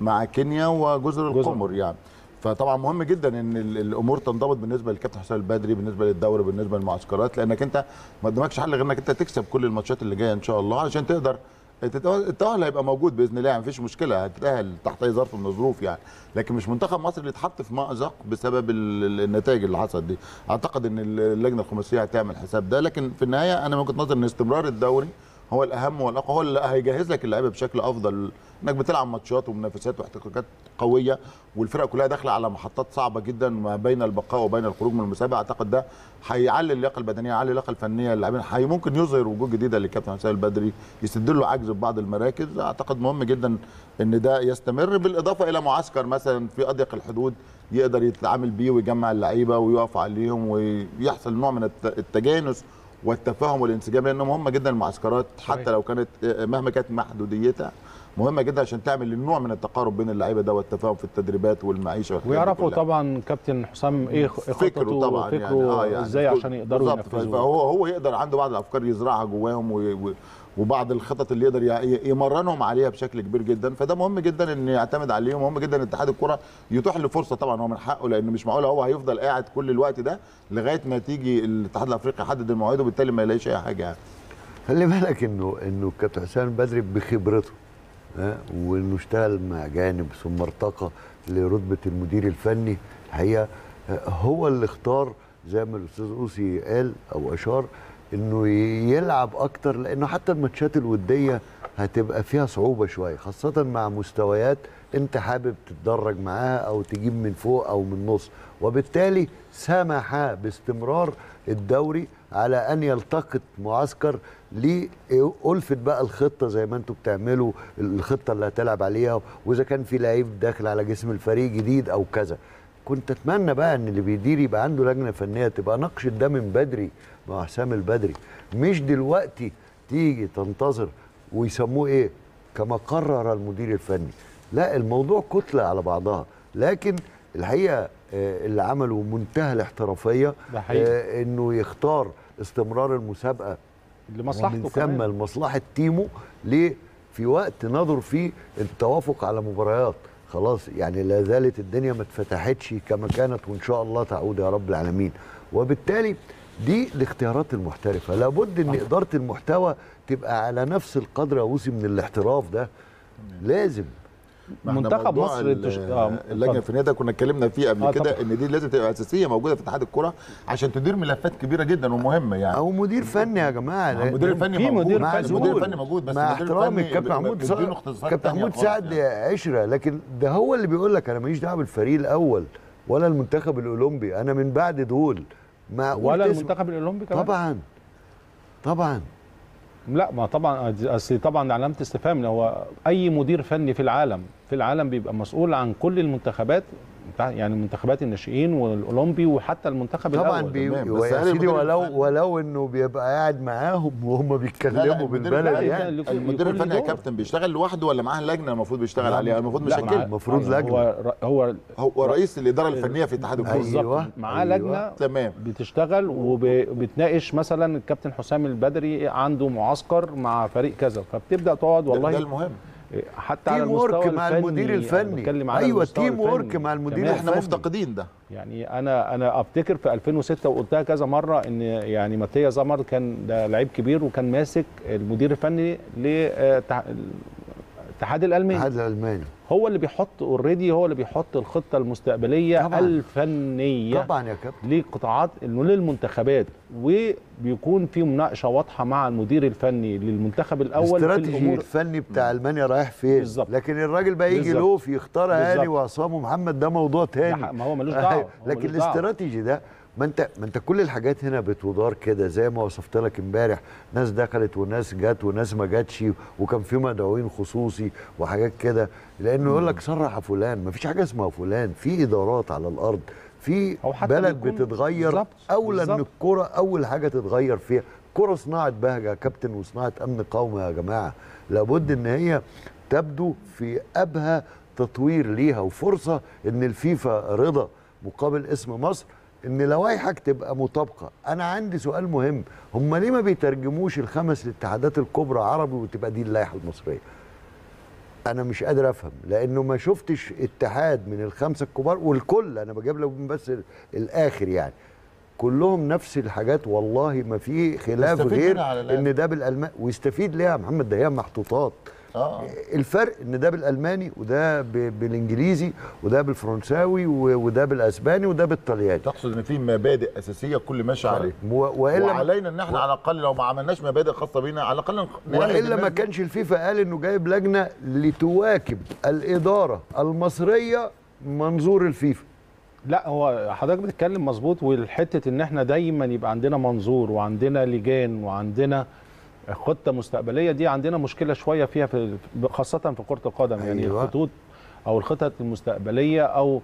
مع كينيا وجزر القمر يعني. فطبعا مهم جدا ان الامور تنضبط بالنسبه للكابتن حسام البدري، بالنسبه للدوري، بالنسبه للمعسكرات، لانك انت ما قدامكش حل غير انك انت تكسب كل الماتشات اللي جايه ان شاء الله علشان تقدر التأهل. هيبقى موجود باذن الله، مفيش مشكله، هتتأهل تحت اي ظرف من الظروف يعني، لكن مش منتخب مصر اللي اتحط في مأزق بسبب النتائج اللي حصلت دي. اعتقد ان اللجنه الخماسيه هتعمل حساب ده، لكن في النهايه انا من وجهه نظري ان استمرار الدوري هو الاهم والاقوى، هو اللي هيجهز لك اللعيبه بشكل افضل، انك بتلعب ماتشات ومنافسات واحتكاكات قويه، والفرقه كلها داخله على محطات صعبه جدا ما بين البقاء وبين الخروج من المسابقه. اعتقد ده هيعلي اللياقه البدنيه، يعلي اللياقه الفنيه للاعبين، ممكن يظهر وجوه جديده للكابتن حسام البدري، يسد له عجز في بعض المراكز. اعتقد مهم جدا ان ده يستمر، بالاضافه الى معسكر مثلا في اضيق الحدود يقدر يتعامل بيه ويجمع اللعيبه ويقف عليهم ويحصل نوع من التجانس والتفاهم والانسجام، لانه مهمه جدا المعسكرات حتى لو كانت مهما كانت محدوديتها مهمه جدا عشان تعمل النوع من التقارب بين اللعيبه ده والتفاهم في التدريبات والمعيشه ويعرفوا طبعا كابتن حسام ايه فكره طبعا يعني ازاي عشان يقدروا ينفذوه. هو يقدر عنده بعض الافكار يزرعها جواهم وبعض الخطط اللي يقدر يمرنهم عليها بشكل كبير جدا، فده مهم جدا ان يعتمد عليهم. مهم جدا اتحاد الكره يتاح له فرصه، طبعا هو من حقه، لان مش معقول هو هيفضل قاعد كل الوقت ده لغايه ما تيجي الاتحاد الافريقي يحدد المواعيد وبالتالي ما يلاقيش اي حاجه. خلي بالك انه الكابتن حسام البدري بخبرته وانه اشتغل مع جانب ثم ارتقى لرتبه المدير الفني، الحقيقه هو اللي اختار زي ما الاستاذ اوسي قال او اشار انه يلعب اكتر، لانه حتى الماتشات الوديه هتبقى فيها صعوبه شويه، خاصه مع مستويات انت حابب تتدرج معاها او تجيب من فوق او من النص، وبالتالي سمح باستمرار الدوري على ان يلتقط معسكر لألفت بقى الخطه زي ما انتم بتعملوا، الخطه اللي هتلعب عليها، واذا كان في لعيب داخل على جسم الفريق جديد او كذا. كنت اتمنى بقى ان اللي بيدير يبقى عنده لجنه فنيه تبقى ناقشت ده من بدري مع حسام البدري، مش دلوقتي تيجي تنتظر ويسموه ايه كما قرر المدير الفني. لا، الموضوع كتله على بعضها، لكن الحقيقه اللي عمله منتهى الاحترافيه، انه يختار استمرار المسابقه لمصلحته ثم لمصلحه تيمو، ليه في وقت نظر فيه التوافق على مباريات خلاص، يعني لا زالت الدنيا ما اتفتحتش كما كانت، وان شاء الله تعود يا رب العالمين. وبالتالي دي الاختيارات المحترفه، لابد ان اداره المحتوى تبقى على نفس القدر يا وسي من الاحتراف ده. لازم منتخب مصر اللجنه الفنيه ده كنا اتكلمنا فيه قبل كده، ان دي لازم تبقى اساسيه موجوده في اتحاد الكره عشان تدير ملفات كبيره جدا ومهمه، يعني او مدير فني يا جماعه. المدير الفني موجود، بس مع احترامي الكابتن محمود سعد عشره، لكن ده هو اللي بيقول لك انا ماليش دعوه بالفريق الاول ولا المنتخب الاولمبي، انا من بعد دول ولا المنتخب الاولمبي كمان. طبعا لا، ما طبعا اصل طبعا علامه استفهام. هو اي مدير فني في العالم بيبقى مسؤول عن كل المنتخبات، يعني منتخبات الناشئين والاولمبي وحتى المنتخب الاول طبعا. بس يا سيدي ولو انه بيبقى قاعد معاهم وهم بيتكلموا بالبلد، يعني المدير الفني يا كابتن بيشتغل لوحده ولا معاه لجنه المفروض بيشتغل عليها؟ المفروض مشكله، المفروض لجنه. هو رئيس الاداره الفنيه في اتحاد الكوره بالظبط، معاه لجنه تمام بتشتغل وبتناقش. مثلا الكابتن حسام البدري عنده معسكر مع فريق كذا، فبتبدا تقعد والله ده المهم، حتى على المستوى مع المدير الفني. ايوه، تيم وورك مع المدير الفني، احنا مفتقدين ده. يعني انا افتكر في 2006 وقلتها كذا مره، ان يعني ماتيا زمر كان ده لعيب كبير وكان ماسك المدير الفني للاتحاد الالماني، هو اللي بيحط اوريدي، هو اللي بيحط الخطه المستقبليه طبعاً الفنيه طبعا يا كابتن لقطاعات للمنتخبات، وبيكون في مناقشه واضحه مع المدير الفني للمنتخب الاول في الاستراتيجي الفني بتاع المانيا رايح فين بالزبط. لكن الراجل بقى يجي لوف يختار هاني وعصام ومحمد، ده موضوع تاني، ما هو ملوش دعوه. لكن الاستراتيجي ده ما انت كل الحاجات هنا بتدار كده زي ما وصفت لك امبارح، ناس دخلت وناس جت وناس ما جاتش، وكان في مدعوين خصوصي وحاجات كده، لانه يقول لك صرح فلان، ما فيش حاجه اسمها فلان، في ادارات على الارض، في بلد بتتغير بالزبط. اولا ان الكوره اول حاجه تتغير فيها، كرة صناعه بهجه يا كابتن وصناعه امن قومي يا جماعه، لابد ان هي تبدو في ابهى تطوير ليها، وفرصه ان الفيفا رضا مقابل اسم مصر ان لوائحك تبقى مطابقه. انا عندي سؤال مهم، هم ليه ما بيترجموش ال5 الاتحادات الكبرى عربي وتبقى دي اللائحه المصريه؟ انا مش قادر افهم، لانه ما شفتش اتحاد من ال5 الكبار والكل، انا بجيب لك بس الاخر، يعني كلهم نفس الحاجات، والله ما في خلاف غير ان ده بالالمان. ويستفيد ليه يا محمد؟ ده هي محطوطات الفرق ان ده بالالماني وده بالانجليزي وده بالفرنساوي وده بالاسباني وده بالطلياني. تقصد ان في مبادئ اساسيه كل ماشي عليها وعلينا ان احنا على الاقل لو ما عملناش مبادئ خاصه بينا على الاقل والا ما كانش الفيفا قال انه جايب لجنه لتواكب الاداره المصريه منظور الفيفا. لا هو حضرتك بتتكلم مظبوط، والحته ان احنا دايما يبقى عندنا منظور وعندنا لجان وعندنا خطه مستقبليه، دي عندنا مشكله شويه فيها خاصه في كره القدم. أيوة. يعني الخطوط او الخطط المستقبليه او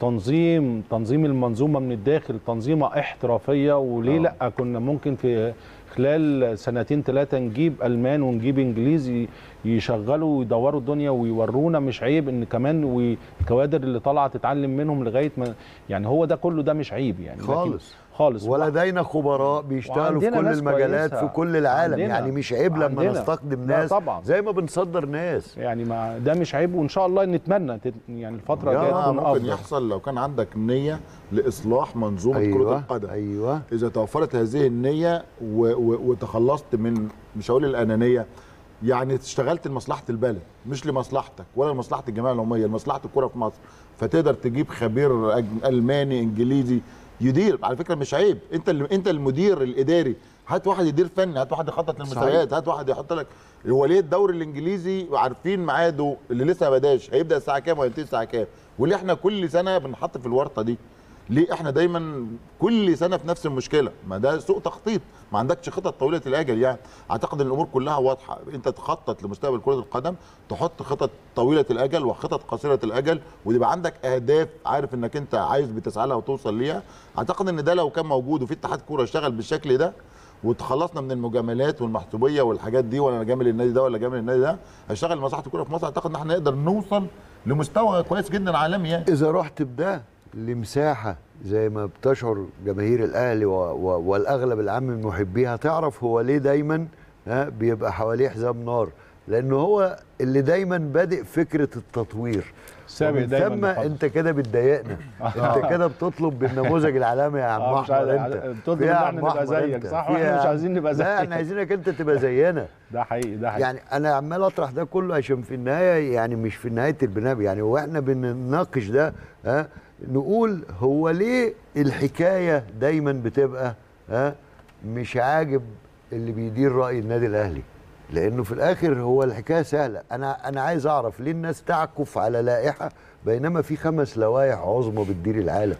تنظيم المنظومه من الداخل، تنظيمه احترافيه. وليه لا كنا ممكن في خلال سنتين ثلاثه نجيب المان ونجيب انجليزي يشغلوا ويدوروا الدنيا ويورونا، مش عيب ان كمان والكوادر اللي طالعه تتعلم منهم لغايه ما، يعني هو ده كله ده مش عيب يعني خالص خالص. ولدينا خبراء بيشتغلوا في كل المجالات في كل العالم، يعني مش عيب لما نستقدم ناس زي ما بنصدر ناس، يعني ما ده مش عيب. وان شاء الله نتمنى يعني الفتره الجايه تكون افضل. ممكن يحصل لو كان عندك نيه لاصلاح منظومه كره القدم. ايوه اذا توفرت هذه النيه وتخلصت من، مش هقول الانانيه، يعني اشتغلت لمصلحه البلد مش لمصلحتك ولا لمصلحه الجمعيه العموميه، لمصلحه الكره في مصر، فتقدر تجيب خبير الماني انجليزي يدير. على فكره مش عيب، انت المدير الاداري، هات واحد يدير فني، هات واحد يخطط للمسابقات، هات واحد يحط لك. هو ليه الدوري الانجليزي عارفين ميعاده اللي لسه ما بداش هيبدا الساعه كام وهينتهي الساعه كام، وليه احنا كل سنه بنحط في الورطه دي؟ ليه احنا دايما كل سنه في نفس المشكله؟ ما ده سوء تخطيط، ما عندكش خطط طويله الاجل. يعني اعتقد ان الامور كلها واضحه، انت تخطط لمستقبل كره القدم، تحط خطط طويله الاجل وخطط قصيره الاجل، ويبقى عندك اهداف عارف انك انت عايز بتسعى لها وتوصل ليها. اعتقد ان ده لو كان موجود وفي اتحاد كوره اشتغل بالشكل ده وتخلصنا من المجاملات والمحسوبيه والحاجات دي، ولا جامل النادي ده ولا جامل النادي ده، هشتغل لمصلحه الكوره في مصر، اعتقد ان احنا نقدر نوصل لمستوى كويس جدا عالمي. يعني اذا رحت بده لمساحه زي ما بتشعر جماهير الاهلي والاغلب العام من محبيها، تعرف هو ليه دايما بيبقى حواليه حزام نار، لانه هو اللي دايما بادئ فكره التطوير. ومن ثم انت كده بتضايقنا، انت كده بتطلب بالنموذج العالمي يا عم احمد، انت بتطلب ان احنا نبقى زيك، صح؟ واحنا مش عايزين نبقى زيك، لا احنا عايزينك انت تبقى زينا. ده حقيقي، ده حقيقي. يعني انا عمال اطرح ده كله عشان في النهايه، يعني مش في نهايه البرنامج، يعني واحنا بنناقش ده نقول هو ليه الحكايه دايما بتبقى مش عاجب اللي بيدير راي النادي الاهلي، لانه في الاخر هو الحكايه سهله. انا عايز اعرف ليه الناس تعكف على لائحه بينما في 5 لوائح عظمى بتدير العالم.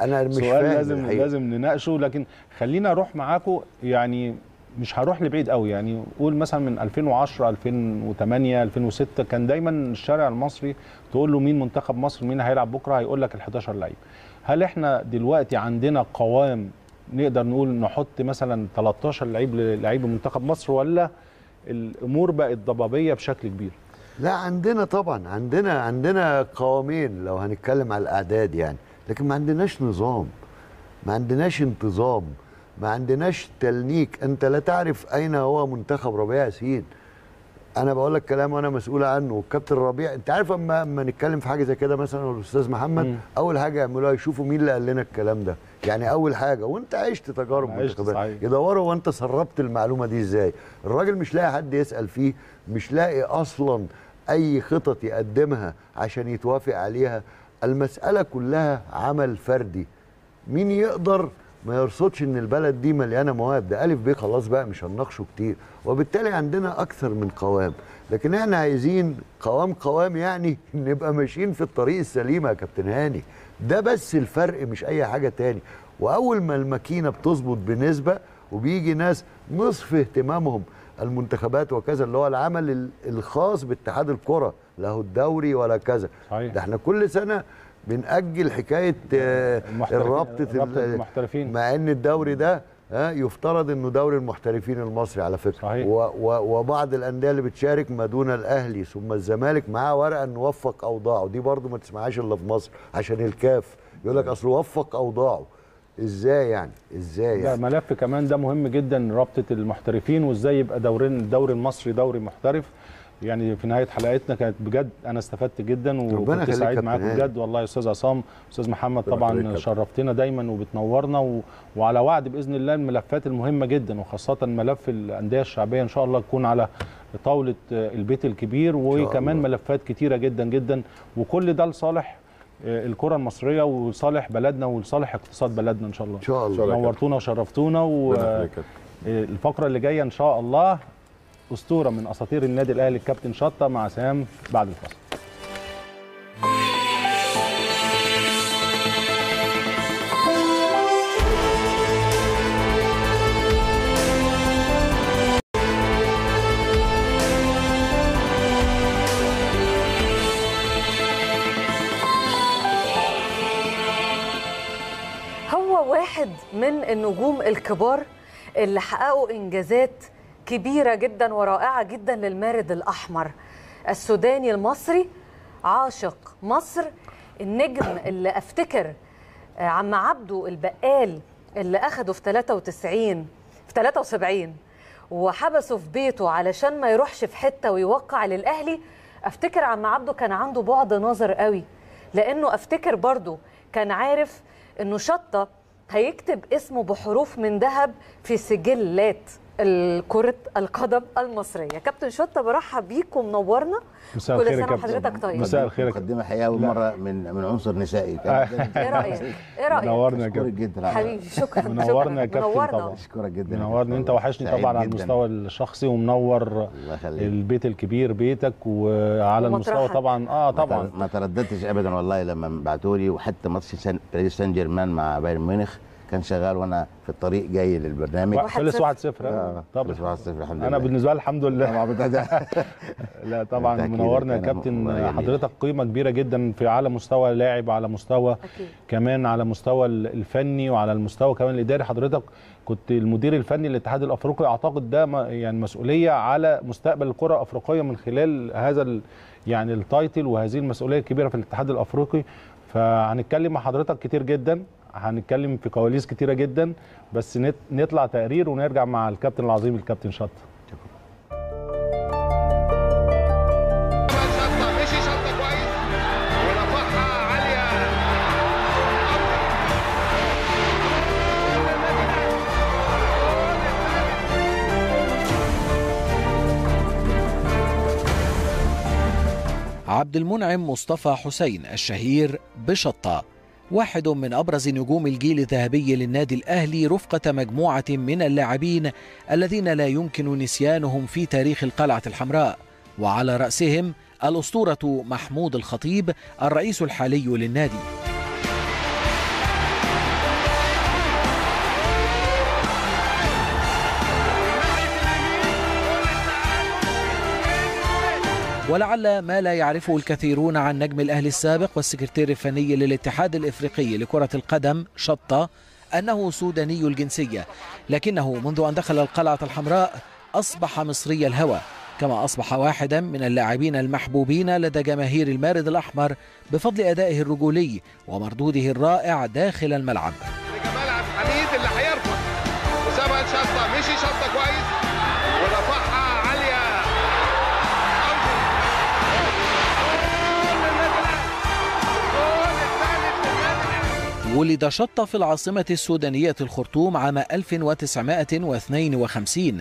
انا مش سؤال فاهم لازم نناقشه، لكن خلينا اروح معاكم، يعني مش هروح لبعيد قوي، يعني قول مثلا من 2010 2008 2006 كان دايما الشارع المصري تقول له مين منتخب مصر مين هيلعب بكره، هيقول لك ال11 لعيب. هل احنا دلوقتي عندنا قوام نقدر نقول نحط مثلا 13 لعيب منتخب مصر، ولا الامور بقت ضبابيه بشكل كبير؟ لا عندنا طبعا، عندنا قوامين لو هنتكلم على الاعداد يعني، لكن ما عندناش نظام، ما عندناش انتظام، ما عندناش تلنيك. انت لا تعرف اين هو منتخب ربيع ياسين. انا بقول لك كلام وانا مسؤول عنه، والكابتن ربيع انت عارف اما نتكلم في حاجه زي كده مثلا، والاستاذ محمد اول حاجه يعملوها يشوفوا مين اللي قال لنا الكلام ده. يعني اول حاجه، وانت عشت تجارب منتخبات، يدوروا وانت سربت المعلومه دي ازاي. الراجل مش لاقي حد يسال فيه، مش لاقي اصلا اي خطط يقدمها عشان يتوافق عليها. المساله كلها عمل فردي، مين يقدر ما يرصدش ان البلد دي مليانه مواهب؟ ده الف بيه، خلاص بقى مش هنناقشه كتير. وبالتالي عندنا اكثر من قوام، لكن احنا عايزين قوام يعني نبقى ماشيين في الطريق السليم يا كابتن هاني. ده بس الفرق، مش اي حاجه تاني. واول ما الماكينه بتظبط بنسبه وبيجي ناس نصف اهتمامهم المنتخبات وكذا، اللي هو العمل الخاص باتحاد الكره، لا هو الدوري ولا كذا. ده احنا كل سنه بنأجل حكاية رابطة المحترفين، مع ان الدوري ده يفترض انه دوري المحترفين المصري على فكرة. صحيح. وبعض الاندية اللي بتشارك ما دون الاهلي ثم الزمالك معاه ورقة ان وفق اوضاعه، دي برضو ما تسمعهاش الا في مصر عشان الكاف يقول لك اصل وفق اوضاعه. ازاي يعني؟ ازاي يعني؟ ده ملف كمان ده مهم جدا، رابطة المحترفين وازاي يبقى الدوري المصري دوري محترف. يعني في نهايه حلقتنا كانت بجد انا استفدت جدا وكنت سعيد معاك بجد والله يا استاذ عصام. استاذ محمد طبعا شرفتنا دايما وبتنورنا وعلى وعد باذن الله الملفات المهمه جدا وخاصه ملف الانديه الشعبيه ان شاء الله تكون على طاوله البيت الكبير وكمان ملفات كتيره جدا جدا وكل ده لصالح الكرة المصرية ولصالح بلدنا ولصالح اقتصاد بلدنا إن شاء الله. إن شاء الله نورتونا وشرفتونا والفقرة اللي جاية إن شاء الله أسطورة من أساطير النادي الأهلي الكابتن شطة مع سام بعد الفصل. من النجوم الكبار اللي حققوا إنجازات كبيرة جدا ورائعة جدا للمارد الأحمر السوداني المصري عاشق مصر. النجم اللي أفتكر عم عبده البقال اللي أخده في 73 وحبسه في بيته علشان ما يروحش في حتة ويوقع للأهلي. أفتكر عم عبده كان عنده بعد نظر قوي لأنه أفتكر برضو كان عارف أنه شطة هيكتب اسمه بحروف من ذهب في سجلات كرة القدم المصرية. كابتن شطة برحب بيك ومنورنا. مساء الخير يا كابتن. طيب مساء الخير. مقدمة حقيقة أول مرة من عنصر نسائي. إيه رأيك؟ إيه رأيك؟ منورنا يا كابتن حبيبي. شكرا. منورنا يا كابتن طبعا. أشكرك جدا. منورنا أنت وحشني طبعا على المستوى الشخصي ومنور البيت الكبير بيتك وعلى المستوى طبعا طبعا ما ترددتش أبدا والله لما بعتوا لي. وحتى ماتش باريس سان جيرمان مع بايرن ميونخ كان شغال وانا في الطريق جاي للبرنامج. خلص 1-0. طبعا خلص 1-0 الحمد لله. انا بالنسبه لي الحمد لله. لا طبعا منورنا يا كابتن. حضرتك قيمه كبيره جدا في على مستوى اللاعب على مستوى كمان على مستوى الفني وعلى المستوى كمان الاداري. حضرتك كنت المدير الفني للاتحاد الافريقي. اعتقد ده يعني مسؤوليه على مستقبل الكره الافريقيه من خلال هذا يعني التايتل وهذه المسؤوليه الكبيره في الاتحاد الافريقي. فهنتكلم مع حضرتك كتير جدا، هنتكلم في كواليس كتيرة جدا، بس نطلع تقرير ونرجع مع الكابتن العظيم الكابتن شطة. عبد المنعم مصطفى حسين الشهير بشطة واحد من أبرز نجوم الجيل الذهبي للنادي الأهلي رفقة مجموعة من اللاعبين الذين لا يمكن نسيانهم في تاريخ القلعة الحمراء، وعلى رأسهم الأسطورة محمود الخطيب الرئيس الحالي للنادي. ولعل ما لا يعرفه الكثيرون عن نجم الأهلي السابق والسكرتير الفني للاتحاد الإفريقي لكرة القدم شطة أنه سوداني الجنسية، لكنه منذ أن دخل القلعة الحمراء أصبح مصري الهوى، كما أصبح واحدا من اللاعبين المحبوبين لدى جماهير المارد الأحمر بفضل أدائه الرجولي ومردوده الرائع داخل الملعب. جمال عبد الحميد اللي هيرفع وسابها شطة، مشي شطة كويس ورفعها ولد شطة في العاصمة السودانية الخرطوم عام 1952.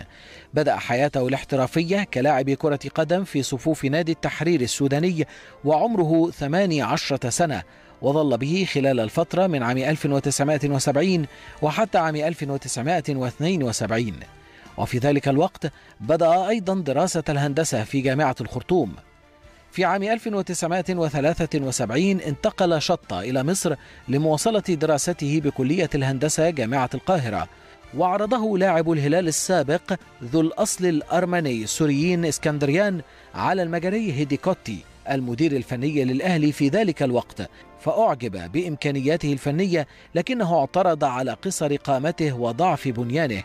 بدأ حياته الاحترافية كلاعب كرة قدم في صفوف نادي التحرير السوداني وعمره 18 سنة، وظل به خلال الفترة من عام 1970 وحتى عام 1972. وفي ذلك الوقت بدأ أيضا دراسة الهندسة في جامعة الخرطوم. في عام 1973 انتقل شطة إلى مصر لمواصلة دراسته بكلية الهندسة جامعة القاهرة، وعرضه لاعب الهلال السابق ذو الأصل الأرمني السوريين اسكندريان على المجري هيديكوتي المدير الفني للأهلي في ذلك الوقت، فأعجب بإمكانياته الفنية لكنه اعترض على قصر قامته وضعف بنيانه.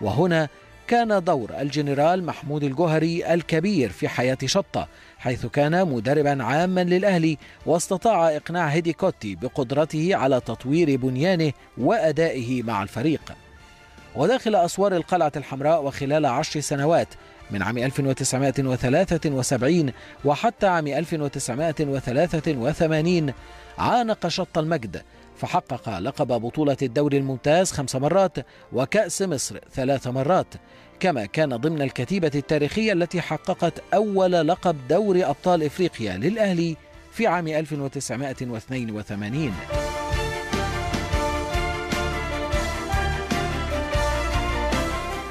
وهنا كان دور الجنرال محمود الجوهري الكبير في حياة شطة، حيث كان مدربا عاما للأهلي واستطاع إقناع هيديكوتي بقدرته على تطوير بنيانه وأدائه مع الفريق. وداخل أسوار القلعة الحمراء وخلال 10 سنوات من عام 1973 وحتى عام 1983 عانق شط المجد، فحقق لقب بطولة الدوري الممتاز 5 مرات وكأس مصر 3 مرات، كما كان ضمن الكتيبة التاريخية التي حققت أول لقب دوري أبطال إفريقيا للأهلي في عام 1982.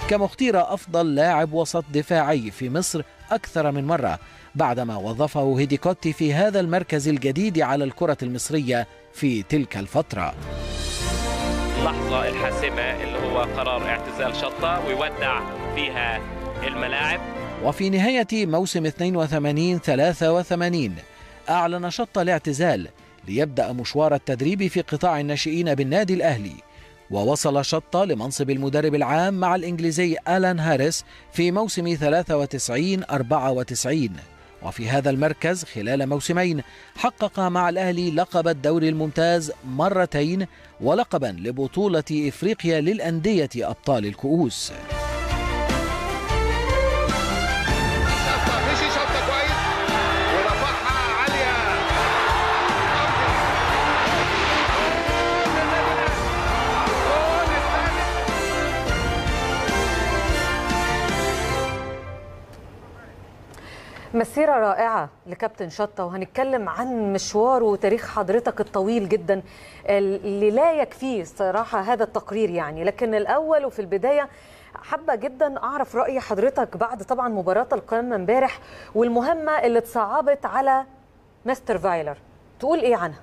كما اختير أفضل لاعب وسط دفاعي في مصر أكثر من مرة، بعدما وظفه هيديكوتي في هذا المركز الجديد على الكرة المصرية في تلك الفترة. اللحظة الحاسمة اللي هو قرار اعتزال شطة ويودع فيها الملاعب. وفي نهاية موسم 82-83 أعلن شطة الاعتزال ليبدأ مشوار التدريب في قطاع الناشئين بالنادي الأهلي، ووصل شطة لمنصب المدرب العام مع الإنجليزي آلان هاريس في موسم 93-94، وفي هذا المركز خلال موسمين حقق مع الأهلي لقب الدوري الممتاز 2 مرات ولقبا لبطولة إفريقيا للأندية أبطال الكؤوس. مسيرة رائعة لكابتن شطة، وهنتكلم عن مشواره وتاريخ حضرتك الطويل جدا اللي لا يكفيه صراحة هذا التقرير يعني. لكن الأول وفي البداية حابة جدا أعرف رأي حضرتك بعد طبعا مباراة القمة امبارح والمهمة اللي اتصعبت على مستر فايلر، تقول إيه عنها؟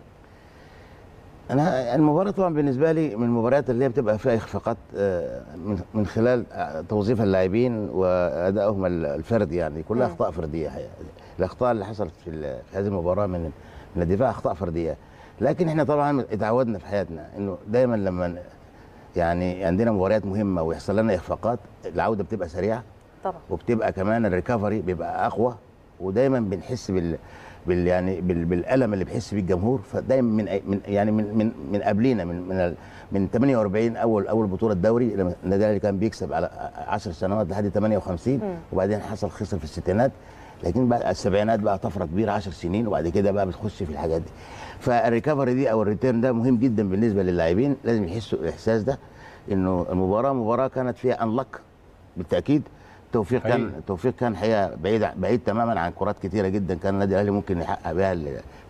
أنا المباراة طبعا بالنسبة لي من المباريات اللي بتبقى فيها إخفاقات من خلال توظيف اللاعبين وأدائهم الفردي، يعني كلها أخطاء فردية. الأخطاء اللي حصلت في هذه المباراة من الدفاع أخطاء فردية، لكن إحنا طبعا اتعودنا في حياتنا إنه دايما لما يعني عندنا مباريات مهمة ويحصل لنا إخفاقات العودة بتبقى سريعة طبعا، وبتبقى كمان الريكفري بيبقى أقوى، ودايما بنحس بالالم اللي بيحس بيه الجمهور. فدايما من قبلينا من 48 اول بطوله دوري لما النادي الاهلي كان بيكسب على 10 سنوات لحد 58، وبعدين خسر في الستينات، لكن بعد السبعينات بقى طفره كبيره 10 سنين، وبعد كده بقى بتخش في الحاجات دي. فالريكفري دي او الريتيرن ده مهم جدا بالنسبه للاعبين، لازم يحسوا الاحساس ده انه المباراه كانت فيها انلك بالتاكيد. التوفيق كان الحقيقه بعيد تماما عن كرات كثيره جدا كان النادي الاهلي ممكن يحقق بها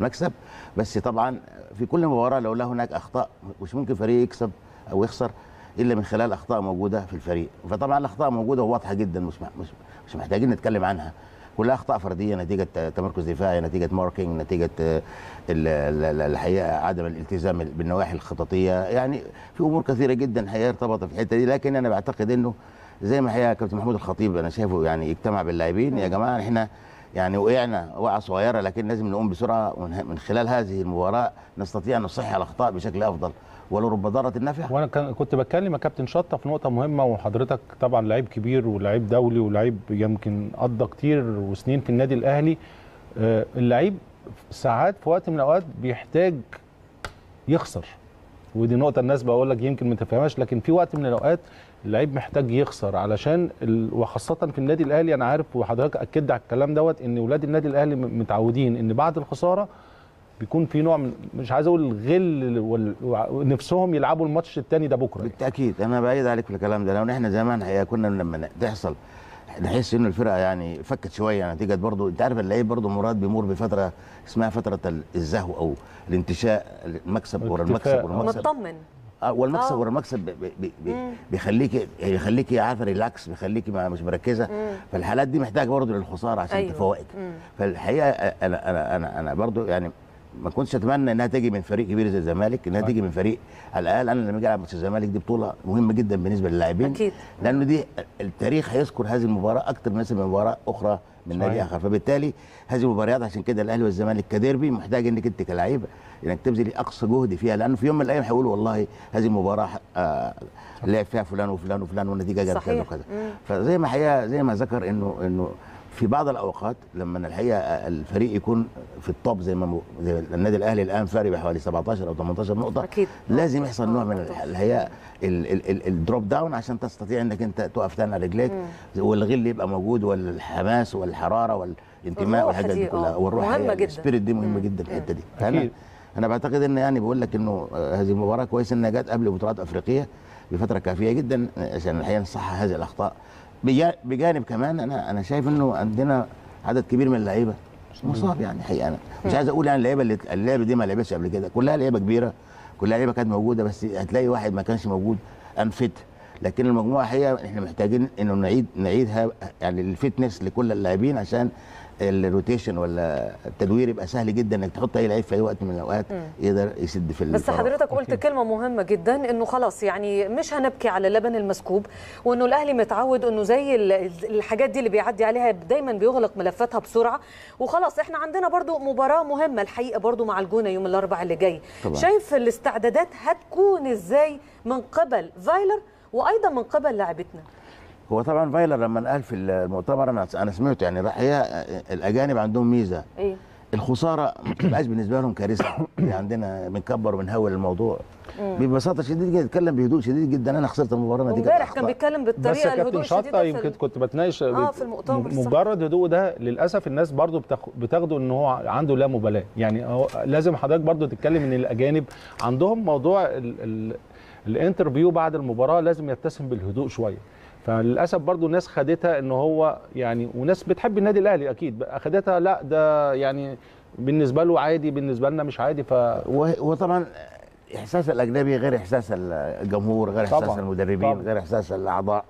المكسب، بس طبعا في كل مباراه لولا هناك اخطاء مش ممكن فريق يكسب او يخسر الا من خلال اخطاء موجوده في الفريق. فطبعا الاخطاء موجوده وواضحه جدا، مش محتاجين نتكلم عنها، كلها اخطاء فرديه نتيجه تمركز دفاعي، نتيجه ماركينج، نتيجه الحقيقه عدم الالتزام بالنواحي الخططيه، يعني في امور كثيره جدا الحقيقه ارتبطت في الحته دي. لكن انا بعتقد انه زي ما حكى كابتن محمود الخطيب انا شايفه يعني اجتمع باللاعبين، يا جماعه احنا يعني وقعنا وقعه صغيره، لكن لازم نقوم بسرعه، ومن خلال هذه المباراه نستطيع ان نصحح الاخطاء بشكل افضل ولرب ضاره نافعه. وانا كنت بتكلم يا كابتن شطه في نقطه مهمه، وحضرتك طبعا لعيب كبير ولاعيب دولي ولاعيب يمكن قضى كتير وسنين في النادي الاهلي. اللعيب ساعات في وقت من الاوقات بيحتاج يخسر، ودي نقطه الناس بقول لك يمكن ما تفهمهاش، لكن في وقت من الاوقات اللعيب محتاج يخسر علشان وخاصه في النادي الاهلي. انا عارف وحضرتك اكدت على الكلام دوت ان ولاد النادي الاهلي متعودين ان بعد الخساره بيكون في نوع من مش عايز اقول غل ونفسهم يلعبوا الماتش الثاني ده بكره بالتاكيد. انا بعيد عليك في الكلام ده، لو احنا زمان كنا لما تحصل نحس ان الفرقه يعني فكت شويه نتيجه برضو انت عارف اللعيب برضو مراد بيمر بفتره اسمها فتره الزهو او الانتشاء، المكسب ورا المكسب مطمن، والمكسب ورا المكسب بيخليكي عارفه ريلاكس، بيخليكي مش مركزه. فالحالات دي محتاجه برضو للخساره عشان تفوقك. فالحقيقه انا برضو يعني ما كنتش اتمنى انها تيجي من فريق كبير زي الزمالك، انها تيجي من فريق على الاقل. انا لما اجي العب ماتش الزمالك دي بطوله مهمه جدا بالنسبه للاعبين، لانه دي التاريخ هيذكر هذه المباراه اكتر من مباراه اخرى من نادي اخر. فبالتالي هذه المباريات عشان كده الاهلي والزمالك كديربي محتاج انك انت كلاعب انك تبذلي اقصى جهد فيها، لانه في يوم من الايام هيقولوا والله هذه المباراه لعب فيها فلان وفلان وفلان والنتيجه جت كذا وكذا. فزي ما ذكر انه في بعض الاوقات لما الحقيقه الفريق يكون في الطب زي النادي الاهلي الان فارق بحوالي 17 او 18 نقطه أكيد. لازم يحصل نوع من الحقيقه الدروب داون عشان تستطيع انك انت تقف تاني على رجليك والغل يبقى موجود والحماس والحراره والانتماء والحاجات دي كلها والروح مهمه جدا السبيريت دي مهمه جدا الحته دي انا بعتقد ان يعني بقول لك انه هذه المباراه كويس انها جت قبل بطولات افريقيه بفتره كافيه جدا عشان الحقيقه نصحح هذه الاخطاء بجانب كمان انا شايف انه عندنا عدد كبير من اللعيبه مصاب يعني حقيقه انا مش عايز اقول يعني اللعيبه اللي اللعبه دي ما لعبتش قبل كده كلها لعيبه كبيره كلها لعيبه كانت موجوده بس هتلاقي واحد ما كانش موجود انفت لكن المجموعه حقيقه احنا محتاجين انه نعيدها يعني الفتنس لكل اللاعبين عشان الروتيشن ولا التدوير يبقى سهل جدا انك تحط اي لعيب في اي وقت من الاوقات يقدر يسد في بس حضرتك قلت كلمه مهمه جدا انه خلاص يعني مش هنبكي على اللبن المسكوب وانه الاهلي متعود انه زي الحاجات دي اللي بيعدي عليها دايما بيغلق ملفاتها بسرعه وخلاص احنا عندنا برضو مباراه مهمه الحقيقه برضو مع الجونه يوم الاربعاء اللي جاي طبعا. شايف الاستعدادات هتكون ازاي من قبل فايلر وايضا من قبل لاعبتنا هو طبعا فايلر لما قال في المؤتمر انا سمعته يعني الحقيقه الاجانب عندهم ميزه ايه الخساره ما بتبقاش بالنسبه لهم كارثه يعني عندنا بنكبر وبنهول الموضوع ببساطه شديد جدا اتكلم بهدوء شديد جدا انا خسرت المباراه نتيجه امبارح كان بيتكلم بالطريقه الهدوء الشديده بس يمكن كنت بتناقش في المؤتمر مجرد هدوء ده للاسف الناس برضو بتاخده ان هو عنده لا مبالاه يعني هو لازم حضرتك برضو تتكلم ان الاجانب عندهم موضوع الانترفيو بعد المباراه لازم يتسم بالهدوء شويه فللاسف برضو الناس خدتها ان هو يعني وناس بتحب النادي الاهلي اكيد خدتها لا ده يعني بالنسبه له عادي بالنسبه لنا مش عادي وطبعا احساس الاجنبي غير احساس الجمهور غير طبعًا. احساس المدربين غير احساس الاعضاء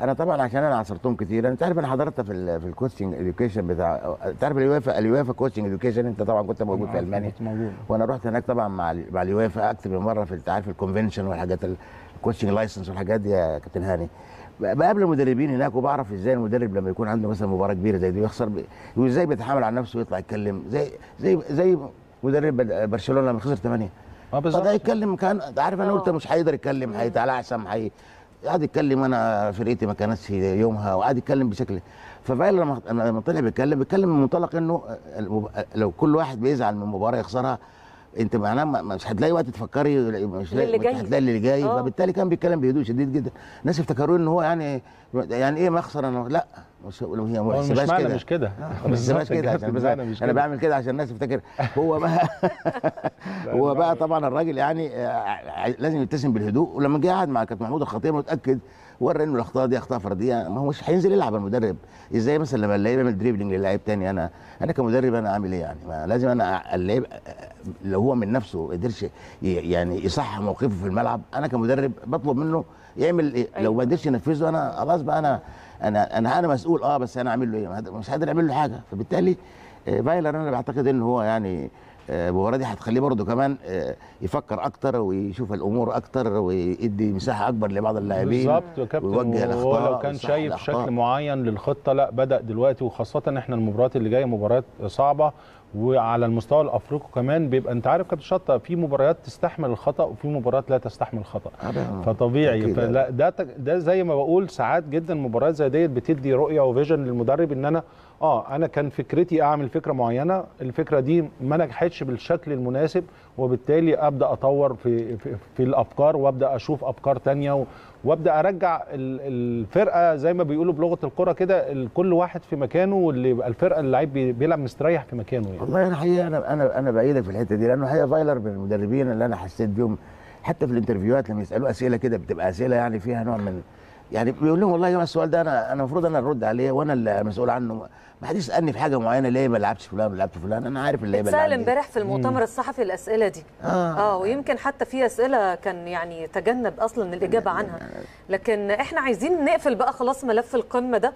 انا طبعا عشان انا عاصرتهم كتير انت عارف انا حضرت في الكوتشنج اديوكيشن بتاع انت عارف اليوافا كوتشنج اديوكيشن انت طبعا كنت موجود في المانيا وانا رحت هناك طبعا مع اليوافا اكتر من مره في انت عارف الكونفنشن والحاجات الكوتشنج لايسنس والحاجات دي يا كابتن هاني بقابل المدربين هناك وبعرف ازاي المدرب لما يكون عنده مثلا مباراه كبيره زي دي ويخسر وازاي بيتحامل على نفسه ويطلع يتكلم زي مدرب برشلونه لما خسر 8 فده يتكلم كان عارف انا قلت مش هيقدر يتكلم هيتعلعشم قعد يتكلم انا فرقتي ما كانتش يومها وقعد يتكلم بشكل ففايلر لما طلع بيتكلم من منطلق انه لو كل واحد بيزعل من مباراه يخسرها انت معناه مش هتلاقي وقت تفكري مش هتلاقي اللي جاي فبالتالي كان بيتكلم بهدوء شديد جدا الناس افتكروا ان هو يعني ايه ما اخسر انا لا هي ما بتحسبهاش كده مش كده مش كده عشان بس انا بعمل كده عشان الناس تفتكر هو بقى هو بقى طبعا الراجل يعني لازم يبتسم بالهدوء ولما جه قعد مع كابتن محمود الخطيب متاكد ورى انه الاخطاء دي اخطاء فرديه ما هوش هينزل يلعب المدرب ازاي مثلا لما اللعيب يعمل دريبلينج للاعيب تاني انا كمدرب انا عامل ايه يعني ما لازم انا اللعيب لو هو من نفسه ما قدرش يعني يصحح موقفه في الملعب انا كمدرب بطلب منه يعمل إيه؟ لو ما قدرش ينفذه انا خلاص بقى انا مسؤول بس انا اعمل له ايه؟ مش قادر اعمل له حاجه فبالتالي فايلر انا بعتقد ان هو يعني المباراه دي هتخليه برضه كمان يفكر اكتر ويشوف الامور اكتر ويدي مساحه اكبر لبعض اللاعبين بالظبط يا كابتن ويوجه لو كان شايف شكل معين للخطه لا بدا دلوقتي وخاصه احنا المباريات اللي جايه مباريات صعبه وعلى المستوى الافريقي كمان بيبقى انت عارف كابتن شطه في مباريات تستحمل الخطا وفي مباريات لا تستحمل الخطا فطبيعي فلا ده زي ما بقول ساعات جدا مباريات زي ديت بتدي رؤيه وفيجن للمدرب ان انا كان فكرتي اعمل فكره معينه الفكره دي ما نجحتش بالشكل المناسب وبالتالي ابدا اطور في الافكار وابدا اشوف افكار ثانيه وابدا ارجع الفرقه زي ما بيقولوا بلغه الكره كده كل واحد في مكانه واللي يبقى الفرقه اللعيب بيلعب مستريح في مكانه يعني. والله انا حقيقه انا بايدك في الحته دي لانه حقيقه فايلر من المدربين اللي انا حسيت بيهم حتى في الانترفيوهات لما يسالوه اسئله كده بتبقى اسئله يعني فيها نوع من يعني بيقول لهم والله يا جماعه السؤال ده انا المفروض انا ارد عليه وانا اللي مسؤول عنه ما حدش يسالني في حاجه معينه ليه ما لعبتش فلان ما لعبت فلان انا عارف اللعيبه اللي عندي امبارح في المؤتمر الصحفي الاسئله دي ويمكن حتى في اسئله كان يعني تجنب اصلا الاجابه عنها لكن احنا عايزين نقفل بقى خلاص ملف القمه ده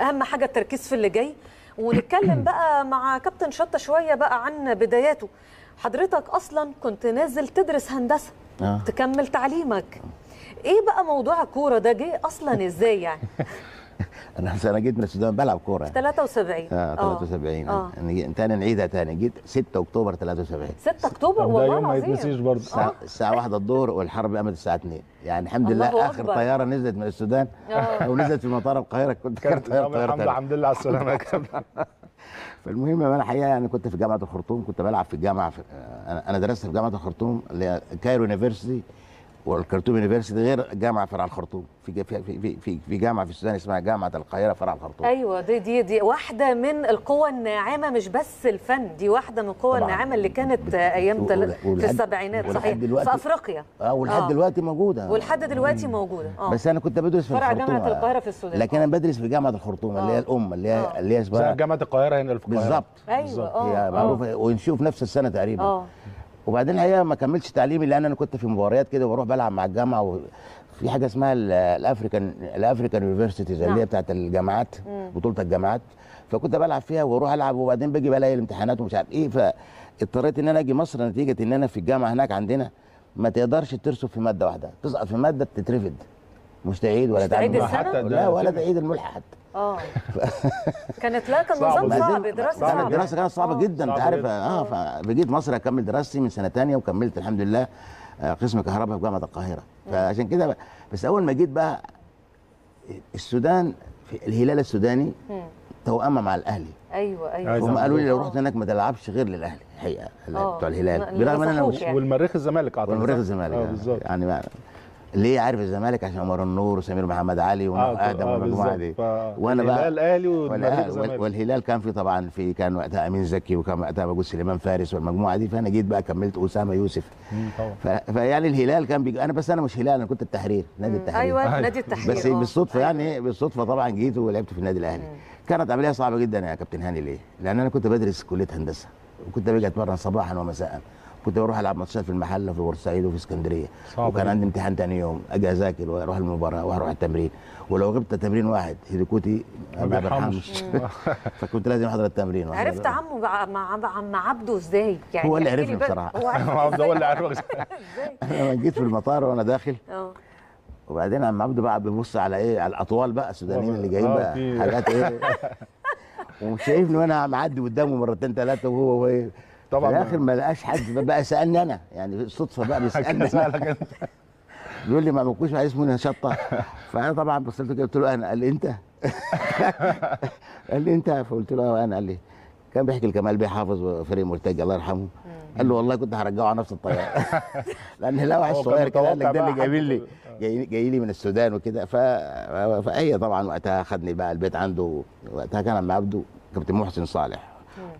اهم حاجه التركيز في اللي جاي ونتكلم بقى مع كابتن شطه شويه بقى عن بداياته حضرتك اصلا كنت نازل تدرس هندسه تكمل تعليمك ايه بقى موضوع الكوره ده جه اصلا ازاي يعني انا جيت من السودان بلعب كوره 73 73 تاني نعيدها تاني، جيت 6 اكتوبر 73 6 اكتوبر والله العظيم ما يتنسيش برضه. الساعه 1 الظهر والحرب قامت الساعه 2، يعني الحمد لله اخر طياره نزلت من السودان ونزلت في مطار القاهره كانت الحمد لله على السلامه. فالمهم انا الحقيقه يعني كنت في جامعه الخرطوم، كنت بلعب في الجامعه في... انا درست في جامعه الخرطوم اللي هي كايرو يونيفرسيتي والخرطوم يونيفرسيتي، غير جامعه فرع الخرطوم في في في في, في جامعه في السودان اسمها جامعه القاهره فرع الخرطوم. ايوه دي واحده من القوى الناعمه، مش بس الفن، دي واحده من القوى الناعمه اللي كانت ايام في السبعينات صحيح في افريقيا ولحد دلوقتي موجوده بس انا كنت بدرس في فرع جامعه القاهره في السودان، لكن انا بدرس في جامعه الخرطوم اللي هي الام اللي هي اسمها جامعه القاهره هنا في القاهره بالظبط. ايوه هي معروفه وينشئوا في نفس السنه تقريبا. وبعدين الحقيقه ما كملتش تعليمي لان انا كنت في مباريات كده وبروح بلعب مع الجامعه، وفي حاجه اسمها الافريكان يونيفرسيتيز اللي هي بتاعت الجامعات، بطوله الجامعات، فكنت بلعب فيها واروح العب وبعدين باجي بلاقي الامتحانات ومش عارف ايه، فاضطريت ان انا اجي مصر نتيجه ان انا في الجامعه هناك عندنا ما تقدرش ترسب في ماده واحده، تسقط في ماده تترفد، مش تعيد ولا تعيد حتى لا ولا تعيد الملحه حتى. كانت لا كان نظام صعب، دراسه صعبه، الدراسه كانت صعبه جدا انت عارف. فجيت مصر اكمل دراستي من سنه ثانيه وكملت الحمد لله قسم كهرباء في جامعه القاهره. فعشان كده بس اول ما جيت بقى السودان في الهلال السوداني توأمه مع الاهلي. ايوه هم قالوا لي لو رحت هناك ما تلعبش غير للاهلي الحقيقه بتوع الهلال، برغم ان انا والمريخ الزمالك اعتقد بالظبط يعني ليه عارف الزمالك عشان عمر النور وسمير محمد علي وادم والمجموعه دي، وانا بقى الاهلي والهلال كان في طبعا كان وقتها امين زكي وكان وقتها موجود سليمان فارس والمجموعه دي، فانا جيت بقى كملت اسامه يوسف فيعني الهلال كان بيجي، انا مش هلال، انا كنت التحرير، نادي التحرير. ايوه نادي التحرير بس بالصدفه يعني بالصدفه طبعا جيت ولعبت في النادي الاهلي. كانت عمليه صعبه جدا يا كابتن هاني. ليه؟ لان انا كنت بدرس كليه هندسه وكنت باجي اتمرن صباحا ومساء، كنت بروح العب ماتشات في المحله في بورسعيد وفي اسكندريه، وكان عندي امتحان ثاني يوم اجي اذاكر واروح المباراه واروح التمرين، ولو غبت تمرين واحد هيديكوتي ما بيرحمش. فكنت لازم احضر التمرين. عرفت عمه مع عبده ازاي؟ يعني هو اللي عرفني بصراحه، هو اللي عرفك ازاي؟ انا لما جيت في المطار وانا داخل وبعدين عم عبده بقى بيبص على ايه؟ على الاطوال بقى السودانيين اللي جايين بقى حاجات ايه، وشايفني وانا معدي قدامه مرتين ثلاثه وهو ايه طبعا في الاخر ما لقاش حد بقى سالني انا، يعني صدفه بقى بيسالني بيقول لي ما عملكوش واحد اسمه شطه، فانا طبعا بصيت له كده قلت له انا، قال لي انت قال لي انت، فقلت له انا، قال لي كان بيحكي الكمال بيه حافظ وفريق مرتجى الله يرحمه، قال له والله كنت هرجعه على نفس الطياره لان هلا واحد صغير كده قال لك ده اللي جايبين لي جاي لي من السودان وكده. فهي طبعا وقتها خدني بقى البيت عنده، وقتها كان عم عبده كابتن محسن صالح،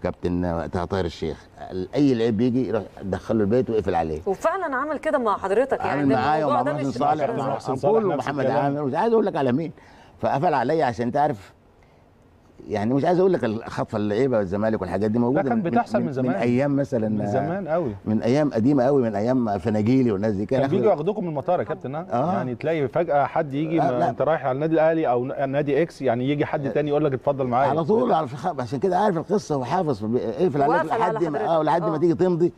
كابتن وقتها طاهر الشيخ، اي لعيب بيجي دخله البيت ويقفل عليه، وفعلا عمل كده مع حضرتك يعني، عمل معايا ومع محمد صالح ومحمد عامر، مش عايز اقول لك على مين، فقفل عليا عشان تعرف يعني، مش عايز اقول لك الخطفه اللعيبه والزمالك والحاجات دي موجوده، كانت بتحصل من زمان، من ايام مثلا من زمان قوي، من ايام قديمه قوي، من ايام فناجيلي والناس دي كان بيجوا ياخدوكم من المطار يا كابتن. يعني تلاقي فجاه حد يجي انت رايح على النادي الاهلي او نادي اكس، يعني يجي حد تاني يقول لك اتفضل معايا على طول على عشان كده عارف القصه وحافظ اقفل عليك لحد ما تيجي تمضي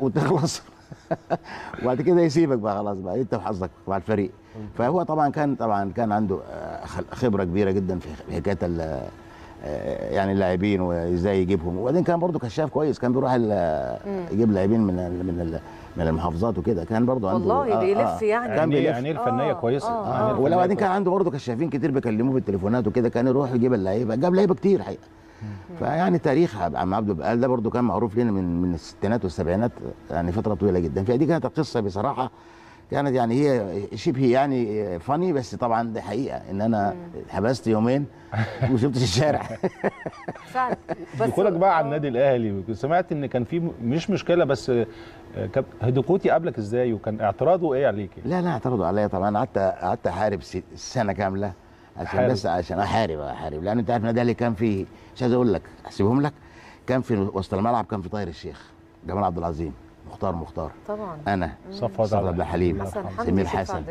وتخلص وبعد كده يسيبك بقى خلاص بقى انت وحظك مع الفريق. فهو طبعا كان عنده خبره كبيره جدا في حكايه يعني اللاعبين وازاي يجيبهم، وبعدين كان برضه كشاف كويس، كان بيروح يجيب لاعبين من المحافظات وكده، كان برضه عنده والله بيلف يعني كان عينيه الفنيه كويسه. وبعدين كان عنده برضه كشافين كتير بيكلموه بالتليفونات وكده، كان يروح يجيب اللعيبه، جاب لعيبه كتير حقيقه. فيعني تاريخ عم عبده بقال ده برضه كان معروف لنا من الستينات والسبعينات، يعني فتره طويله جدا. فدي كانت القصه بصراحه، كانت يعني هي شبه يعني فاني، بس طبعا دي حقيقه ان انا حبست يومين وما شفتش الشارع فعلا. بس دخولك بقى على النادي الاهلي، سمعت ان كان في مش مشكله، بس هيديكوتي قابلك ازاي وكان اعتراضه ايه عليك؟ لا اعترضوا عليا طبعا، قعدت احارب سنه كامله عشان حارب. بس عشان احارب لان انت عارف النادي الاهلي كان فيه، مش عايز اقول لك احسبهم لك، كان في وسط الملعب كان في طاهر الشيخ، جمال عبد العظيم، مختار طبعا، انا صفوت عبد الحليم، سمير حسن،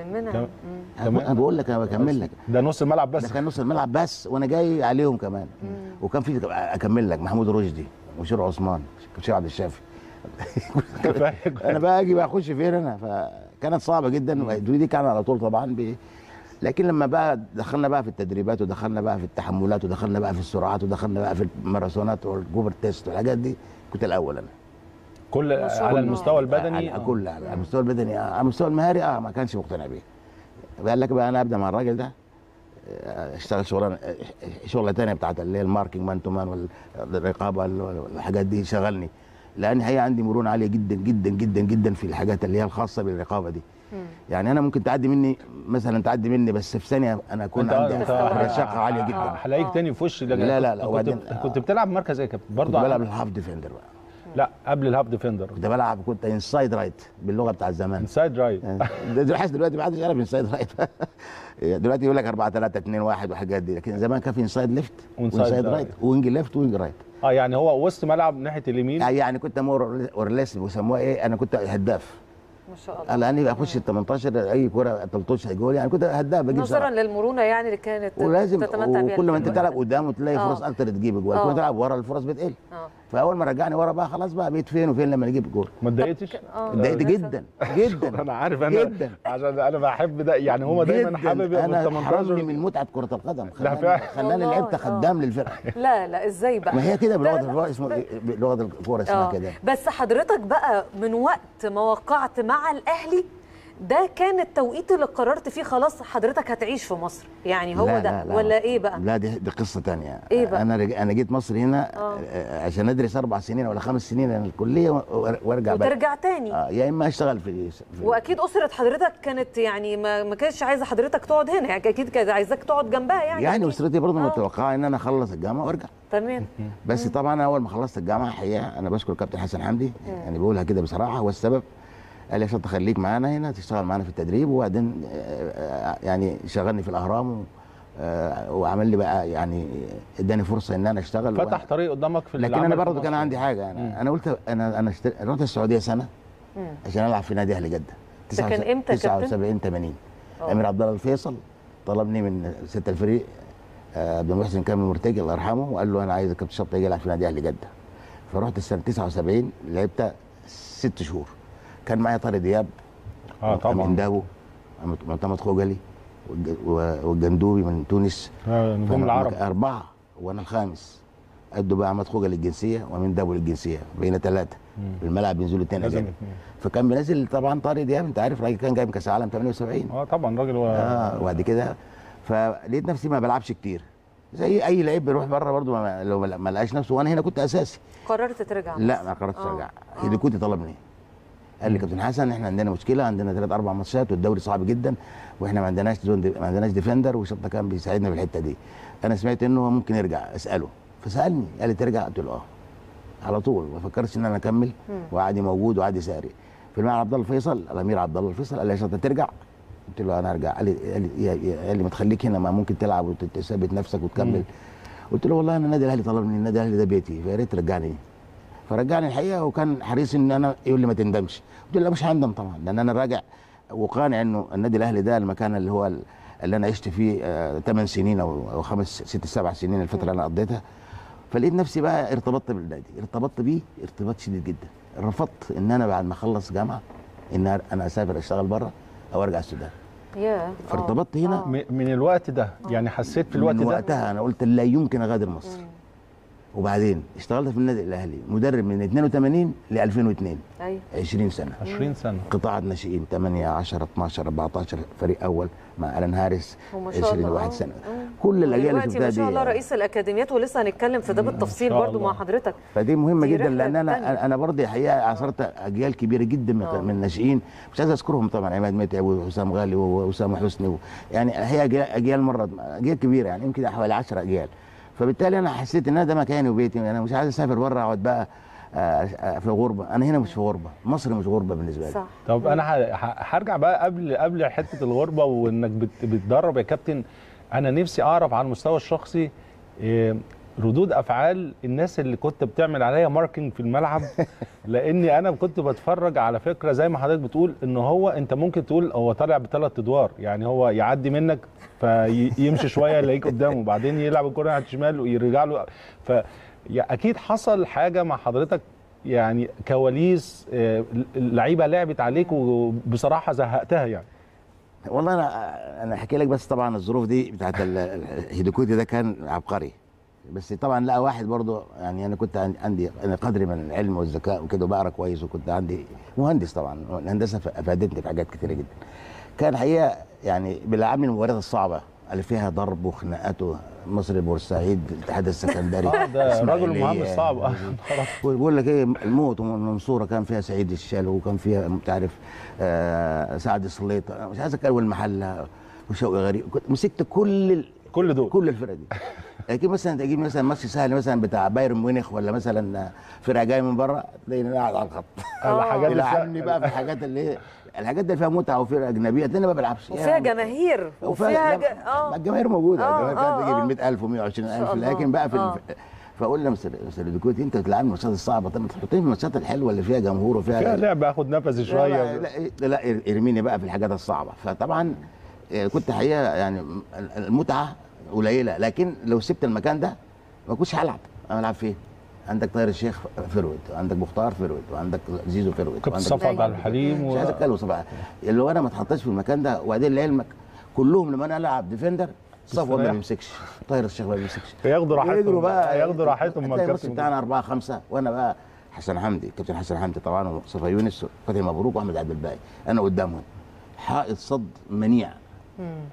انا بقول لك انا بكمل لك ده نص الملعب بس، ده كان نص الملعب بس وانا جاي عليهم كمان. وكان في اكمل لك محمود رشدي وشير عثمان وشير عبد الشافي انا بقى اجي بقى اخش فين انا، فكانت صعبه جدا. ودي كان على طول طبعا لكن لما بقى دخلنا بقى في التدريبات ودخلنا بقى في التحملات ودخلنا بقى في السرعات ودخلنا بقى في الماراثونات والجوبر تيست والحاجات دي كنت الاول انا. كل على المستوى البدني؟ كل على المستوى البدني. على المستوى المهاري ما كانش مقتنع بيه. قال لك بقى انا ابدا مع الراجل ده اشتغل شغله ثانيه بتاعت اللي هي الماركينج مان تو مان والرقابه والحاجات دي شغلني، لان هي عندي مرونه عاليه جدا جدا جدا جدا في الحاجات اللي هي الخاصه بالرقابه دي. يعني انا ممكن تعدي مني بس في ثانيه انا اكون عندي رشاقه عاليه جدا. هلاقيك تاني في وش. لا لا لا كنت بتلعب مركز ايه يا كابتن؟ برضه كنت بلعب الهاف ديفندر بقى. لا قبل الهاف ديفندر كنت انسايد رايت باللغه بتاع زمان. انسايد رايت دلوقتي ما حدش يعرف انسايد رايت. دلوقتي يقول لك 4-3-2-1 والحاجات دي، لكن زمان كان في انسايد ليفت وانسايد رايت وينج ليفت وينج رايت. يعني هو وسط ملعب ناحيه اليمين. يعني كنت مور اورليس بيسموها ايه، انا كنت هداف ما شاء الله. انا اخش ال 18 اي كوره 13 جول، يعني كنت هداف بجيب نظرا للمرونه يعني اللي كانت تتمتع بيها. وكل ما انت تلعب قدام وتلاقي فرص اكتر تجيب جول، كنت تلعب ورا الفرص بتقل. فاول ما رجعني ورا بقى خلاص بقى بقيت فين وفين لما اجيب جول. ما اتضايقتش؟ اتضايقت جدا جدا. انا عارف جدا. عشان انا بحب ده، يعني هو دايما حابب ال 18 من متعه كره القدم. خلاني لعبت خدام للفرقه. لا لا ازاي بقى؟ ما هي كده بلغه اسمه بلغه الكوره اسمها كده. بس حضرتك بقى من وقت ما وقعت مع الاهلي ده كان التوقيت اللي قررت فيه خلاص حضرتك هتعيش في مصر، يعني هو لا ده لا ولا ايه بقى؟ لا دي قصه ثانيه. إيه بقى؟ انا جيت مصر هنا عشان ادرس 4 سنين ولا 5 سنين انا الكليه وارجع بقى وترجع تاني. يا اما اشتغل في واكيد اسره حضرتك كانت يعني ما كانتش عايزه حضرتك تقعد هنا، يعني اكيد كانت عايزاك تقعد جنبها يعني اسرتي برضه متوقعه ان انا اخلص الجامعه وارجع. تمام. بس طبعا اول ما خلصت الجامعه الحقيقه انا بشكر الكابتن حسن حمدي، يعني بقولها كده بصراحه هو السبب. قال لي عشان تخليك معانا هنا تشتغل معانا في التدريب، وبعدين يعني شغلني في الاهرام وعمل لي بقى يعني اداني فرصه ان انا اشتغل فتح طريق قدامك في العمل. لكن انا برضه كان عندي حاجه، انا قلت انا رحت السعوديه سنه عشان العب في نادي اهلي جده. ده كان امتى يا كابتن؟ 79 80. امير عبد الله الفيصل طلبني من 6 الفريق عبد المحسن كامل مرتجي الله يرحمه وقال له انا عايز الكابتن شطه يجي يلعب في نادي اهلي جده. فرحت السنه 79 لعبت 6 شهور. كان معايا طارق دياب طبعا من دابو، معتمد خوجلي والجندوبي من تونس، نجوم العرب 4 وانا الخامس. ادوا بقى احمد خوجلي الجنسيه ومن دابو للجنسيه، بقينا 3 في الملعب بينزلوا 2 اجانب. فكان بينزل طبعا طارق دياب، انت عارف راجل كان جاي من كاس العالم 78. طبعا راجل وبعد كده فلقيت نفسي ما بلعبش كتير زي اي لعيب بيروح بره برده لو ما لقاش نفسه، وانا هنا كنت اساسي. قررت ترجع؟ لا ما قررتش ارجع. اللي كنت طلبني قال لي كابتن حسن احنا عندنا مشكله، عندنا 3-4 ماتشات والدوري صعب جدا واحنا ما عندناش ديفندر، وشطه كان بيساعدنا في الحته دي. انا سمعت انه ممكن يرجع اساله، فسالني قال لي ترجع؟ قلت له على طول، ما فكرتش ان انا اكمل وعادي موجود وعادي ساري. في الملعب عبد الله الفيصل الامير عبد الله الفيصل قال لي يا شطه ترجع؟ قلت له انا هرجع. قال لي ما تخليك هنا، ما ممكن تلعب وتثبت نفسك وتكمل. قلت له والله انا النادي الاهلي طلبني، النادي الاهلي ده بيتي، فيا ريت ترجعني. فرجعني الحقيقه وكان حريص ان انا يقول لي ما تندمش، قلت له لا مش هندم طبعا، لان انا راجع وقانع انه النادي الاهلي ده المكان اللي هو اللي انا عشت فيه 8 سنين او 5 6 7 سنين الفتره اللي انا قضيتها. فلقيت نفسي بقى ارتبطت بالنادي، ارتبطت بيه ارتباط شديد جدا. رفضت ان انا بعد ما اخلص جامعه ان انا اسافر اشتغل بره او ارجع السودان. فارتبطت هنا من الوقت ده، يعني حسيت في الوقت ده من وقتها انا قلت لا يمكن اغادر مصر. وبعدين اشتغلت في النادي الاهلي مدرب من 82 ل 2002. ايوه 20 سنه قطاعات ناشئين 8 10 12 14، فريق اول مع الان هارس 21 سنه. كل الاجيال اللي شفتها دي ما شاء الله رئيس الاكاديميات، ولسه هنتكلم في ده بالتفصيل برضو مع حضرتك. فدي مهمه جدا لان انا برضه الحقيقه عاصرت اجيال كبيره جدا من الناشئين، مش عايز اذكرهم طبعا، عماد متعب وحسام غالي واسامه حسني، يعني هي اجيال مرت، اجيال كبيره يعني يمكن حوالي 10 اجيال. فبالتالي انا حسيت ان ده مكاني وبيتي، انا مش عايز اسافر بره اقعد بقى في غربه، انا هنا مش في غربه، مصر مش غربه بالنسبه لي. صح. طب انا هرجع بقى قبل حته الغربه وانك بتدرب يا كابتن، انا نفسي اعرف على المستوى الشخصي ردود افعال الناس اللي كنت بتعمل عليا ماركينج في الملعب، لاني انا كنت بتفرج على فكره زي ما حضرتك بتقول ان هو انت ممكن تقول هو طالع ب3 ادوار، يعني هو يعدي منك فيمشي شويه يلاقيك قدامه وبعدين يلعب الكره ناحيه الشمال ويرجع له. فاكيد حصل حاجه مع حضرتك، يعني كواليس لعيبه لعبت عليك وبصراحه زهقتها يعني. والله انا احكي لك، بس طبعا الظروف دي بتاعت الهيديكوتي ده كان عبقري، بس طبعا لقى واحد برضه يعني انا كنت عندي انا قدري من العلم والذكاء وكده وبقرا كويس، وكنت عندي مهندس طبعا، الهندسه افادتني في حاجات كتيره جدا. كان حقيقه يعني بيلعبني المباريات الصعبه اللي فيها ضرب وخناقات، مصري بورسعيد الاتحاد السكندري ده راجل مهندس صعب. بقول لك ايه، الموت والمنصوره كان فيها سعيد الشالو، وكان فيها انت عارف سعد السليطه، مش عايز اتكلم، المحله وشوقي غريب، كنت مسكت كل دول، كل الفرق دي. لكن مثلا تجيب مثلا ماتش سهل مثلا بتاع بايرن ميونخ ولا مثلا فرقه جايه من بره، تلاقيني قاعد على الخط. الحاجات اللي بقى في الحاجات اللي الحاجات دي فيها متعه وفرقه اجنبيه، تاني ما بلعبش وفيها يعني جماهير وفيها الجماهير موجوده، الجماهير بتجيب 100,000 و120,000، لكن بقى في فاقول له مستر ديكوتي انت بتلعبني الماتشات الصعبه، طب ما تحطيني في الماتشات الحلوه اللي فيها جمهور وفيها فيها لعب، اخد نفسي شويه. لا ارميني بقى في الحاجات الصعبه. فطبعا كنت حقيقه يعني المتعه قليله، لكن لو سبت المكان ده ما كنتش هلعب. انا بلعب فين؟ عندك طاهر الشيخ فروت، وعندك مختار فروت، وعندك زيزو فروت، وعندك صفا عبد الحليم، مش عايز اتكلم صفا اللي هو انا ما اتحطيتش في المكان ده. وبعدين لعلمك كلهم لما انا العب ديفندر صفوه ما بيمسكش، طاهر الشيخ ما بيمسكش، بياخدوا راحتهم بقى، ياخدوا راحتهم. ما الكابتن بتاعنا 4-5 وانا بقى حسن حمدي، الكابتن حسن حمدي طبعا ومصطفى يونس وفتحي مبروك واحمد عبد الباقي، انا قدامهم حائط صد منيع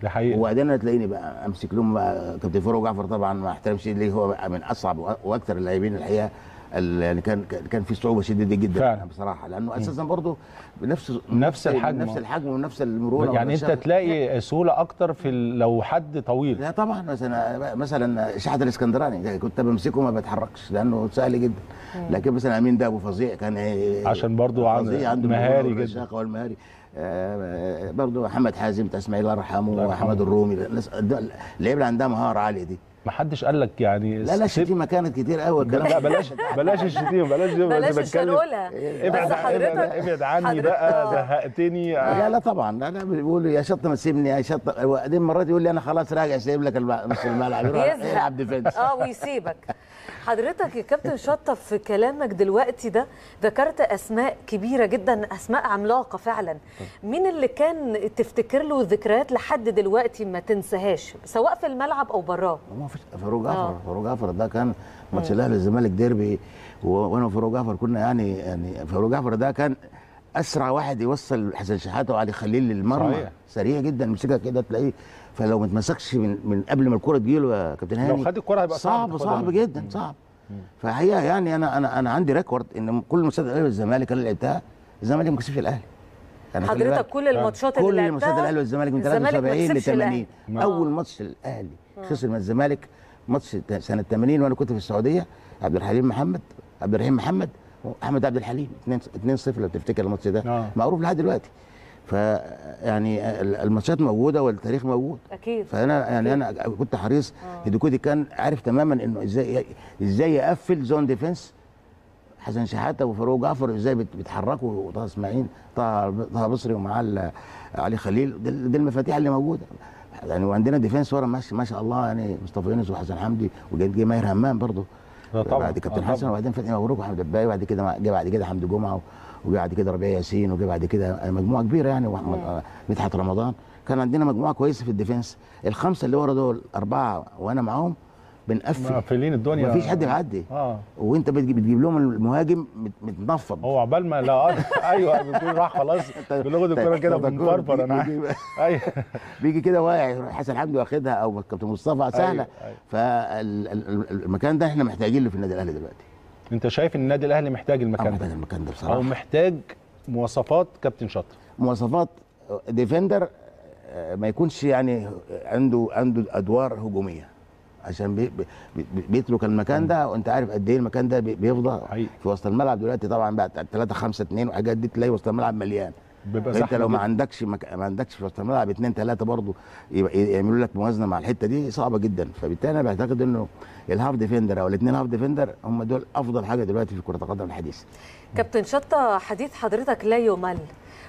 ده حقيقي. وبعدين هتلاقيني بقى امسك لهم بقى كابتن فاروق جعفر، طبعا ما احترمش ليه، هو من اصعب واكثر اللاعبين الحقيقه يعني كان في صعوبه شديده جدا فعلا بصراحه، لانه اساسا برضه نفس الحجم، نفس الحجم ونفس المرونه، يعني انت تلاقي سهوله اكتر في لو حد طويل. لا طبعا مثلا شحاته الاسكندراني كنت بمسكه ما بتحركش لانه سهل جدا، لكن مثلا امين ده ابو فظيع كان عشان برضه عنده مهاري جدا، والمهاري برضه محمد حازم بتاع اسماعيل الله يرحمه، ومحمد الرومي، الناس اللعيبه عندها مهاره عاليه دي. ما حدش قال لك يعني لا الشتيمه كانت كتير قوي الكلام ده. لا بلاش الشتيمه، بلاش الشنقوله، ابعد عني بقى، زهقتني. لا طبعا، لا بيقولوا يا شط ما تسيبني يا شط، وبعدين مرات يقول لي انا خلاص راجع سايب لك نص الملعب، يلعب ديفنس ويسيبك. حضرتك يا كابتن شطه في كلامك دلوقتي ده ذكرت اسماء كبيره جدا، اسماء عملاقه فعلا. مين اللي كان تفتكر له ذكريات لحد دلوقتي ما تنساهاش، سواء في الملعب او براه؟ فاروق جعفر، فاروق جعفر ده كان ماتش الاهلي والزمالك ديربي، وانا وفاروق جعفر كنا يعني فاروق جعفر ده كان اسرع واحد يوصل حسن شحاته وعلي خليل للمرمى، سريع جدا يمسكها كده تلاقيه، فلو ما تمسكش من قبل ما الكره تجيله يا كابتن هاني، لو خد الكره هيبقى صعب جدا، صعب. فحقيقه يعني انا عندي ريكورد ان كل ماتشات الاهلي والزمالك اللي لعبتها الزمالك ما كسبش الاهلي. حضرتك كل الماتشات اللي لعبتها، كل ماتشات الاهلي والزمالك من 73 ل 80 اول ماتش الاهلي خسر من الزمالك ماتش سنه 80 وانا كنت في السعوديه، عبد الرحيم محمد واحمد عبد الحليم 2-0 لو تفتكر الماتش ده معروف لحد دلوقتي. فيعني الماتشات موجوده والتاريخ موجود اكيد. فانا يعني انا كنت حريص، هيديكوتي كان عارف تماما انه ازاي يقفل زون ديفنس حسن شحاته وفاروق جعفر، ازاي بيتحركوا، وطه اسماعيل، طه بصري، ومعاه علي خليل، دي المفاتيح اللي موجوده يعني. وعندنا ديفنس ورا ما شاء الله يعني، مصطفى يونس وحسن حمدي، وجاي ماهر همام برضه بعد كابتن حسن، وبعدين فتحي مبروك وحمد الباقي، وبعد كده حمدي جمعه، وبعد كده ربيع ياسين، وبعد كده مجموعه كبيره يعني، واحمد مدحت رمضان. كان عندنا مجموعه كويسه في الديفنس، الخمسه اللي ورا دول 4 وانا معاهم بنقفل، مقفلين الدنيا، مفيش حد معدي. وانت بتجيب لهم المهاجم متنفض، هو عبال ما لا ايوه بيكون راح خلاص بيلغوا الكوره كده بمفرفر، انا ايوه بيجي كده واقع، حسن حمدي واخدها او كابتن مصطفى سهله. فالمكان ده احنا محتاجين له في النادي الاهلي دلوقتي. انت شايف ان النادي الاهلي محتاج المكان ده؟ محتاج المكان ده بصراحه، او محتاج مواصفات كابتن شاطر، مواصفات ديفندر ما يكونش يعني عنده ادوار هجوميه، عشان بيترك المكان ده، وانت عارف قد ايه المكان ده بيفضى في وسط الملعب دلوقتي. طبعا بعد 3-5-2 وحاجات دي تلاقي وسط الملعب مليان، انت لو ما عندكش في وسط الملعب 2-3 برضه يعملوا لك موازنه مع الحته دي صعبه جدا. فبالتالي انا بعتقد انه الهاف ديفندر او الاثنين هاف ديفندر هم دول افضل حاجه دلوقتي في كره القدم الحديثه. كابتن شطة، حديث حضرتك لا يمل،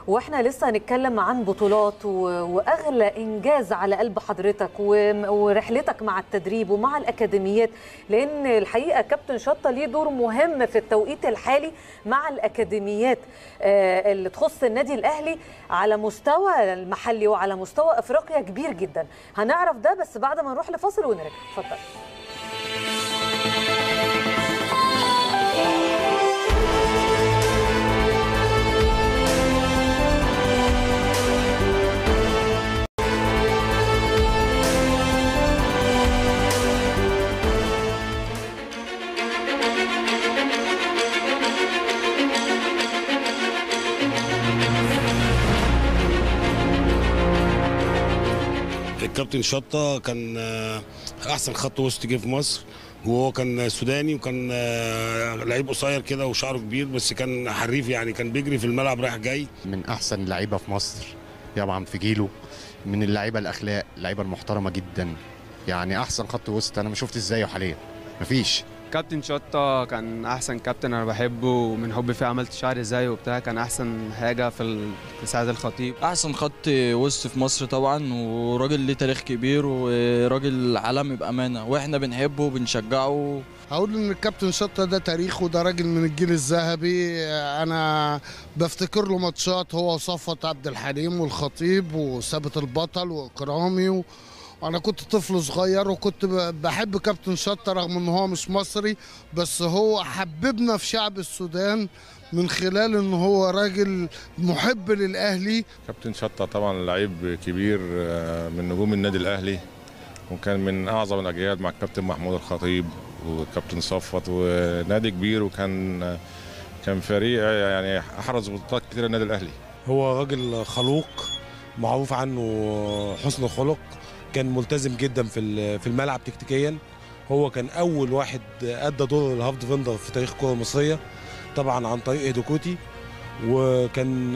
واحنا لسه هنتكلم عن بطولات واغلى انجاز على قلب حضرتك ورحلتك مع التدريب ومع الاكاديميات، لان الحقيقه كابتن شطة ليه دور مهم في التوقيت الحالي مع الاكاديميات اللي تخص النادي الاهلي على مستوى المحلي وعلى مستوى افريقيا كبير جدا. هنعرف ده بس بعد ما نروح لفاصل ونرجع. اتفضل. كابتن شطة كان احسن خط وسط جه في مصر، وهو كان سوداني وكان لعيب قصير كده وشعره كبير، بس كان حريف يعني، كان بيجري في الملعب رايح جاي. من احسن لعيبه في مصر طبعا في جيله، من اللعيبه الاخلاق، اللعيبه المحترمه جدا، يعني احسن خط وسط انا ما شفتش زيه حاليا، مفيش. كابتن شطة كان احسن كابتن، انا بحبه ومن حبي فيه عملت شعري زيه وبتاع، كان احسن حاجه في سعد الخطيب، احسن خط وسط في مصر طبعا، وراجل ليه تاريخ كبير وراجل عالمي بامانه، واحنا بنحبه وبنشجعه. هقول ان الكابتن شطة ده تاريخه، ده راجل من الجيل الذهبي، انا بفتكر له ماتشات هو وصفوت عبد الحليم والخطيب وثابت البطل واكرامي أنا كنت طفل صغير وكنت بحب كابتن شطة رغم إن هو مش مصري، بس هو حببنا في شعب السودان من خلال إن هو راجل محب للأهلي. كابتن شطة طبعاً لعيب كبير من نجوم النادي الأهلي، وكان من أعظم الأجيال مع الكابتن محمود الخطيب والكابتن صفوت، ونادي كبير، وكان فريق يعني أحرز بطولات كتير النادي الأهلي. هو راجل خلوق معروف عنه حسن الخلق، كان ملتزم جدا في الملعب تكتيكيا، هو كان اول واحد ادى دور الهاف ديفندر في تاريخ الكره المصريه طبعا عن طريق هيدوكوتي، وكان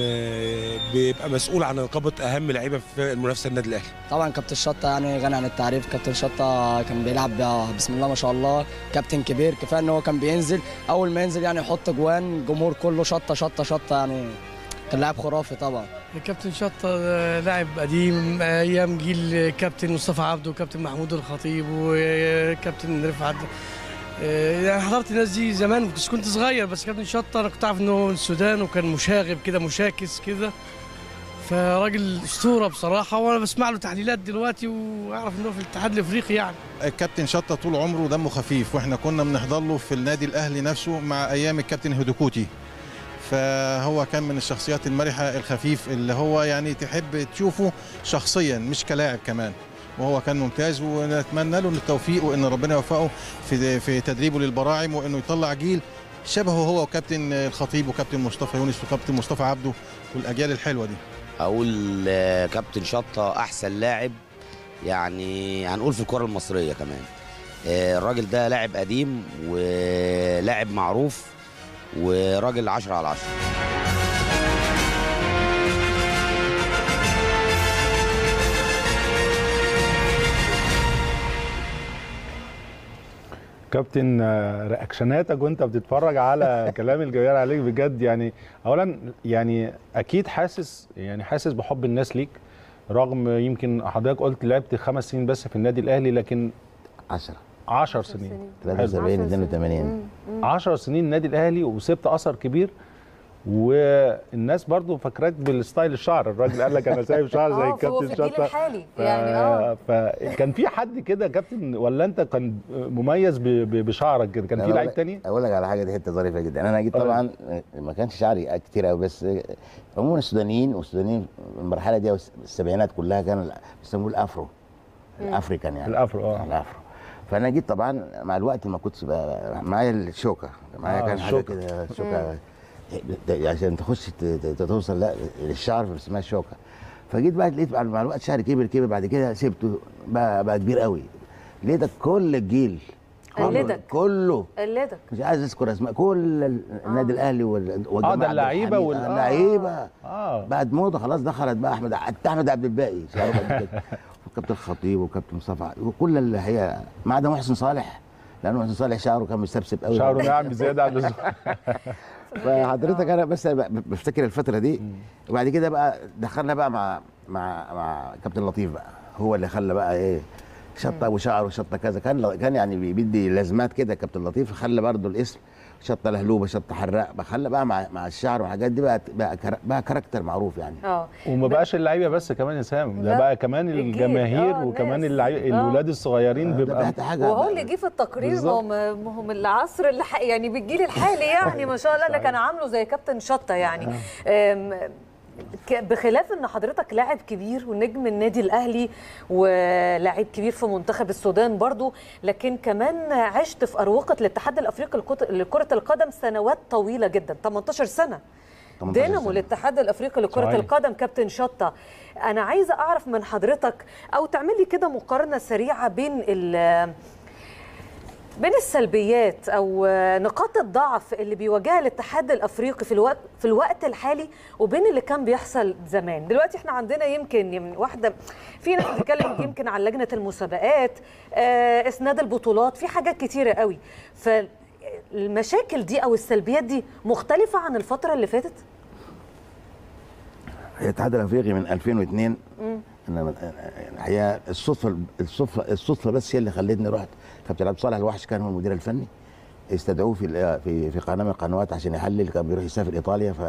بيبقى مسؤول عن رقابه اهم لعيبه في المنافسه النادي الاهلي. طبعا كابتن شطة يعني غني عن التعريف، كابتن شطة كان بيلعب بسم الله ما شاء الله، كابتن كبير، كفايه ان هو كان بينزل، اول ما ينزل يعني يحط جوان، الجمهور كله شطة شطة شطة، يعني كان لاعب خرافي طبعا. الكابتن شطة لاعب قديم ايام جيل كابتن مصطفى عبده وكابتن محمود الخطيب وكابتن رفعت، يعني حضرت الناس دي زمان بس كنت صغير، بس كابتن شطة انا كنت عارف ان هو من السودان وكان مشاغب كده مشاكس كده، فراجل اسطوره بصراحه، وانا بسمع له تحليلات دلوقتي واعرف ان هو في الاتحاد الافريقي. يعني الكابتن شطة طول عمره دمه خفيف، واحنا كنا بنحضر له في النادي الاهلي نفسه مع ايام الكابتن هيدوكوتي، فهو كان من الشخصيات المرحة الخفيف اللي هو يعني تحب تشوفه شخصيا مش كلاعب كمان، وهو كان ممتاز، ونتمنى له التوفيق وان ربنا يوفقه في تدريبه للبراعم، وانه يطلع جيل شبهه هو وكابتن الخطيب وكابتن مصطفى يونس وكابتن مصطفى عبده والاجيال الحلوه دي. اقول كابتن شطة احسن لاعب يعني هنقول في الكرة المصرية كمان، الراجل ده لاعب قديم ولاعب معروف وراجل 10/10. كابتن رياكشناتك وانت بتتفرج على كلام الجماهير عليك بجد، يعني اولا يعني اكيد حاسس بحب الناس ليك، رغم يمكن حضرتك قلت لعبت 5 سنين بس في النادي الاهلي، لكن 10 سنين 73 82 10 سنين النادي الاهلي، وسبت اثر كبير، والناس برضو فاكراك بالستايل الشعر، الراجل قال لك انا سايب شعر زي الكابتن شطة يعني فكان في حد كده كابتن، ولا انت كان مميز بشعرك كده؟ كان في لعيب تاني؟ اقول لك على حاجه، دي حته ظريفه جدا، انا جيت طبعا ما كانش شعري كتير قوي، بس عموما السودانيين المرحله دي والسبعينات كلها كانوا بيسموه الافرو، الافريكان يعني الافرو. فانا جيت طبعا مع الوقت ما كنتش بقى معايا الشوكه، معايا كان حاجه كده شوكه عشان تخش توصل لا للشعر اسمها الشوكه. فجيت بقى لقيت مع الوقت شعري كبر، بعد كده سبته بقى كبير قوي، لقيتك كل الجيل كله مش عايز اذكر اسماء، كل النادي الاهلي والجماعه ده اللعيبه بعد موضه خلاص دخلت بقى احمد عبد الباقي وكابتن الخطيب وكابتن مصطفى وكل اللي هي، ما عدا محسن صالح، لانه محسن صالح شعره كان مستبسب قوي، شعره ناعم بزياده عن اللزوم. فحضرتك انا بس بفتكر الفتره دي. وبعد كده بقى دخلنا بقى مع كابتن لطيف بقى، هو اللي خلى بقى ايه شطه وشعر وشطه كذا، كان يعني بيدي لازمات كده كابتن لطيف، خلى برضه الاسم شطه لهلوبه شطه حراق، خلى بقى مع الشعر والحاجات دي بقى كاركتر معروف يعني. وما بقاش اللعيبه بس كمان يا سام، ده بقى كمان الجماهير وكمان الولاد الصغيرين بيبقى حاجه. وهو اللي جه في التقرير، هم العصر اللي يعني بالجيل الحالي يعني ما شاء الله اللي كان عامله زي كابتن شطه يعني. بخلاف ان حضرتك لاعب كبير ونجم النادي الاهلي ولاعب كبير في منتخب السودان برضو، لكن كمان عشت في اروقه الاتحاد الافريقي لكره القدم سنوات طويله جدا، 18 سنه دينامو الاتحاد الافريقي لكره القدم كابتن شطه. انا عايزه اعرف من حضرتك او تعملي كده مقارنه سريعه بين السلبيات او نقاط الضعف اللي بيواجهها الاتحاد الافريقي في الوقت الحالي وبين اللي كان بيحصل زمان. دلوقتي احنا عندنا يمكن واحده فينا بتتكلم يمكن على لجنه المسابقات، اسناد البطولات، في حاجات كتيره قوي. فالمشاكل دي او السلبيات دي مختلفه عن الفتره اللي فاتت. الاتحاد الافريقي من 2002 انا الحقيقه الصدفه بس هي اللي خلتني رحت. كابتن عبد الصالح الوحش كان هو المدير الفني، استدعوه في قناه من القنوات عشان يحلل، كان بيروح يسافر ايطاليا. ف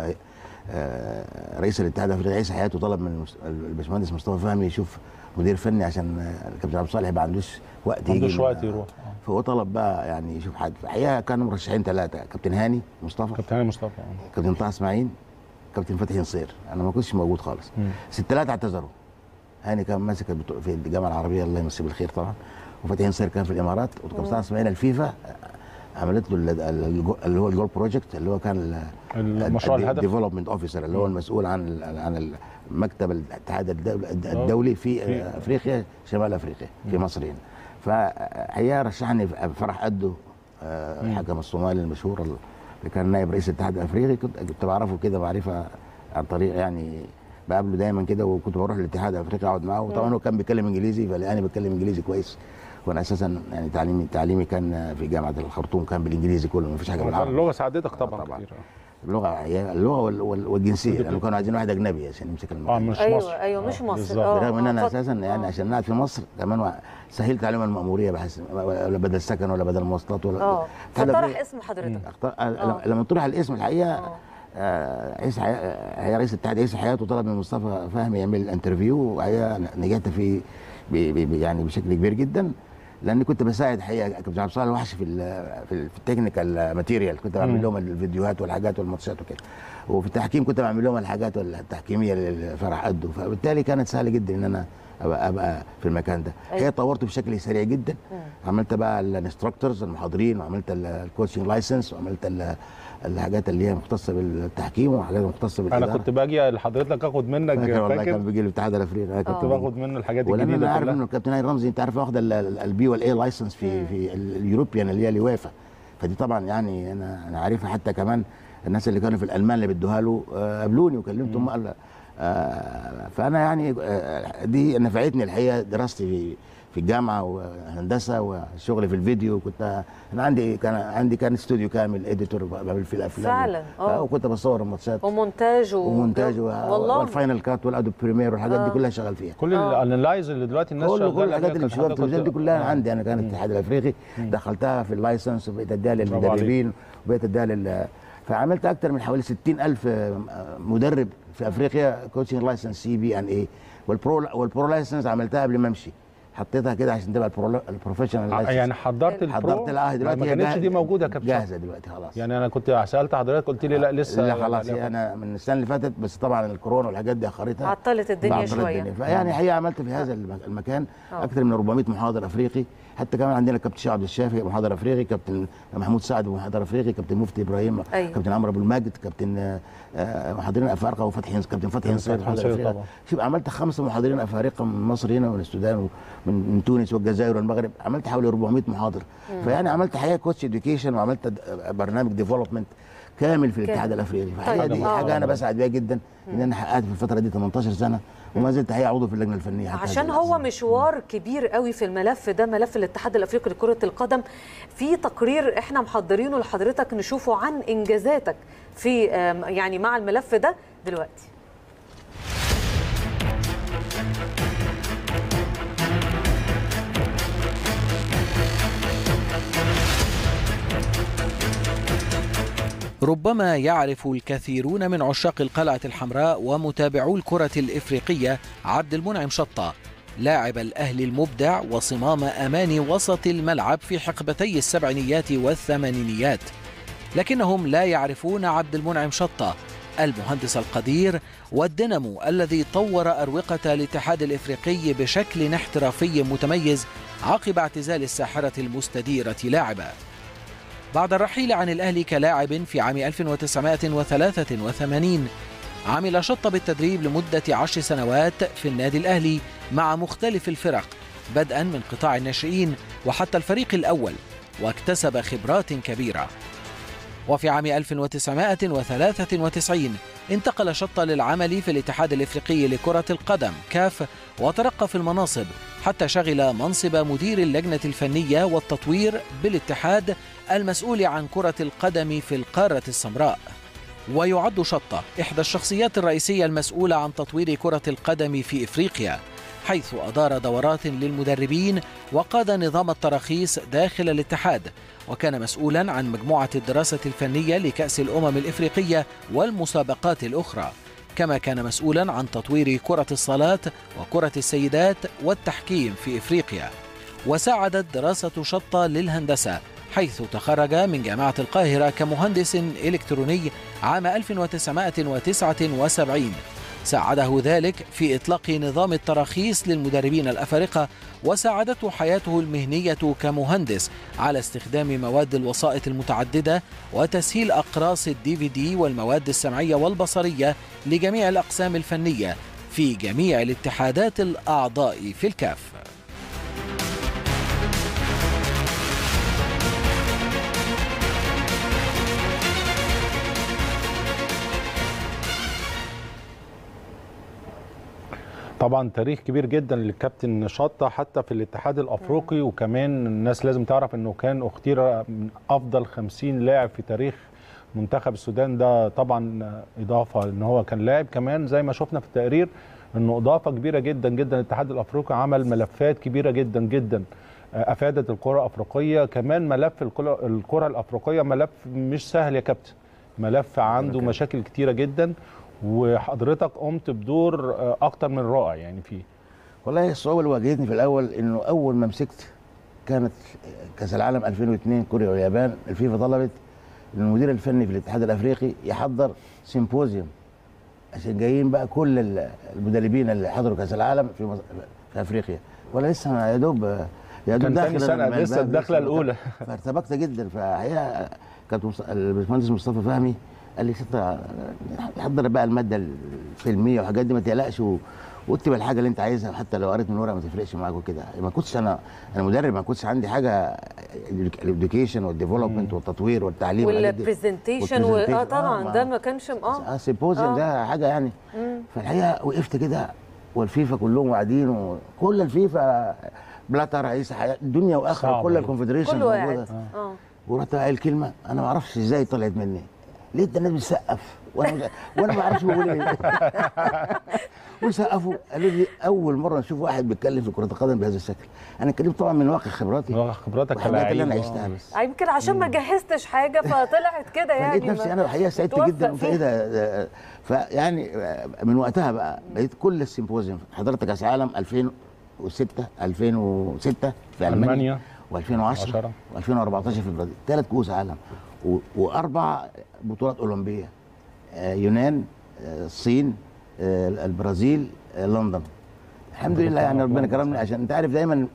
رئيس الاتحاد الافريقي عيسى حياته طلب من الباشمهندس مصطفى فهمي يشوف مدير فني عشان الكابتن عبد الصالح ما عندوش وقت يجي، ما عندوش وقت يروح، فهو طلب بقى يعني يشوف حد. الحقيقه كانوا مرشحين ثلاثه، كابتن هاني مصطفى كابتن طه اسماعيل، كابتن فتحي نصير. انا ما كنتش موجود خالص. الثلاثه اعتذروا، هاني كان ماسك في الجامعه العربيه الله يمسيه بالخير طبعا، وفتحي نصير كان في الامارات، وكابتن اسماعيل الفيفا عملت له اللي هو الجول بروجكت، اللي هو كان المشروع الهدف ديفلوبمنت اوفيسر، اللي هو المسؤول عن مكتب الاتحاد الدولي في افريقيا، شمال افريقيا في مصر هنا. فهي رشحني فرح قده الحكم الصومالي المشهور اللي كان نائب رئيس الاتحاد الافريقي، كنت بعرفه كده معرفه عن طريق يعني بقابله دايما كده، وكنت بروح للاتحاد الافريقي اقعد معاه. وطبعا هو كان بيتكلم انجليزي فلقاني بتكلم انجليزي كويس، وانا اساسا يعني تعليمي كان في جامعه الخرطوم كان بالانجليزي كله، مفيش حاجه بالعربي. اللغه ساعدتك طبعا كتير. اللغه والجنسيه، لانه كانوا عايزين واحد اجنبي عشان يمسك المكان. مش مصري. ايوه مش مصري. بالرغم ان انا اساسا يعني عشان قاعد في مصر كمان سهلت عليهم المأموريه، بحس ولا بدل سكن ولا بدل مواصلات ولا فطرح اسم حضرتك. لما طرح الاسم الحقيقه رئيس الاتحاد عيسى حياته طلب من مصطفى فهمي يعمل الانترفيو، وهي نجحت فيه يعني بشكل كبير جدا، لان كنت بساعد حقيقه كابتن عبد الصالح الوحش في التكنيكال ماتيريال، كنت بعمل لهم الفيديوهات والحاجات والماتشات وكده، وفي التحكيم كنت بعمل لهم الحاجات التحكيميه لفرح قده. فبالتالي كانت سهله جدا ان انا ابقى في المكان ده. هي طورته بشكل سريع جدا، عملت بقى الانستراكتورز المحاضرين، وعملت الكوتشنج لايسنس، وعملت الحاجات اللي هي مختصه بالتحكيم وحاجات مختصه بالاداره. انا كنت باجي لحضرتك اخد منك، فاكر كان بيجي الاتحاد الافريقي، انا كنت باخد منه الحاجات الجديده كلها. انا عارف انه الكابتن هاني رمزي انت عارف واخد البي والاي لايسنس في اليوروبيان اللي هي اليوافا، فدي طبعا يعني انا عارفها. حتى كمان الناس اللي كانوا في الالمان اللي بيدوها له قابلوني وكلمتهم، فانا يعني دي نفعتني الحقيقه دراستي في الجامعه وهندسه وشغلي في الفيديو. كنت انا عندي كان استوديو كامل، اديتور بعمل في الافلام فعلا، وكنت بصور الماتشات ومونتاج والفاينل كات والادو بريمير والحاجات دي كلها شغال فيها. كل الانلايز اللي دلوقتي الناس شغاله، كل الحاجات اللي شغاله دي كلها عندي انا. كان الاتحاد الافريقي دخلتها في اللايسنس، وبقيت اديها للمدربين، وبقيت اديها فعملت اكثر من حوالي 60000 مدرب في افريقيا كوتشنج لايسنس CBNA، والبرو لايسنس عملتها قبل ما امشي، حطيتها كده عشان تبقى البروفيشنال لايسنس. يعني حضرت العهد دلوقتي، ما كانتش دي موجوده كابتن، جاهزه دلوقتي خلاص. يعني انا كنت سالت حضرتك قلت لي لا لسه، لا خلاص هي انا من السنه اللي فاتت، بس طبعا الكورونا والحاجات دي اخرتها، عطلت الدنيا شويه. فيعني الحقيقه عملت في هذا المكان اكثر من 400 محاضر افريقي. حتى كمان عندنا كابتن شعب الشافعي محاضر افريقي، كابتن محمود سعد محاضر افريقي، كابتن مفتي ابراهيم، كابتن عمرو ابو المجد، كابتن محاضرين افارقه، كابتن فتحي نصير محاضر افريقي. شوف عملت 5 محاضرين افارقه من مصر هنا ومن السودان ومن تونس والجزائر والمغرب، عملت حوالي 400 محاضر. فيعني عملت حقيقه كوتش اديوكيشن، وعملت برنامج ديفلوبمنت كامل في الاتحاد الافريقي. فهي دي حاجه انا بسعد بيها جدا ان انا حققت في الفتره دي 18 سنه وما زلت حقيقه عضو في اللجنه الفنيه عشان هو مشوار كبير قوي في الملف ده، ملف الاتحاد الافريقي لكره القدم. في تقرير احنا محضرينه لحضرتك نشوفه عن انجازاتك في يعني مع الملف ده دلوقتي. ربما يعرف الكثيرون من عشاق القلعة الحمراء ومتابعو الكرة الإفريقية عبد المنعم شطة، لاعب الأهل المبدع وصمام أمان وسط الملعب في حقبتي السبعينيات والثمانينيات، لكنهم لا يعرفون عبد المنعم شطة المهندس القدير والدينامو الذي طور أروقة الاتحاد الإفريقي بشكل احترافي متميز عقب اعتزال الساحرة المستديرة لاعبا. بعد الرحيل عن الأهلي كلاعب في عام 1983 عمل شطة بالتدريب لمدة 10 سنوات في النادي الأهلي مع مختلف الفرق بدءا من قطاع الناشئين وحتى الفريق الأول، واكتسب خبرات كبيرة. وفي عام 1993 انتقل شطة للعمل في الاتحاد الإفريقي لكرة القدم كاف، وترقى في المناصب حتى شغل منصب مدير اللجنة الفنية والتطوير بالاتحاد المسؤول عن كرة القدم في القارة السمراء. ويعد شطة إحدى الشخصيات الرئيسية المسؤولة عن تطوير كرة القدم في إفريقيا، حيث أدار دورات للمدربين وقاد نظام التراخيص داخل الاتحاد، وكان مسؤولا عن مجموعة الدراسة الفنية لكأس الأمم الإفريقية والمسابقات الأخرى، كما كان مسؤولا عن تطوير كرة الصالات وكرة السيدات والتحكيم في إفريقيا. وساعدت دراسة شطة للهندسة، حيث تخرج من جامعة القاهرة كمهندس إلكتروني عام 1979، ساعده ذلك في إطلاق نظام التراخيص للمدربين الأفارقة، وساعدته حياته المهنية كمهندس على استخدام مواد الوسائط المتعددة وتسهيل أقراص الDVD والمواد السمعية والبصرية لجميع الأقسام الفنية في جميع الاتحادات الأعضاء في الكاف. طبعا تاريخ كبير جدا للكابتن شطة حتى في الاتحاد الافريقي، وكمان الناس لازم تعرف انه كان اختير من افضل 50 لاعب في تاريخ منتخب السودان. ده طبعا اضافه ان هو كان لاعب، كمان زي ما شفنا في التقرير انه اضافه كبيره جدا جدا. الاتحاد الافريقي عمل ملفات كبيره جدا جدا افادت الكره الافريقيه. كمان ملف الكره الافريقيه ملف مش سهل يا كابتن، ملف عنده مشاكل كتيره جدا، وحضرتك قمت بدور اكتر من رائع يعني فيه. والله الصعوبه اللي واجهتني في الاول انه اول ما مسكت كانت كاس العالم 2002 كوريا واليابان، الفيفا طلبت ان المدير الفني في الاتحاد الافريقي يحضر سيمبوزيوم عشان جايين بقى كل المدربين اللي حضروا كاس العالم في افريقيا، وانا لسه يا دوب داخل لسه الدخله الاولى. فارتبكت جدا. فحقيقه كانت الباشمهندس مصطفى فهمي قال لي شطة حضر بقى الماده الفيلميه والحاجات دي، ما تقلقش واكتب الحاجه اللي انت عايزها، وحتى لو قريت من ورقه ما تفرقش معاك وكده. ما كنتش انا مدرب، ما كنتش عندي حاجه الاديوكيشن والديفلوبمنت والتطوير والتعليم والبرزنتيشن طبعا ده ما كانش سيمبوزيوم ده حاجه يعني. فالحقيقه وقفت كده والفيفا كلهم قاعدين، وكل الفيفا بلاتا رئيس الدنيا واخره، كل الكونفدريشن موجوده. ورحت قايل كلمه انا ما اعرفش ازاي طلعت مني، ليه ده الناس بتسقف وانا ما اعرفش بقول ايه. وسقفوا قالوا لي اول مره نشوف واحد بيتكلم في كره القدم بهذا الشكل. انا اتكلمت طبعا من واقع خبراتي، واقع خبراتك كلاعب اللي انا عشتها، بس يمكن عشان ما جهزتش حاجه فطلعت كده يعني. لقيت نفسي انا الحقيقه سعدت جدا. قلت ايه ده؟ فيعني من وقتها بقى بقيت كل السيمبوزيوم حضرت كاس عالم 2006 في المانيا، و2010 و2014 في البرازيل، 3 كؤوس عالم و4 بطولات أولمبية، يونان، الصين، البرازيل، لندن. الحمد لله يعني ربنا كرمني. عشان انت عارف دايما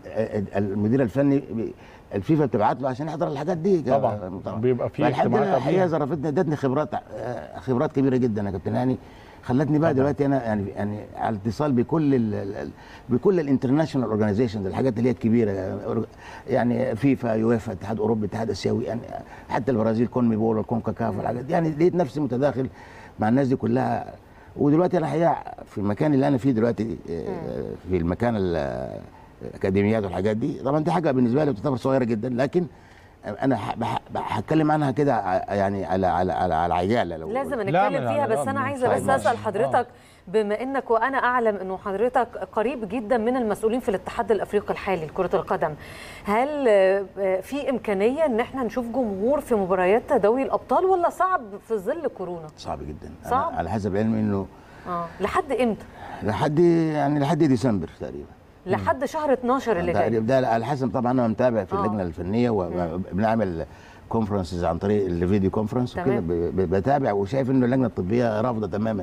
المدير الفني الفيفا بتبعت له عشان يحضر الحاجات دي طبعا، بيبقى في اجتماعات. الحقيقه ظرفتني، ادتني خبرات كبيره جدا يا كابتن، يعني خلتني بقى دلوقتي انا يعني على اتصال بكل الانترناشونال اورجانيزيشنز، الحاجات اللي هي الكبيره يعني فيفا، يويفا، اتحاد اوروبي، اتحاد اسيوي، يعني حتى البرازيل كونميبول والكونكاكاف والحاجات دي. يعني لقيت نفسي متداخل مع الناس دي كلها. ودلوقتي انا الحقيقه في المكان اللي انا فيه دلوقتي في المكان الاكاديميات والحاجات دي، طبعا دي حاجه بالنسبه لي بتعتبر صغيره جدا، لكن انا هتكلم عنها كده يعني على على على العجاله لو لازم نتكلم فيها. بس انا عايزه بس اسال حضرتك، بما انك وانا اعلم انه حضرتك قريب جدا من المسؤولين في الاتحاد الافريقي الحالي لكره القدم، هل في امكانيه ان احنا نشوف جمهور في مباريات دوري الابطال ولا صعب في ظل كورونا؟ صعب جدا. صعب؟ على حسب علمي انه لحد امتى؟ لحد يعني لحد ديسمبر تقريبا، لحد شهر 12 اللي جاي ده على حسب. طبعا انا متابع في اللجنه الفنيه وبنعمل كونفرنسز عن طريق الفيديو كونفرنس وكده، بتابع وشايف ان اللجنه الطبيه رافضه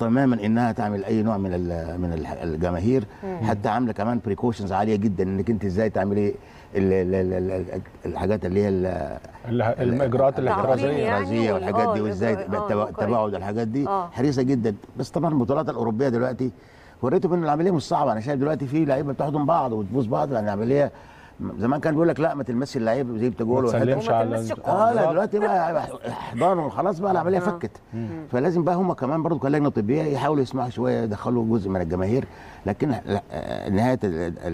تماما انها تعمل اي نوع من الجماهير، حتى عامله كمان بريكوشنز عاليه جدا انك انت ازاي تعملي الحاجات اللي هي الاجراءات الاحترازيه والحاجات دي، وازاي التباعد والحاجات دي حريصه جدا. بس طبعا البطولات الاوروبيه دلوقتي وريته بأن العمليه مش صعبه، انا شايف دلوقتي في لعيبه بتحضن بعض وتبوس بعض، يعني العمليه زمان كان بيقول لك لا ما تلمسش اللعيب زي بتجول وما تلمسش دلوقتي بقى احضانه وخلاص بقى العمليه فكت. فلازم بقى هم كمان برضو كلجنه طبيه يحاولوا يسمحوا شويه يدخلوا جزء من الجماهير، لكن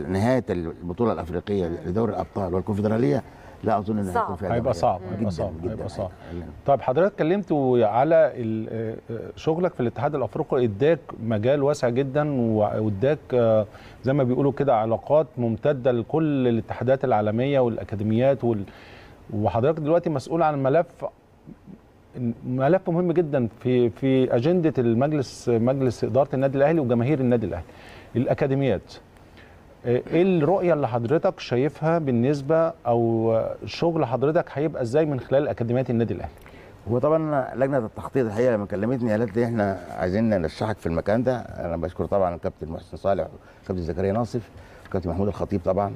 نهايه البطوله الافريقيه لدوري الابطال والكونفدراليه لا اظن ان هيكون فيها هيبقى صعب جدا. طيب حضرتك اتكلمت على شغلك في الاتحاد الافريقي، اداك مجال واسع جدا واداك زي ما بيقولوا كده علاقات ممتده لكل الاتحادات العالميه والاكاديميات وحضرتك دلوقتي مسؤول عن ملف مهم جدا في اجنده مجلس اداره النادي الاهلي وجماهير النادي الاهلي، الاكاديميات. ايه الرؤيه اللي حضرتك شايفها بالنسبه او شغل حضرتك هيبقى ازاي من خلال اكاديميات النادي الاهلي؟ هو طبعا لجنه التخطيط الحقيقه لما كلمتني قالت لي احنا عايزين نرشحك في المكان ده، انا بشكر طبعا الكابتن محسن صالح والكابتن زكريا ناصف والكابتن محمود الخطيب طبعا،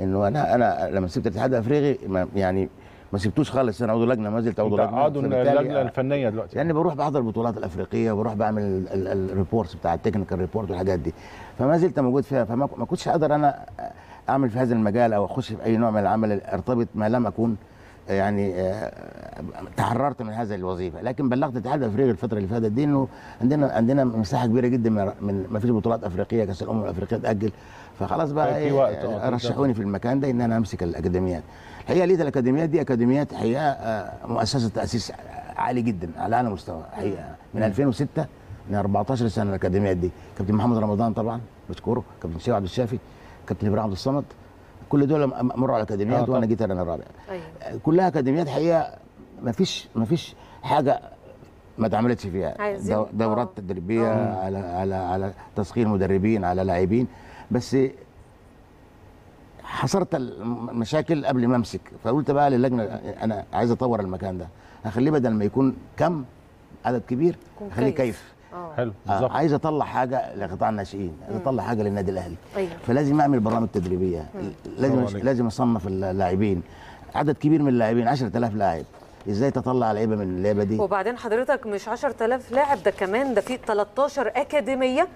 انه انا لما سبت الاتحاد الافريقي يعني ما سبتوش خالص، انا عضو لجنه ما زلت عضو لجنه. عضو اللجنه الفنيه دلوقتي يعني بروح بحضر البطولات الافريقيه وبروح بعمل الريبورتس بتاع التكنيكال ريبورت والحاجات دي، فما زلت موجود فيها، فما كنتش اقدر انا اعمل في هذا المجال او اخش في اي نوع من العمل ارتبط ما لم اكون يعني تحررت من هذه الوظيفه. لكن بلغت الاتحاد الافريقي الفتره اللي فاتت دي انه عندنا مساحه كبيره جدا من ما فيش بطولات افريقيه، كاس الامم الافريقيه تاجل، فخلاص بقى رشحوني في المكان ده ان انا امسك الاكاديميات. الحقيقه لقيت الاكاديميات دي اكاديميات حقيقه مؤسسه تاسيس عالي جدا على اعلى مستوى حقيقه، من 2006 من 14 سنه الاكاديميات دي، كابتن محمد رمضان طبعا بشكره، كابتن سيف عبد الشافي، كابتن ابراهيم عبد الصمد، كل دول مروا على اكاديميات وانا جيت انا الرابع. كلها اكاديميات حقيقه ما فيش حاجه ما اتعملتش فيها، دورات تدريبيه على على على تسخين مدربين على لاعبين، بس حصرت المشاكل قبل ما امسك، فقلت بقى للجنه انا عايز اطور المكان ده، هخليه بدل ما يكون كم عدد كبير هخليه كيف. حلو بالظبط. عايز اطلع حاجه لقطاع الناشئين، عايز اطلع حاجه للنادي الاهلي، فلازم اعمل برامج تدريبيه، لازم اصنف اللاعبين، عدد كبير من اللاعبين 10000 لاعب، ازاي تطلع لعيبه من اللعبه دي؟ وبعدين حضرتك مش 10000 لاعب، ده كمان ده في 13 اكاديميه،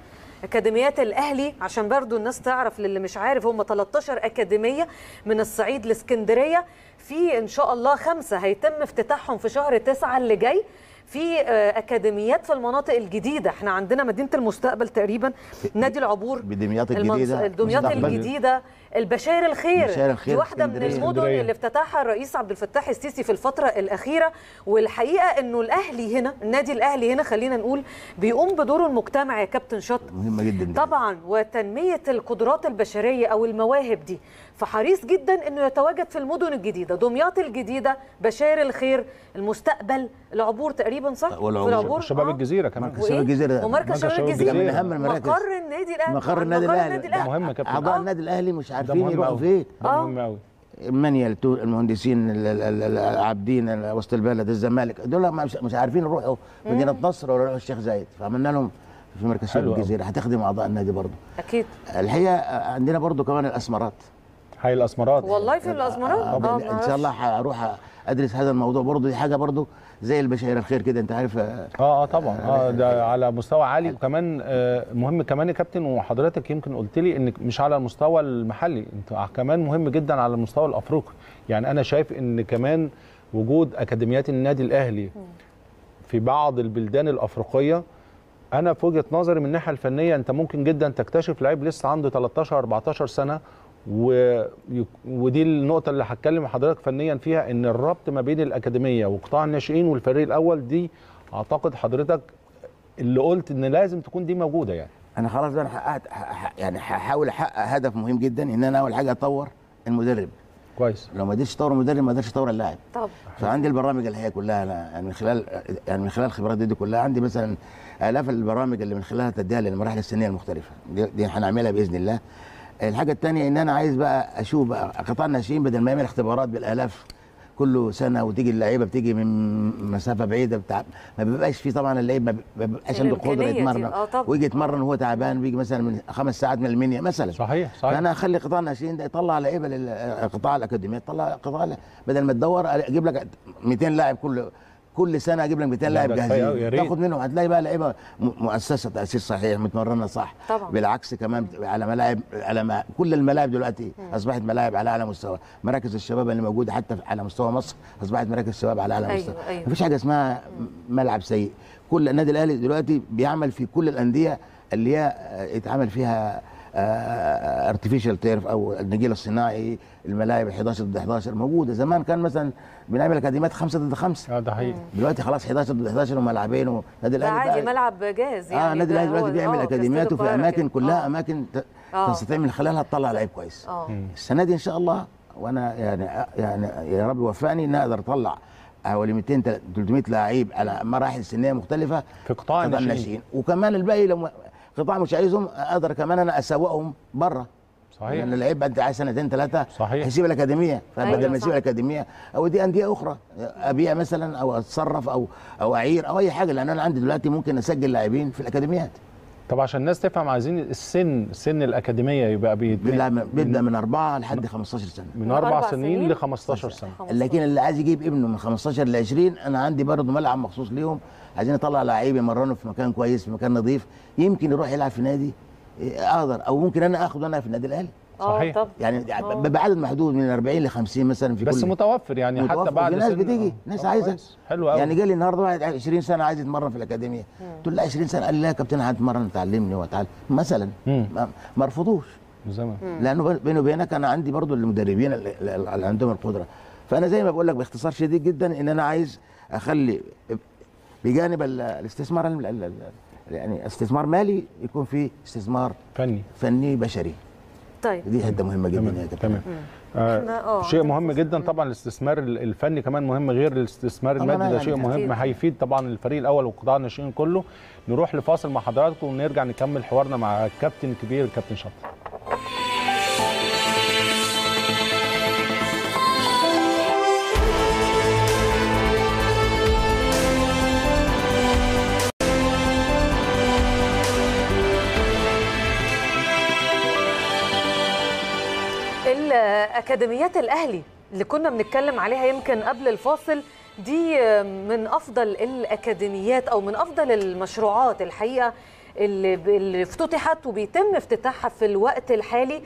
اكاديميات الاهلي عشان برضو الناس تعرف، للي مش عارف هم 13 اكاديميه من الصعيد لاسكندريه، في ان شاء الله 5 هيتم افتتاحهم في شهر 9 اللي جاي، في اكاديميات في المناطق الجديده، احنا عندنا مدينه المستقبل تقريبا، نادي العبور، دمياط الجديده، دمياط الجديده، البشاير الخير دي واحده من المدن اللي افتتحها الرئيس عبد الفتاح السيسي في الفتره الاخيره. والحقيقه انه الاهلي هنا، النادي الاهلي هنا خلينا نقول بيقوم بدوره المجتمع يا كابتن شط مهم جدا طبعا، وتنميه القدرات البشريه او المواهب دي، فحريص جدا انه يتواجد في المدن الجديده، دمياط الجديده، بشاير الخير، المستقبل، العبور تقريبا صح، والعبور شباب الجزيره كمان، شباب الجزيره ومركز شباب الجزيره من مقر النادي الاهلي، مقر النادي الاهلي مهم يا كابتن. اعضاء النادي الاهلي مش عارفين يروحوا فين، مهم قوي، المنيا، المهندسين، العابدين، وسط البلد، الزمالك، دول مش عارفين يروحوا مدينه نصر ولا يروحوا الشيخ زايد، فعملنا لهم في مركز شباب الجزيره، هتخدم اعضاء النادي برضه اكيد. الحقيقه عندنا برضه كمان الاسمرات، حي الاسمرات، والله في الاسمرات ان شاء الله هروح ادرس هذا الموضوع برضه، دي حاجه برضه زي البشاير الخير كده انت عارف. طبعا ده على مستوى عالي، وكمان مهم كمان يا كابتن، وحضرتك يمكن قلت لي انك مش على المستوى المحلي، انت كمان مهم جدا على المستوى الافريقي، يعني انا شايف ان كمان وجود اكاديميات النادي الاهلي في بعض البلدان الافريقيه انا في وجهه نظري من الناحيه الفنيه انت ممكن جدا تكتشف لعيب لسه عنده 13 14 سنه، ودي النقطه اللي هتكلم حضرتك فنيا فيها، ان الربط ما بين الاكاديميه وقطاع الناشئين والفريق الاول، دي اعتقد حضرتك اللي قلت ان لازم تكون دي موجوده. يعني انا خلاص بقى انا حققت يعني هحاول احقق هدف مهم جدا، ان انا اول حاجه اطور المدرب كويس. لو ما قدرتش اطور المدرب ما قدرتش اطور اللاعب. طب فعندي البرامج اللي هي كلها انا يعني من خلال الخبرات دي كلها، عندي مثلا الاف البرامج اللي من خلالها تديها للمراحل السنيه المختلفه، دي هنعملها باذن الله. الحاجه الثانيه ان انا عايز بقى اشوف بقى قطاع الناشئين بدل ما يعمل اختبارات بالالاف كل سنه وتيجي اللعيبه بتيجي من مسافه بعيده ما بيبقاش فيه طبعا اللعيب ما بيبقاش عنده قدره يتمرن ويجي يتمرن وهو تعبان ويجي مثلا من 5 ساعات من المنيا مثلا. صحيح صحيح. فانا اخلي قطاع الناشئين ده يطلع لعيبه للقطاع الاكاديميه، يطلع قطاع بدل ما تدور اجيب لك 200 لاعب كل سنه، اجيب لك 200 لاعب جاهزين تاخد منهم، هتلاقي بقى لعيبه مؤسسه تاسيس صحيح متمرنه صح. طبعا. بالعكس كمان على ملاعب، على كل الملاعب دلوقتي اصبحت ملاعب على اعلى مستوى، مراكز الشباب اللي موجوده حتى على مستوى مصر اصبحت مراكز الشباب على اعلى مستوى. أيوة. مفيش حاجه اسمها ملعب سيء، كل النادي الاهلي دلوقتي بيعمل في كل الانديه اللي هي يتعمل فيها ارتفيشال تيرف او النجيل الصناعي، الملاعب 11 ضد 11 موجوده. زمان كان مثلا بنعمل اكاديميات 5 ضد 5. ده حقيقي. دلوقتي خلاص 11 ضد 11 وملعبين، والنادي الاهلي عادي ملعب جاهز يعني. النادي الاهلي دلوقتي بيعمل اكاديمياته في اماكن كلها اماكن تستطيع من خلالها تطلع لعيب كويس. السنه دي ان شاء الله، وانا يعني يا رب يوفقني ان اقدر اطلع حوالي 200 300 لعيب على مراحل سنيه مختلفه في قطاع الناشئين، وكمان الباقي لو قطاع مش عايزهم اقدر كمان انا اسوقهم بره. صحيح. لان اللعيب بعد عايز 2 3 سنين هيسيب الاكاديميه، فبدل ما يسيب الاكاديميه او دي انديه اخرى ابيع مثلا او اتصرف او اعير او اي حاجه، لان انا عندي دلوقتي ممكن اسجل لاعبين في الاكاديميات. طب عشان الناس تفهم، عايزين سن الاكاديميه يبقى بيبدا من 4 لحد 15 سنه، من 4 سنين ل 15 سنه. لكن اللي عايز يجيب ابنه من 15 ل 20، انا عندي برضه ملعب مخصوص ليهم، عايزين نطلع لعيب يمرنه في مكان كويس، في مكان نظيف، يمكن يروح يلعب في نادي اقدر او ممكن انا اخده انا في النادي الاهلي. صحيح. يعني بعدد محدود من 40 ل 50 مثلا في بس كل متوفر يعني متوفر. حتى بعد ناس بتيجي ناس عايزه حلو قوي. يعني جالي النهارده واحد 20 سنه عايز يتمرن في الاكاديميه، قلت له 20 سنه، قال لي لا يا كابتن هتمرن تعلمني وتعالى مثلا. ما رفضوش زمان، لانه بيني وبينك انا عندي برضو المدربين اللي عندهم القدره. فانا زي ما بقول لك باختصار شديد جدا ان انا عايز اخلي بجانب الاستثمار يعني استثمار مالي يكون في استثمار فني بشري. طيب دي حته مهمه جدا يا كابتن. تمام. شيء مهم جدا طبعا الاستثمار الفني كمان مهم غير الاستثمار المادي، ده شيء مهم هيفيد طبعا الفريق الاول وقطاع الناشئين كله. نروح لفاصل مع حضراتكم ونرجع نكمل حوارنا مع الكابتن الكبير كابتن شطر. اكاديميات الاهلي اللي كنا بنتكلم عليها يمكن قبل الفاصل دي من افضل الاكاديميات او من افضل المشروعات الحقيقه اللي افتتحت وبيتم افتتاحها في الوقت الحالي.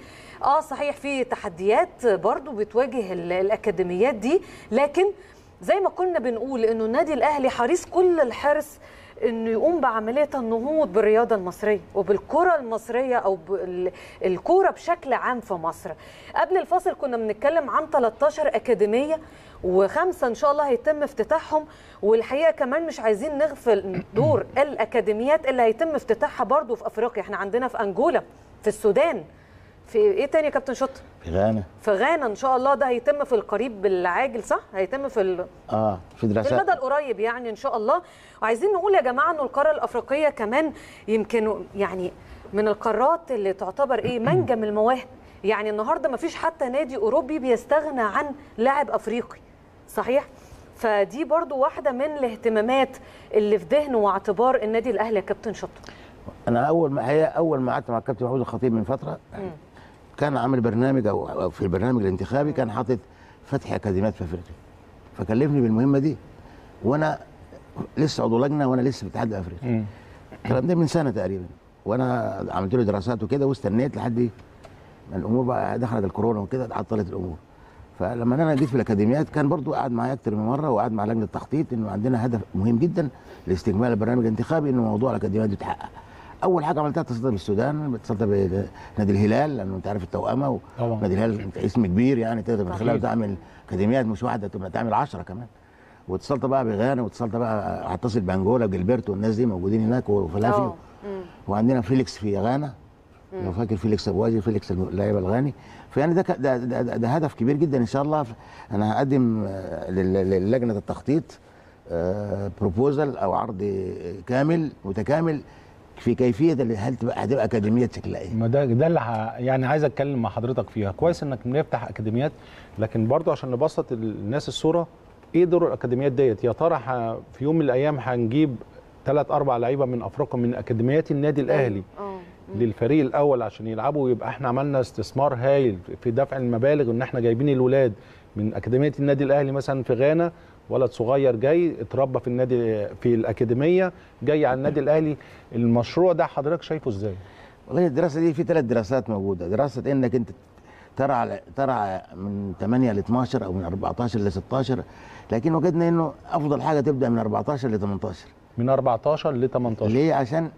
صحيح في تحديات برضو بتواجه الاكاديميات دي، لكن زي ما كنا بنقول انه النادي الاهلي حريص كل الحرص انه يقوم بعمليه النهوض بالرياضه المصريه وبالكره المصريه او الكوره بشكل عام في مصر. قبل الفاصل كنا بنتكلم عن 13 اكاديميه و5 ان شاء الله هيتم افتتاحهم، والحقيقه كمان مش عايزين نغفل دور الاكاديميات اللي هيتم افتتاحها برضو في افريقيا. احنا عندنا في انجولا، في السودان، في ايه تاني يا كابتن شطر؟ في غانا. في غانا ان شاء الله، ده هيتم في القريب العاجل صح؟ هيتم في في المدى القريب يعني ان شاء الله. وعايزين نقول يا جماعه انه القاره الافريقيه كمان يمكن يعني من القارات اللي تعتبر ايه منجم المواهب. يعني النهارده ما فيش حتى نادي اوروبي بيستغنى عن لاعب افريقي. صحيح؟ فدي برضو واحده من الاهتمامات اللي في ذهن واعتبار النادي الاهلي يا كابتن شطر. انا اول ما قعدت مع الكابتن محمود الخطيب من فتره كان عامل برنامج او في البرنامج الانتخابي كان حاطط فتح اكاديميات في افريقيا، فكلفني بالمهمه دي وانا لسه عضو لجنه وانا لسه في الاتحاد الافريقي. الكلام ده من سنه تقريبا، وانا عملت له دراسات وكده واستنيت لحد الامور بقى دخلت الكورونا وكده عطلت الامور. فلما انا جيت في الاكاديميات كان برضو قعد معايا اكتر من مره، وقعد مع لجنه التخطيط، انه عندنا هدف مهم جدا لاستكمال البرنامج الانتخابي، انه موضوع الاكاديميات يتحقق. اول حاجه عملتها اتصلت بالسودان، اتصلت بنادي الهلال، لانه انت عارف التوأمه ونادي الهلال اسم كبير يعني تقدر من خلاله تعمل اكاديميات مش واحده، تبقى تعمل 10 كمان. واتصلت بقى بغانا، واتصلت بقى هتصل بانجولا وجلبرتو والناس دي موجودين هناك وفلافيو، وعندنا فيليكس في غانا لو فاكر، فيليكس ابواجي، فيليكس اللاعب الغاني. فيعني ده هدف كبير جدا ان شاء الله. انا هقدم للجنه التخطيط بروبوزل او عرض كامل متكامل في كيفيه اللي هتبقى اكاديميات شكلها ايه. ما ده اللي يعني عايز اتكلم مع حضرتك فيها. كويس انك بنفتح اكاديميات، لكن برضه عشان نبسط الناس الصوره ايه دور الاكاديميات ديت. يا ترى في يوم من الايام هنجيب 3-4 لعيبه من افريقيا من اكاديميات النادي الاهلي للفريق الاول عشان يلعبوا، ويبقى احنا عملنا استثمار هايل في دفع المبالغ، وان احنا جايبين الولاد من اكاديميه النادي الاهلي مثلا في غانا. ولد صغير جاي اتربى في الاكاديميه، جاي على النادي الاهلي. المشروع ده حضرتك شايفه ازاي؟ والله الدراسه دي في 3 دراسات موجوده. دراسه انك انت ترعى من 8 ل 12 او من 14 ل 16، لكن وجدنا انه افضل حاجه تبدا من 14 ل 18. من 14 ل 18 ليه؟ عشان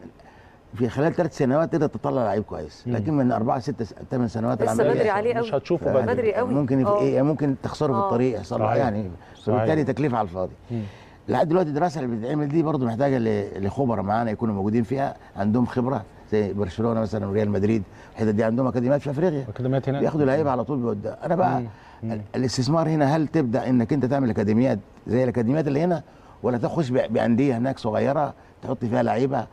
في خلال 3 سنوات تقدر تطلع لعيب كويس، لكن من 4 6 8 سنوات لسه بدري عليه قوي، مش هتشوفه بدري قوي، ممكن ممكن تخسره في الطريق يحصل يعني، وبالتالي تكلفه على الفاضي. لحد دلوقتي الدراسه اللي بتتعمل دي برضه محتاجه لخبراء معانا يكونوا موجودين فيها، عندهم خبره زي برشلونه مثلا وريال مدريد، الحته دي عندهم اكاديميات في افريقيا، اكاديميات هناك بياخدوا لعيبه على طول بيودوها. انا بقى الاستثمار هنا، هل تبدا انك انت تعمل اكاديميات زي الاكاديميات اللي هنا، ولا تخش بانديه هناك صغيره تحط فيها لعيبه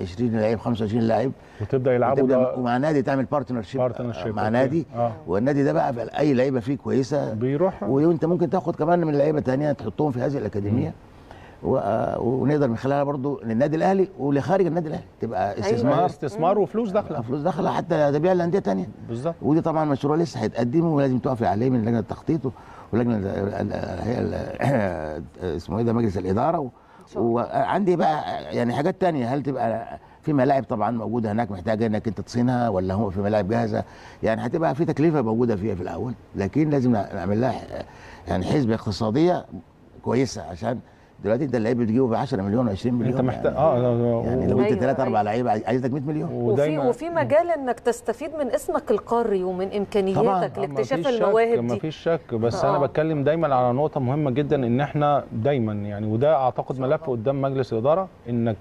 20 لعيب 25 لعيب وتبدا يلعبوا ده، ومع نادي تعمل بارتنرشيب مع نادي، والنادي ده بقى اي لعيبه فيه كويسه بيروح، وانت ممكن تاخد كمان من لعيبه ثانيه تحطهم في هذه الاكاديميه، ونقدر من خلالها برضو للنادي الاهلي ولخارج النادي الاهلي تبقى استثمار وفلوس داخله، حتى تبيع لانديه ثانيه بالظبط. ودي طبعا مشروع لسه هيتقدم ولازم توافق عليه من لجنه التخطيط ولجنه اسمه ايه ده مجلس الاداره. وعندي بقى يعني حاجات تانية، هل تبقى في ملاعب طبعا موجوده هناك محتاجه انك انت تصينها، ولا هو في ملاعب جاهزه؟ يعني هتبقى في تكلفه موجوده فيها في الاول، لكن لازم نعمل لها يعني حسبه اقتصاديه كويسه، عشان دلوقتي انت اللعيب بتجيبه ب 10 مليون و 20 مليون، انت محتاج يعني لو انت 3-4 لعيبه عايزك 100 مليون، وفي مجال انك تستفيد من اسمك القاري ومن امكانياتك لاكتشاف المواهب دي، مفيش شك. بس انا بتكلم دايما على نقطه مهمه جدا، ان احنا دايما يعني وده اعتقد ملف قدام مجلس الاداره، انك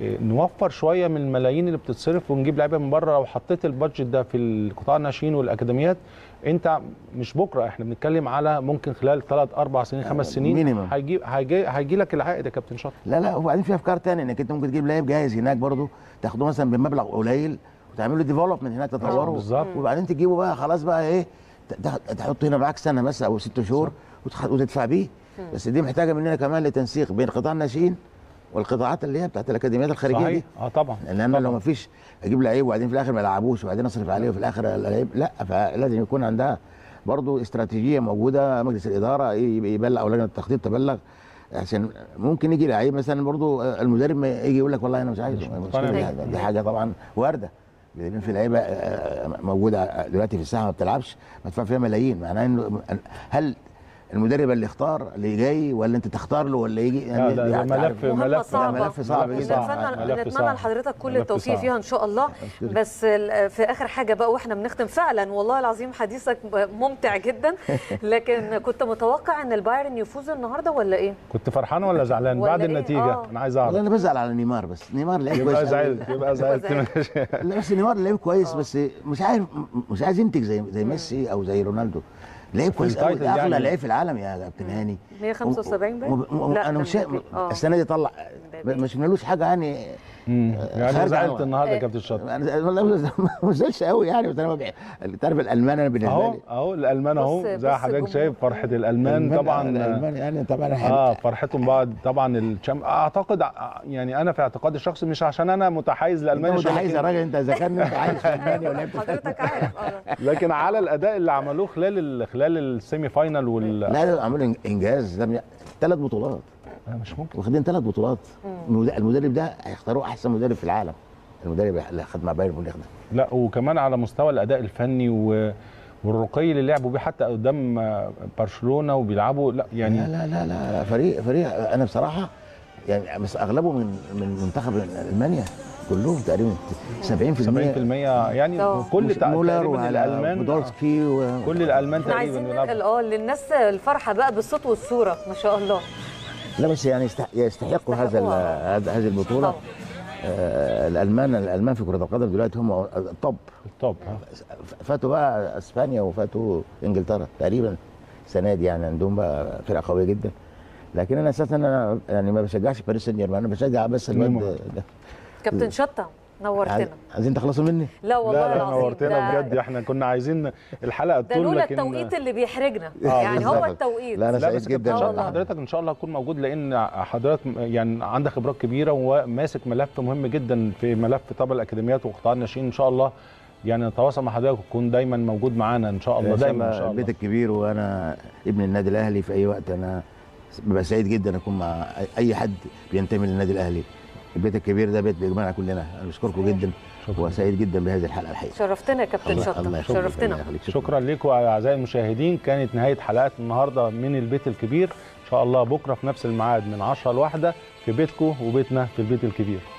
نوفر شويه من الملايين اللي بتتصرف ونجيب لعيبه من بره. لو حطيت البادجت ده في القطاع الناشئين والاكاديميات، انت مش بكره، احنا بنتكلم على ممكن خلال 3-4 سنين 5 سنين هيجي لك العائد يا كابتن شاطر. لا وبعدين في افكار ثانيه، انك انت ممكن تجيب لاعب جاهز هناك برضه تاخده مثلا بمبلغ قليل وتعمل له ديفلوبمنت هناك، تطوره، وبعدين تجيبه بقى خلاص بقى ايه، تحطه هنا معاك سنه بس او 6 شهور وتدفع بيه. بس دي محتاجه مننا كمان لتنسيق بين قطاع الناشئين والقطاعات اللي هي بتاعت الاكاديميات الخارجيه صحيح. دي طبعا، لان انا لو ما فيش اجيب لعيب وبعدين في الاخر ما يلعبوش وبعدين اصرف عليه وفي الاخر لعيب، لا. فلازم يكون عندها برضو استراتيجيه موجوده، مجلس الاداره يبلغ او لجنه التخطيط تبلغ، عشان ممكن يجي لعيب مثلا برضو المدرب ما يجي يقول لك والله انا مش عايزه، دي حاجه طبعا وارده. في لعيبه موجوده دلوقتي في الساحه ما بتلعبش، مدفوع فيها ملايين، معناه انه هل المدرب اللي اختار اللي جاي، ولا انت تختار له ولا يجي؟ يعني لا ملف صعب نتمنى لحضرتك كل التوفيق فيها ان شاء الله. بس في اخر حاجه بقى واحنا بنختم، فعلا والله العظيم حديثك ممتع جدا، لكن كنت متوقع ان البايرن يفوز النهارده ولا ايه؟ كنت فرحان ولا زعلان بعد النتيجه؟ انا عايز اعرف. انا بزعل على نيمار، بس نيمار لعيب كويس، يبقى زعلت لا بس نيمار لعيب كويس، بس مش عايز ينتج زي ميسي او زي رونالدو. لعيب كويس قوي، اغلى يعني لعيب في العالم يا كابتن هاني، 175 باين. انا مش السنه دي طلع ما شفنالوش حاجه يعني. انا زعلت النهارده يا كابتن شاطر، انا والله ما زعلتش قوي يعني، بس انا انت عارف الالمان، انا بالنسبه لي اهو الالمان اهو زي حضرتك شايف فرحه الالمان طبعا، الالمان يعني طبعا فرحتهم بعد طبعا اعتقد يعني انا في اعتقادي الشخصي، مش عشان انا متحيز لالمانيا، متحيز يا راجل انت ذكرني متحيز في المانيا ولعبت حضرتك عارف لكن على الاداء اللي عملوه خلال السيمي فاينال لا عملوا انجاز، 3 بطولات مش ممكن، واخدين 3 بطولات. المدرب ده هيختاروه احسن مدرب في العالم، المدرب اللي خد مع بايرن ميونخ ده. لا وكمان على مستوى الاداء الفني والرقي اللي لعبوا بيه حتى قدام برشلونه وبيلعبوا لا يعني لا لا لا, لا فريق انا بصراحه يعني بس اغلبه من منتخب المانيا كلهم تقريبا 70% يعني كل تقريبا الالمان كل الالمان تقريبا للناس الفرحه بقى بالصوت والصوره ما شاء الله. لا بس يعني يستحقوا هذه البطوله الالمان في كره القدم دلوقتي هم التوب فاتوا بقى اسبانيا وفاتوا انجلترا تقريبا السنه دي يعني عندهم بقى فرقه قويه جدا. لكن انا اساسا انا يعني ما بشجعش باريس سان جيرمان، انا بشجع بس الواد ده كابتن شطه. نورتنا. عايزين تخلصوا مني؟ لا والله العظيم نورتنا بجد، احنا كنا عايزين الحلقه تطول لكن لولا التوقيت اللي بيحرجنا يعني هو التوقيت. لا انا سعيد جدا حضرتك ان شاء الله هتكون موجود لان حضرتك يعني عندك خبرات كبيره وماسك ملف مهم جدا في ملف طبعا الاكاديميات وقطاع الناشئين. ان شاء الله يعني نتواصل مع حضرتك وتكون دايما موجود معانا ان شاء الله. دايما ان شاء الله بيتك كبير وانا ابن النادي الاهلي في اي وقت انا ببقى سعيد جدا اكون مع اي حد بينتمي للنادي الاهلي. البيت الكبير ده بيت بيجمعنا كلنا. انا بشكركم جدا وسعيد جدا بهذه الحلقه الحقيقه. شرفتنا يا كابتن شطه، شرفتنا. شكرا لكم اعزائي المشاهدين، كانت نهايه حلقات النهارده من البيت الكبير. ان شاء الله بكره في نفس الميعاد من 10 ل1 في بيتكم وبيتنا في البيت الكبير.